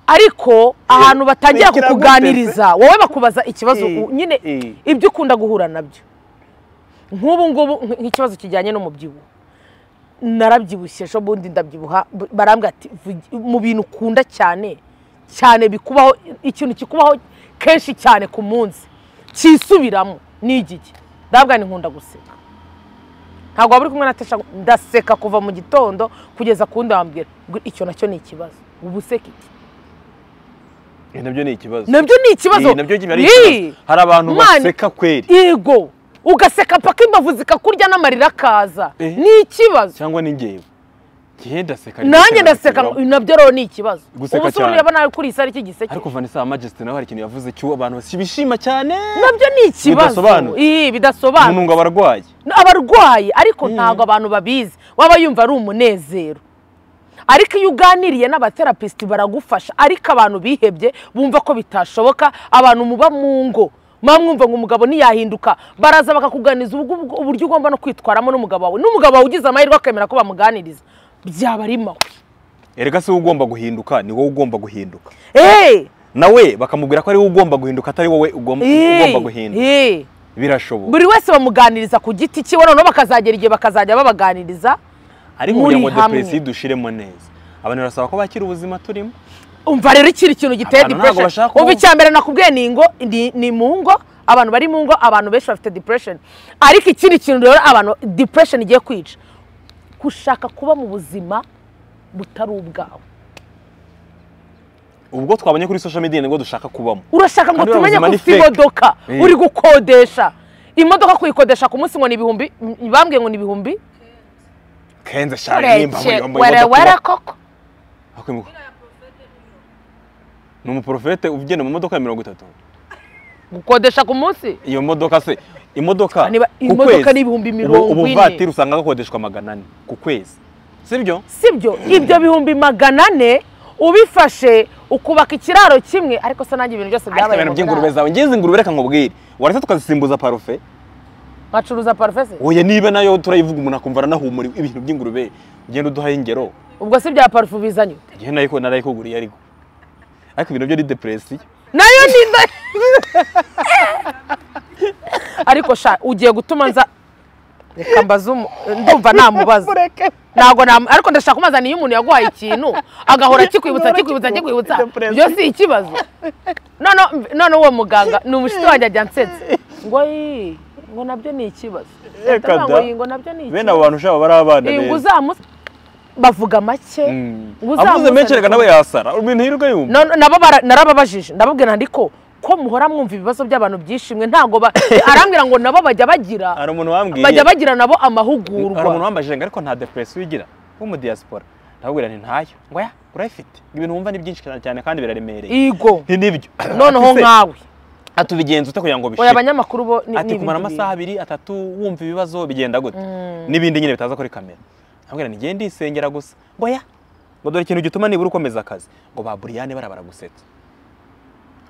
ariko ahantu batangira kukuganiriza wowe bakubaza ikibazo nyine ibyo ukunda guhura nabyo nk'ubu ngubu nk'ikibazo kijyanye no mubyibuho narabyibushye sho bundi ndabyibuha barambwa ati mu bintu ukunda cyane cyane bikubaho ikintu kikubaho kenshi cyane ku munsi cyisubiramo nigiki ndabwa ni nkunda guseka ntabwo buri kumwe natesha ndaseka kuva mu gitondo kugeza kundi wambwira icyo nacyo ni ikibazo ubuseka iki nabyo ni ikibazo nabyo ni ikibazo nabyo ari ikibazo hari abantu baseka kweri yego ugaseka paka imbavu zikakurya n'amarira kaza ni ikibazo cyangwa ni ngewe gihe ndaseka nanjye ndaseka nabyo rero ni ikibazo ubusuru yabana kuri isari kigiseke ariko vana isa majesty nawe hari kintu yavuze cyo abantu bashibishima cyane nabyo ni ikibazo eh bidasobanura mununga barwaye abarwaye ariko ntago abantu babizi waba yumva ari umunezero ariko iyo uganiriye n'abatherapist baragufasha ariko abantu bihebye bumva ko bitashoboka abantu muba mu ngo mamwumva ngo umugabo ni yahinduka baraza bakakuganiza uburyo ugomba no kwitwaramo n'umugabo wawe n'umugabo wawe ugize amahirwe akamera ko bamuganiriza byaba rimawe erega se ugomba guhinduka ni wowe ugomba guhinduka eh nawe bakamubwira ko ari ugomba guhinduka atari wowe ugomba guhinduka eh birashoboka buri wese bamuganiriza ku giti cye none bakazagera igihe bakazajya babaganiriza ari ngo ngo depression dushiremo neza abantu barasaba ko bakira ubuzima turimo umva rero ikiri kintu giteye depression ubi cyambere nakubwiye ningo ni mungo abantu bari mungo abantu benshi bafite depression ariko ikindi kintu rero abantu depression igiye kwica kushaka kuba mu buzima butari ubwawe ubwo twabonye kuri social media ngo dushaka kubamo urashaka ngo tumenye ko imodoka uri gukodesha imodoka kuyikodesha ku munsi ngo ni ibihumbi bambwe ngo ni ibihumbi Kenza shari nimba mu wera wera koko akwimuka Numu profete uvugene mu modoka ya mirongo itatu gukodesha ku munsi iyo modoka se imodoka imodoka ni ibihumbi mirongo ine ubuvatiri usanga gakodeshwa magana ane ku kwezi sibyo sibyo ibyo bihumbi magana ane ubifashe ukubaka ikiraro kimwe ariko se nanjye ibintu byose byabaye ibintu by'ingurube zawe ngize ingurube reka nkubwire warase tukazisimbuza parufe bacuruza parfese oya niba nayo turayivuga umuntu akumvara nahumura ibintu by'ingurube ugenda uduhaye ingero ubwo se bya parfum bizanye gihe nayiko narayikuguriye ariko ariko ibintu byo ni depression nayo ni ariko sha ugiye gutuma nza reka mbazumu ndumva namubaza nago na ariko ndashaka kumaza niyo umuntu yaguhaye ikintu agahora kikwibutsa kikwibutsa kikwibutsa byo si ikibazo no no no no uwo muganga n'umushito wajya jansetse ngo yi ngo nabyo ni ikibazo reka ngo yingo nabyo ni bene abantu shaba bari abana bene ngo uzamusa bavuga make uzamusa menshi reka nawe yasara ibintu hirwa yumva nabo narababajije ndababwira ndiko ko muhora mwumva ibibazo by'abantu byishimwe ntago arambwira ngo nabo bajya bagira ari umuntu wambwiye bajya bagira nabo amahugurwa ari umuntu wambajije ngo ariko nta depression ugira wo mu diaspora ndababwira nti ntayo ngo ya urayifite ibintu wumva ni byinshi cyane kandi biraremereye yego nti nibyo noneho nkawe atubigenza utakugira ngo bishye abanyamakuru bo ati kumara amasaha abiri atatu wumva ibibazo bigenda gute nibindi nyine bitaza kuri kamera ntabwo ni gende isengera gusa ngo ya ngo dore ikintu gituma nibura ukomeza akazi ngo ba Brianne barabara gusetsa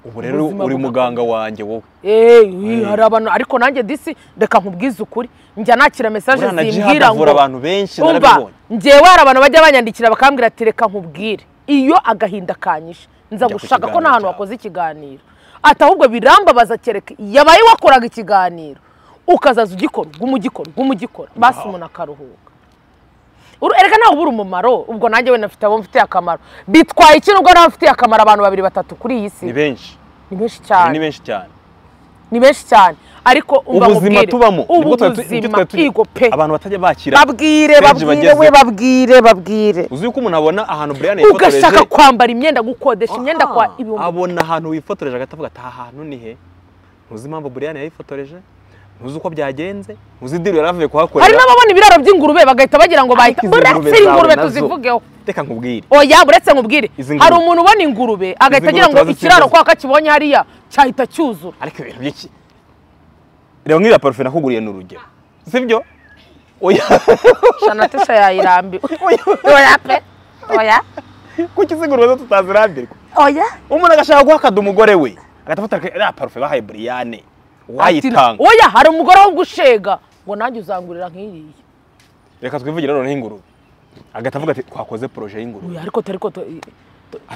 ubu rero uri muganga wanjye wowe eh hari abantu ariko nanjye disi ndeka nkubwiza ukuri njya nakira message zimbwira ngo abantu benshi narabibonye ngewe hari abantu bajya banyandikira bakambwira ati reka nkubwire iyo agahinda kanyisha nza gushaka ko nahantu wakoze ikiganiro atahubwo biramba bazakereka yabaye wakoraga ikiganiro ukazaza ugikora gumugikora gumugikora basi umuntu akaruhuka ureka naho buri umumaro ubwo nanjye we nafite abo mfite akamaro bitwaye ikintu ubwo nafite akamaro abantu babiri batatu kuri iyi si ni benshi ni benshi cyane ni benshi cyane ni benshi cyane ariko ubuzima tubamo ubwo twatwigo pe abantu batajya bakira babwire babwire we babwire babwire uzi uko umuntu abona ahantu Brian yafotoreje ugashaka kwambara imyenda gukodesha imyenda kwa ibihumbi abona ahantu wifotoreje agatavuga ati ahantu ni he uzi impamvu Brian yayifotoreje uzi uko byagenze uzi diri yaravuye kuhakorera ari nababona ibiraro by'ingurube bagahita bagira ngo bahita buretse ingurube tuzivugeho Teka nkubwire. Oya buretse nkubwire. Hari umuntu ubona ingurube agahitagira ngo ikiraro kwaka kibonye hariya cyahita cyuzura. Ariko ibintu byiki? Rero ngira parfait nakuguriye n'urugero. Sibyo? Oya. Shanatesha yayirambi. Oya pe. Oya. Kuki zingurube tutazirambirwa. Oya. Umuntu agashaka guhakada umugore we. Agatafata ra parfait bahaye Brianne. Wayitanga. Oya hari umugore wo gushega. Ngo nanjye uzangurira nk'iriye. Reka twivugire rero n'ingurube. Agatavuga ati twakoze projet y'ingurube. Ariko tariko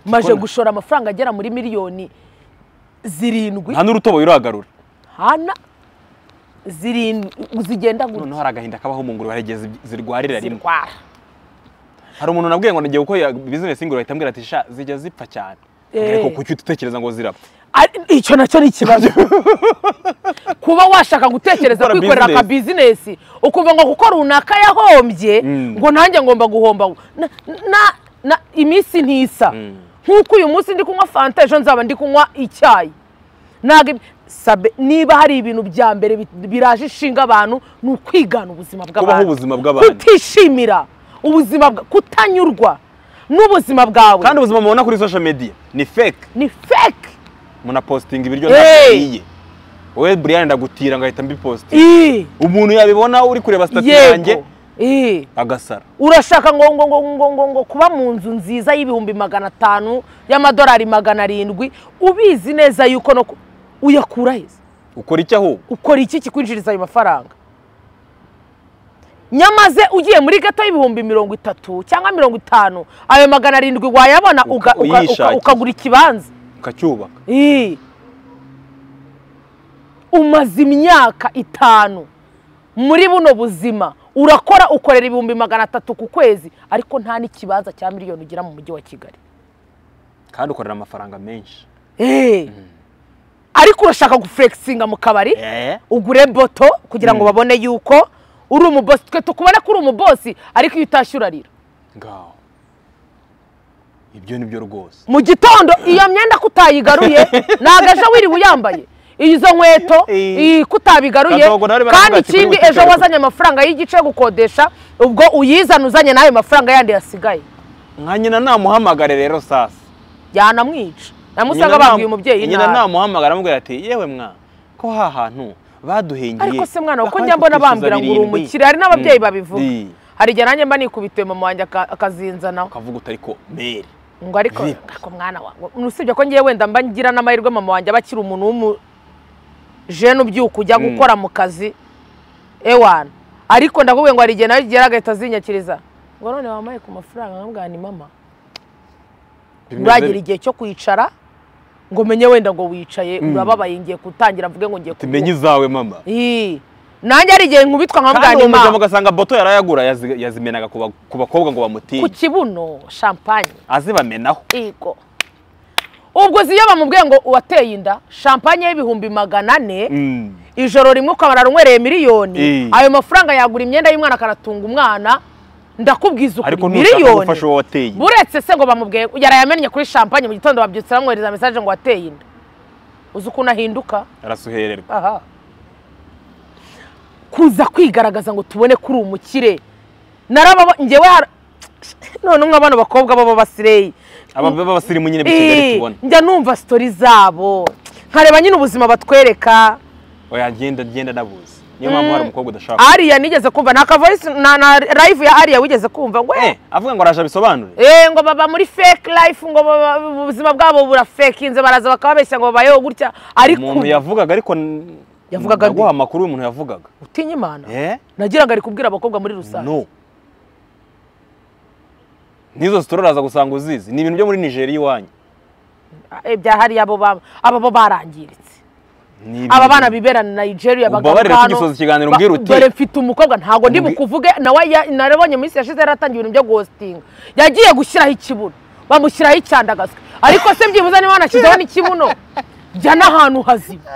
maje gushora amafaranga agera muri miliyoni zirindwi. Nta n'urutobo yuragarura. Hana zirindwi uzigenda gutyo. None haragahinda kabaho mu ngurube baregeze zirwarira rimwe. Hari umuntu nabwiye ngo nagiye uko business y'ingurube itambwira ati sha zijya zipfa cyane. Ariko kuki utekereza ngo zirapfa? Icyo nacyo ni ikibazo. Kuba washaka gutekereza kwikorera ka business ukuva ngo gukora unaka yahombye ngo nanjye ngomba guhomba na imisi ntisa nkuko uyu munsi ndi kunywa fanta ejo nzaba ndi kunywa icyayi nage sabe niba hari ibintu bya mbere biraje ishinga abantu n'ukwigana ubuzima bw'abantu kutishimira ubuzima kutanyurwa n'ubuzima bwawe kandi ubuzima mubona kuri social media ni fake ni fake muna posting ibiryo nabiye we Brian ndagutira ngahita mbiposte umuntu yabibona uri kureba status yanjye eh agasara urashaka ngo ngo ngo ngo kuba mu nzu nziza y'ibihumbi magana atanu y'amadolari magana arindwi ubizi neza yuko no uyakura heza ukora iki aho ukora iki kikwinjiriza ayo mafaranga nyamaze ugiye muri gato y'ibihumbi mirongo itatu cyangwa mirongo itanu ayo magana arindwi wayabona ukagura ikibanza ukacyubaka eh umaze imyaka itanu muri buno buzima urakora ukorera ibihumbi magana atatu ku kwezi ariko nta n'ikibanza cya miliyoni ugira mu mujyi wa Kigali kandi ukorera amafaranga menshi eh ariko urashaka guflexinga mu kabari ugure boto kugira ngo babone yuko uri umu boss twe tukubona ko uri umu boss ariko iyo utashyurarira ngaho ibyo nibyo rwose mu gitondo iyo myenda kutayigaruye nagaje wiriwe yambaye izo nkweto ikutabigaruye kandi ikindi ejo wazanye amafaranga y'igice gukodesha ubwo uyizana uzanye nayo amafaranga yandi yasigaye nkanyina namuhamagare rero sasa yanamwica namusanga baguye umubyeyi inana nyina namuhamagara amubwira ati yewe mwa ko ha hantu baduhengiye ariko se mwana uko njya mbona bambira ngo urumukire hari n'ababyeyi babivuga hari igihe nanjye mba nikubiteye mama wanjye akazinzana ukavuga uti ariko mere ngo ariko ako mwana wanjye nusibye ko ngiye wenda mba ngira n'amahirwe mama wanjye abakira umuntu w'umu jeno byuko ujya gukora mu kazi ewana ariko ndakubwiye ngo arige nayo geragahita zinyakiriza ngo none wamaye ku mafaranga nkabwani mama uragira igihe cyo kwicara ngo menye wenda ngo wicaye urababaye ngiye kutangira mvuge ngo ngiye ku menye zawe mama eh nanjye arige nkubitwa nkabwani mama kandi ugasanga boto yarayagura yazimenaga ku bakobwa ngo bamutinye ku kibuno champagne azibamenaho ego ubwo ziyaba mu bwengo wateye inda champagne y'ibihumbi magana ane ijoro rimwe ukabararanywereye miliyoni ayo mafaranga yagura imyenda y'umwana karatunga umwana ndakubwiza ukuri miliyoni buretse se ngo bamubwiye yarayamenye kuri champagne mu gitondo babyutsira mwereza message ngo wateye inda uzukuna hinduka arasuhererwa aha kuza kwigaragaza ngo tubone kuri umukire naraba ngewe none umwe abana bakobwa babo basireyi ababa basirimu nyine bitegere tubona njya numva story zabo nkareba nyine ubuzima batwereka oya ngenda ngenda nabuze niyo mama hari umukobwa udashaka Aria nigeze kumva naka voice na live ya Aria wigeze kumva ngo eh avuga ngo arasha bisobanure eh ngo baba muri fake life ngo ubuzima bwabo bura fake inze baraza bakababeshya ngo babayeho gutya ariko umuntu yavugaga ariko yavugaga ngo amakuru y'umuntu yavugaga utinye imana nagiraga ari kubwira abakobwa muri rusange no nizo storaraza gusanga uzizi ni ibintu byo muri Nigeria iwanyu ebya hari abo baba abo barangiritse aba bana biberana na Nigeria bagakano bare mfite umukobwa ntago ndi bukuvuge nawe narabonye muri yashize yaratangiye ibintu byo ghosting yagiye gushyiraho ikibuno bamushyiraho icyandagatswe ariko se mbyibuza ni mwana kizaho n'ikibuno jya nahantu haziba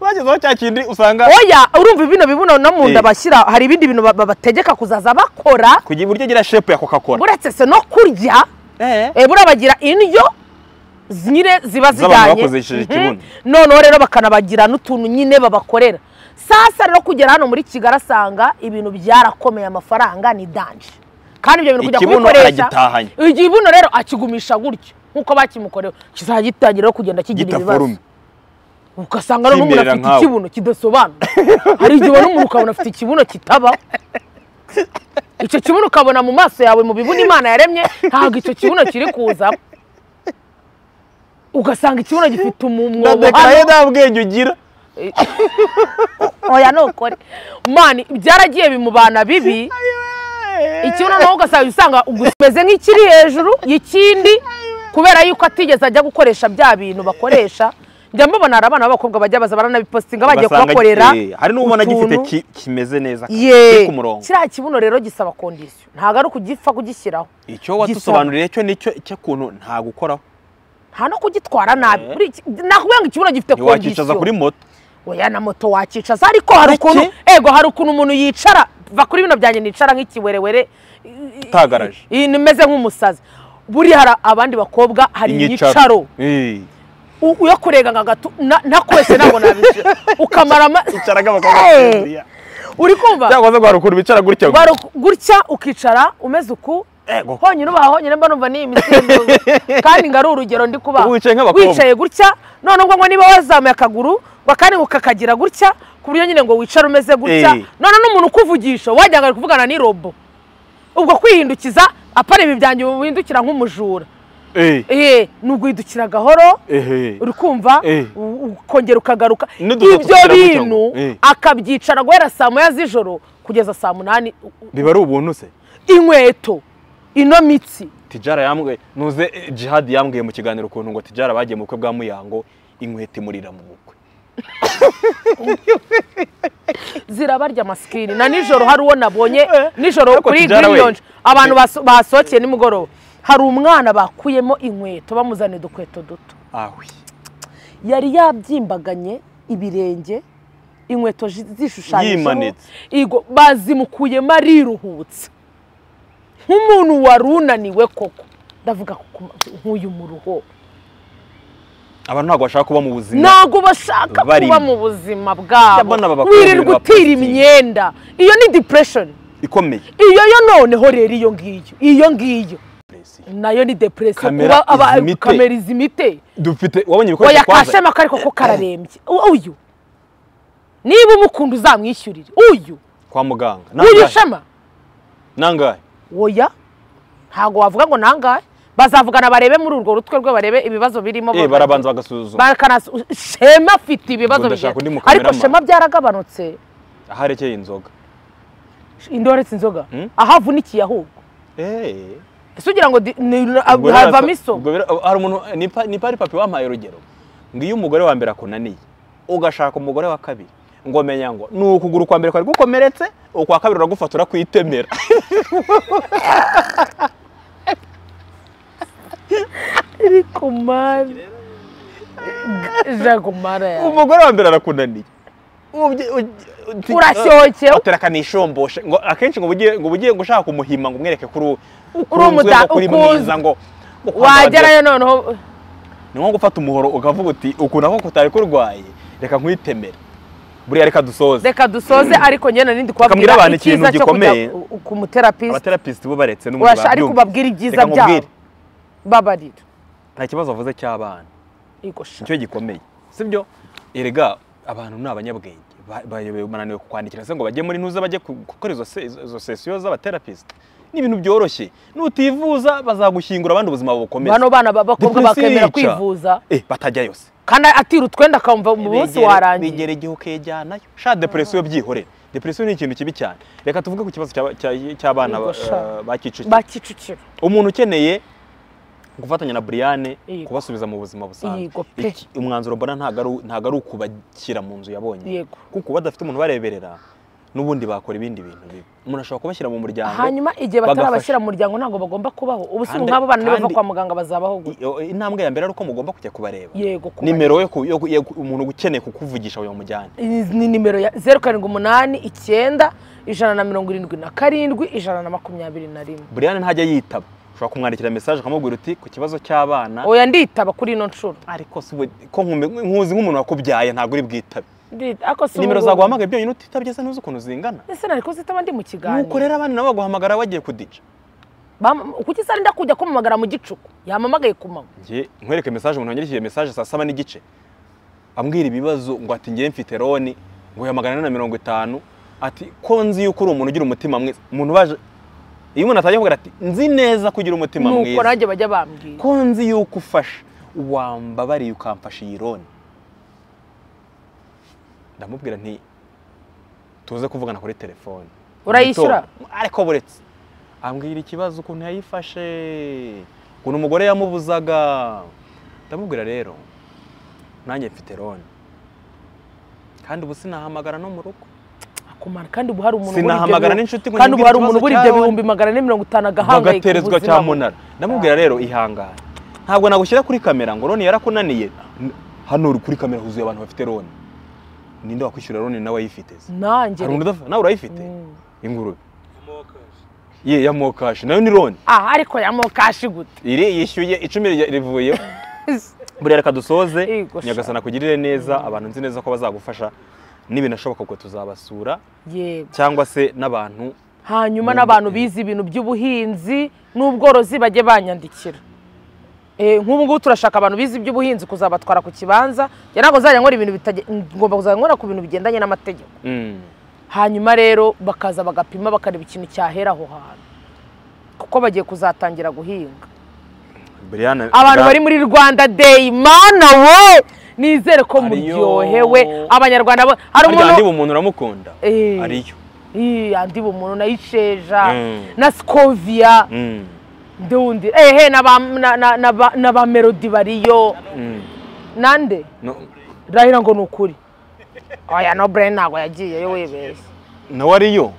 baje zo cyakindi usanga oya urumva ibintu bibuno no munda bashyira hari ibindi bintu babategeka kuzaza bakora kugira buryo gira shape yako kakora buretse se no kurya eh eh burabagira indyo zinyire ziba zijyanye none rero bakanabagira n'utuntu nyine babakorera sasa rero kugera hano muri Kigali asanga ibintu byarakomeye amafaranga ni danje kandi ibyo bintu kujya kubikoresha ikibuno rero akigumisha gutyo nkuko bakimukorewe kizagitangiraho kugenda kigira ibibazo ukasanga rero n'umuntu afite ikibuno kidasobanura hari igihe n'umuntu ukabona afite ikibuno kitaba icyo kibuno ukabona mu maso yawe mu bibuno Imana yaremye ntago icyo kibuno kiri kuza ugasanga ikibuno gifite umumwobo ndakaye ndabwenge ugira oya nokore mani byaragiye bimubana bibi ikibuno naho ugasanga usanga ugumeze nk'ikiri hejuru y'ikindi kubera yuko atigeze ajya gukoresha bya bintu bakoresha njya mbabona ari abana b'abakobwa bajya baza baranabipostinga bagiye kubakorera hari n'ubona gifite kimeze neza kandi ku murongo kiriya kibuno rero gisaba condition ntago ari kugipfa kugishyiraho icyo watusobanuriye cyo nicyo cyakuntu nta gukoraho nta no kugitwara nabi nakubwira ngo ikibuno gifite condition wakicaza kuri moto oya na moto wakicaza ariko hari ukuntu ego hari ukuntu umuntu yicara va kuri bino byanjye nicara nk'ikiwerewere utagaraje nimeze nk'umusazi buri hari abandi bakobwa hari inyicaro uyo kurega ngagato nakwese nabo nabishira ukamarama icaraga bakaguriya uri kumva cyakoze gwarukuru bicara gutya gutya ukicara umeze uku honyine ubaha honyine mba numva ni misimbo kandi ngari urugero ndi kuba wicaye gutya none ngo ngo niba wazamuye akaguru bakani ukakagira gutya kuburyo nyine ngo wicara umeze gutya none n'umuntu kuvugisha wajyaga kuvugana ni robo ubwo kwihindukiza apare ibi byanjye ubindukira nk'umujura eh nubwo idukira gahoro uri kumva ukongera ukagaruka ibyo bintu akabyicara guhera saa moya z'ijoro kugeza saa munani biba ari ubuntu se inkweto inomitsi tijara yambwe nuze jihad yambwe mu kiganiro kuntu ngo tijara bagiye mu kwe bwa muyango inkwete murira mu bukwe zirabarya maskini na nijoro hari uwo nabonye nijoro kuri Greenland abantu basokeye nimugoroba hari umwana bakuyemo inkweto bamuzane dukweto duto awi yari yabyimbaganye ibirenge inkweto zishushanyije igo bazimukuye mari ruhutse nk'umuntu warunaniwe koko ndavuga nk'uyu muruho abantu ntago bashaka kuba mu buzima ntago bashaka kuba mu buzima bwabo wirirwa utira imyenda iyo ni depression ikomeye iyo yo noneho rero iyo ngiyo iyo ngiyo nayo ni depression kuba aba kamera izimite dufite wabonye bikoresha kwaza oya kashema ariko ko kararembye uyu niba umukundu zamwishyurire uyu kwa muganga nangaye shema nangaye oya ntago wavuga ngo nangaye bazavugana barebe muri urwo rutwe rwe barebe ibibazo birimo bo barabanza bagasuzuma bakana shema fiti ibibazo bije ariko shema byaragabanutse aharekeye inzoga indoretse inzoga ahavunikiye ahubwo eh sugira ngo hava miso hari umuntu ni pari papi wampaye urugero ngiye umugore wa mbere akunaniye ugashaka umugore wa kabiri ngo menya ngo n'ukuguru kwa mbere kwari gukomeretse ukwa kabiri uragufatura kwitemera iri kumara jagumara umugore wa mbere arakunaniye urasyoke uterakanishomboshe ngo akenshi ngo bugiye ngo bugiye gushaka kumuhima ngo mwereke kuri urumuda ukuriza ngo wagerayo noneho ni ngo gufata umuhoro ukavuga uti ukuna ko kutari kurwaye reka nkwitemera buri reka dusoze reka dusoze ariko nyene nindi kwabwira abantu ikintu gikomeye ku muterapist abaterapist bo baretse n'umugabo urashari kubabwira ibyiza byabo babarira nta kibazo avuze cy'abana igosha cyo gikomeye sibyo erega abantu n'abanyabwenge bananiwe kwandikira se ngo bajye muri ntuza bajye gukora izo sesiyo z'abaterapiste ni ibintu byoroshye nutivuza bazagushyingura abandi ubuzima bukomeye bano bana bakobwa bakemera kwivuza eh batajya yose kandi atirutwenda akumva mu munsi warangiye nigereje ukejyanayo sha depression byihorera depression ni ikintu kibi cyane reka tuvuge ku kibazo cy'abana bakicukira umuntu ukeneye gufatanya na Briane kubasubiza mu buzima busanzwe umwanzuro mbona ntagaru ntagaru kubakira mu nzu yabonye kuko badafite umuntu bareberera nubundi bakora ibindi bintu bibi umuntu ashaka kubashyira mu muryango hanyuma igihe batarabashyira mu muryango ntago bagomba kubaho ubuso nk'abo bana bava kwa muganga bazabaho intambwe ya mbere ari uko mugomba kujya kubareba nimero yo umuntu ukeneye kukuvugisha uyu mujyane ni nimero ya zero karindwi umunani icyenda ijana na mirongo irindwi na karindwi ijana na makumyabiri na rimwe Briane ntajya yitaba ushaka kumwandikira message akamubwira uti ku kibazo cy'abana oya nditaba kuri ino nshuro ariko ko nkuzi nk'umuntu wakubyaye ntago uri bwitabe nimero zaguhamagaye byonyine utitabye se ntuzi ukuntu zingana ese nari ko zitaba ndi mu kiganiro nuko rero abana nabo baguhamagara bagiye kudica Kuki sarinda kujya kumumagara mu gicuku yamamagaye kumama ngiye nkwereke message umuntu wanyirishije message saa saba n'igice ambwira ibibazo ngo ati ngiye mfite roni ngo yamagana na mirongo itanu ati ko nzi yuko uri umuntu ugira umutima mwiza umuntu baje iyo umuntu atajya kugira ati nzi neza kugira umutima mwiza nuko rajye bajya bambwira ko nzi yuko ufasha uwamba bari ukamfasha iyi roni ndamubwira nti tuze kuvugana kuri telefone urayishyura ariko buretse ambwira ikibazo ukuntu yayifashe ukuntu umugore yamubuzaga ndamubwira rero nanjye mfite roni kandi ubu sinahamagara no mu rugo akumara kandi ubu hari umuntu sinahamagara n'inshuti kandi ubu hari umuntu buri byo bihumbi magana ane mirongo itanu agahangayika agaterezwa cyamunara ndamubwira rero ihangane ntabwo nagushyira kuri kamera ngo roni yarakunaniye hano uri kuri kamera huzuye abantu bafite roni ninde wakwishyura roni nawe yifiteze nanjye nawe urayifite ingurube ye ya mokashi nayo ni roni ah ariko ya mokashi gute iri yishyuye icumi rivuye buriya reka dusoze nyagasana kugirire neza abantu nzi neza ko bazagufasha n'ibinashoboka ko tuzabasura cyangwa se n'abantu hanyuma n'abantu bizi ibintu by'ubuhinzi n'ubworozi bajye banyandikira eh nk'ubu ngo turashaka abantu bizi iby'ubuhinzi kuzabatwara ku kibanza yanago zajya ngora ibintu ngomba kuzanyora ku bintu bigendanye n'amategeko hanyuma rero bakaza bagapima bakareba ikintu cyahera aho hantu kuko bagiye kuzatangira guhinga abantu bari muri Rwanda Day mana we nizere ko muryohewe abanyarwanda hari umuntu andi bumuntu uramukunda ariyo eh andi bumuntu nayisheja na Scovia ndundi ehe na ba Melody bariyo nande rahira ngo nukuri oya no brain nago yagiye yo webese na wariyo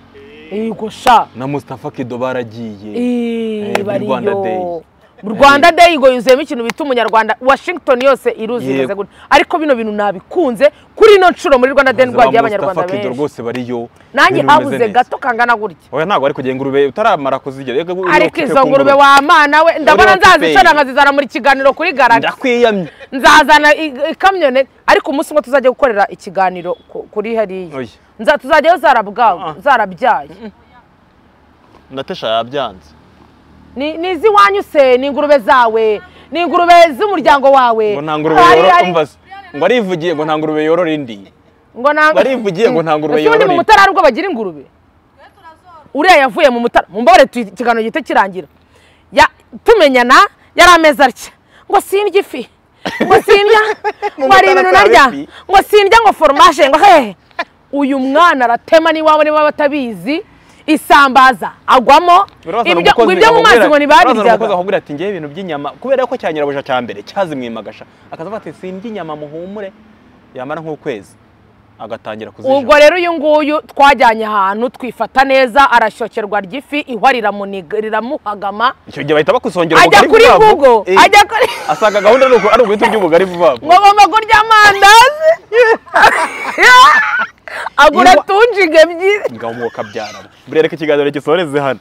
yego sha na Mustafa Kido baragiye eh bariyo Rwanda Day mu Rwanda Day igo yuzemo ikintu bita umunyarwanda Washington yose iruzigeze gute ariko bino bintu nabikunze kuri no nshuro muri Rwanda Day rwagiye abanyarwanda benshi Mustafa Kido rwose bariyo nanjye abuze gato kangana gutya oya ntago ari kugiye ngurube utaramara kuzigera yego ariko izo ngurube wa mana we ndabona nzazicana nkazizana muri kiganiro kuri garage ndakwiyamye nzazana ikamyonete ariko umunsi umwe tuzajya gukorera ikiganiro kuri hariya nza tuzajyayo zarabwawe zarabyaye natesha yabyanze ni nizi wanyu se ni ingurube zawe ni ingurube z'umuryango wawe ngo nta ngurube yorora ngo arivugiye ngo nta ngurube yorora indi ngo barivugiye ngo nta ngurube yorora indi mu mutara arubwo bagira ingurube uriya yavuye mu mutara mumbore ikiganiro gito kirangira tumenyana yari amezi atya ngo sindya ifi ngo sindya ngo ari ibintu narya ngo sindya ngo formaje ngo hehe uyu mwana aratema niwabo niba batabizi isambaza agwamo ibyo ibyo mu mazi ngo nibabirya akoza akubwira ati ngiye ibintu by'inyama kubera ko cyanyira buja cyambere cyazimwimagasha akazavuga ati sindya inyama muhumure yamara nk'ukwezi agatangira kuzisha ubwo rero uyu nguyu twajyanye ahantu twifata neza arashyokerwa ry'ifi ihwarira munigirira muhagama icyo gihe bahita bakusongera ubugari ajya kuri Google ajya kuri asanga gahunda nuko ari ubwito by'ubugari vuba ngo bomba kurya amandazi agura tunjige byinshi ngaho mu kabyara buriya reka ikiganiro kisoreze hano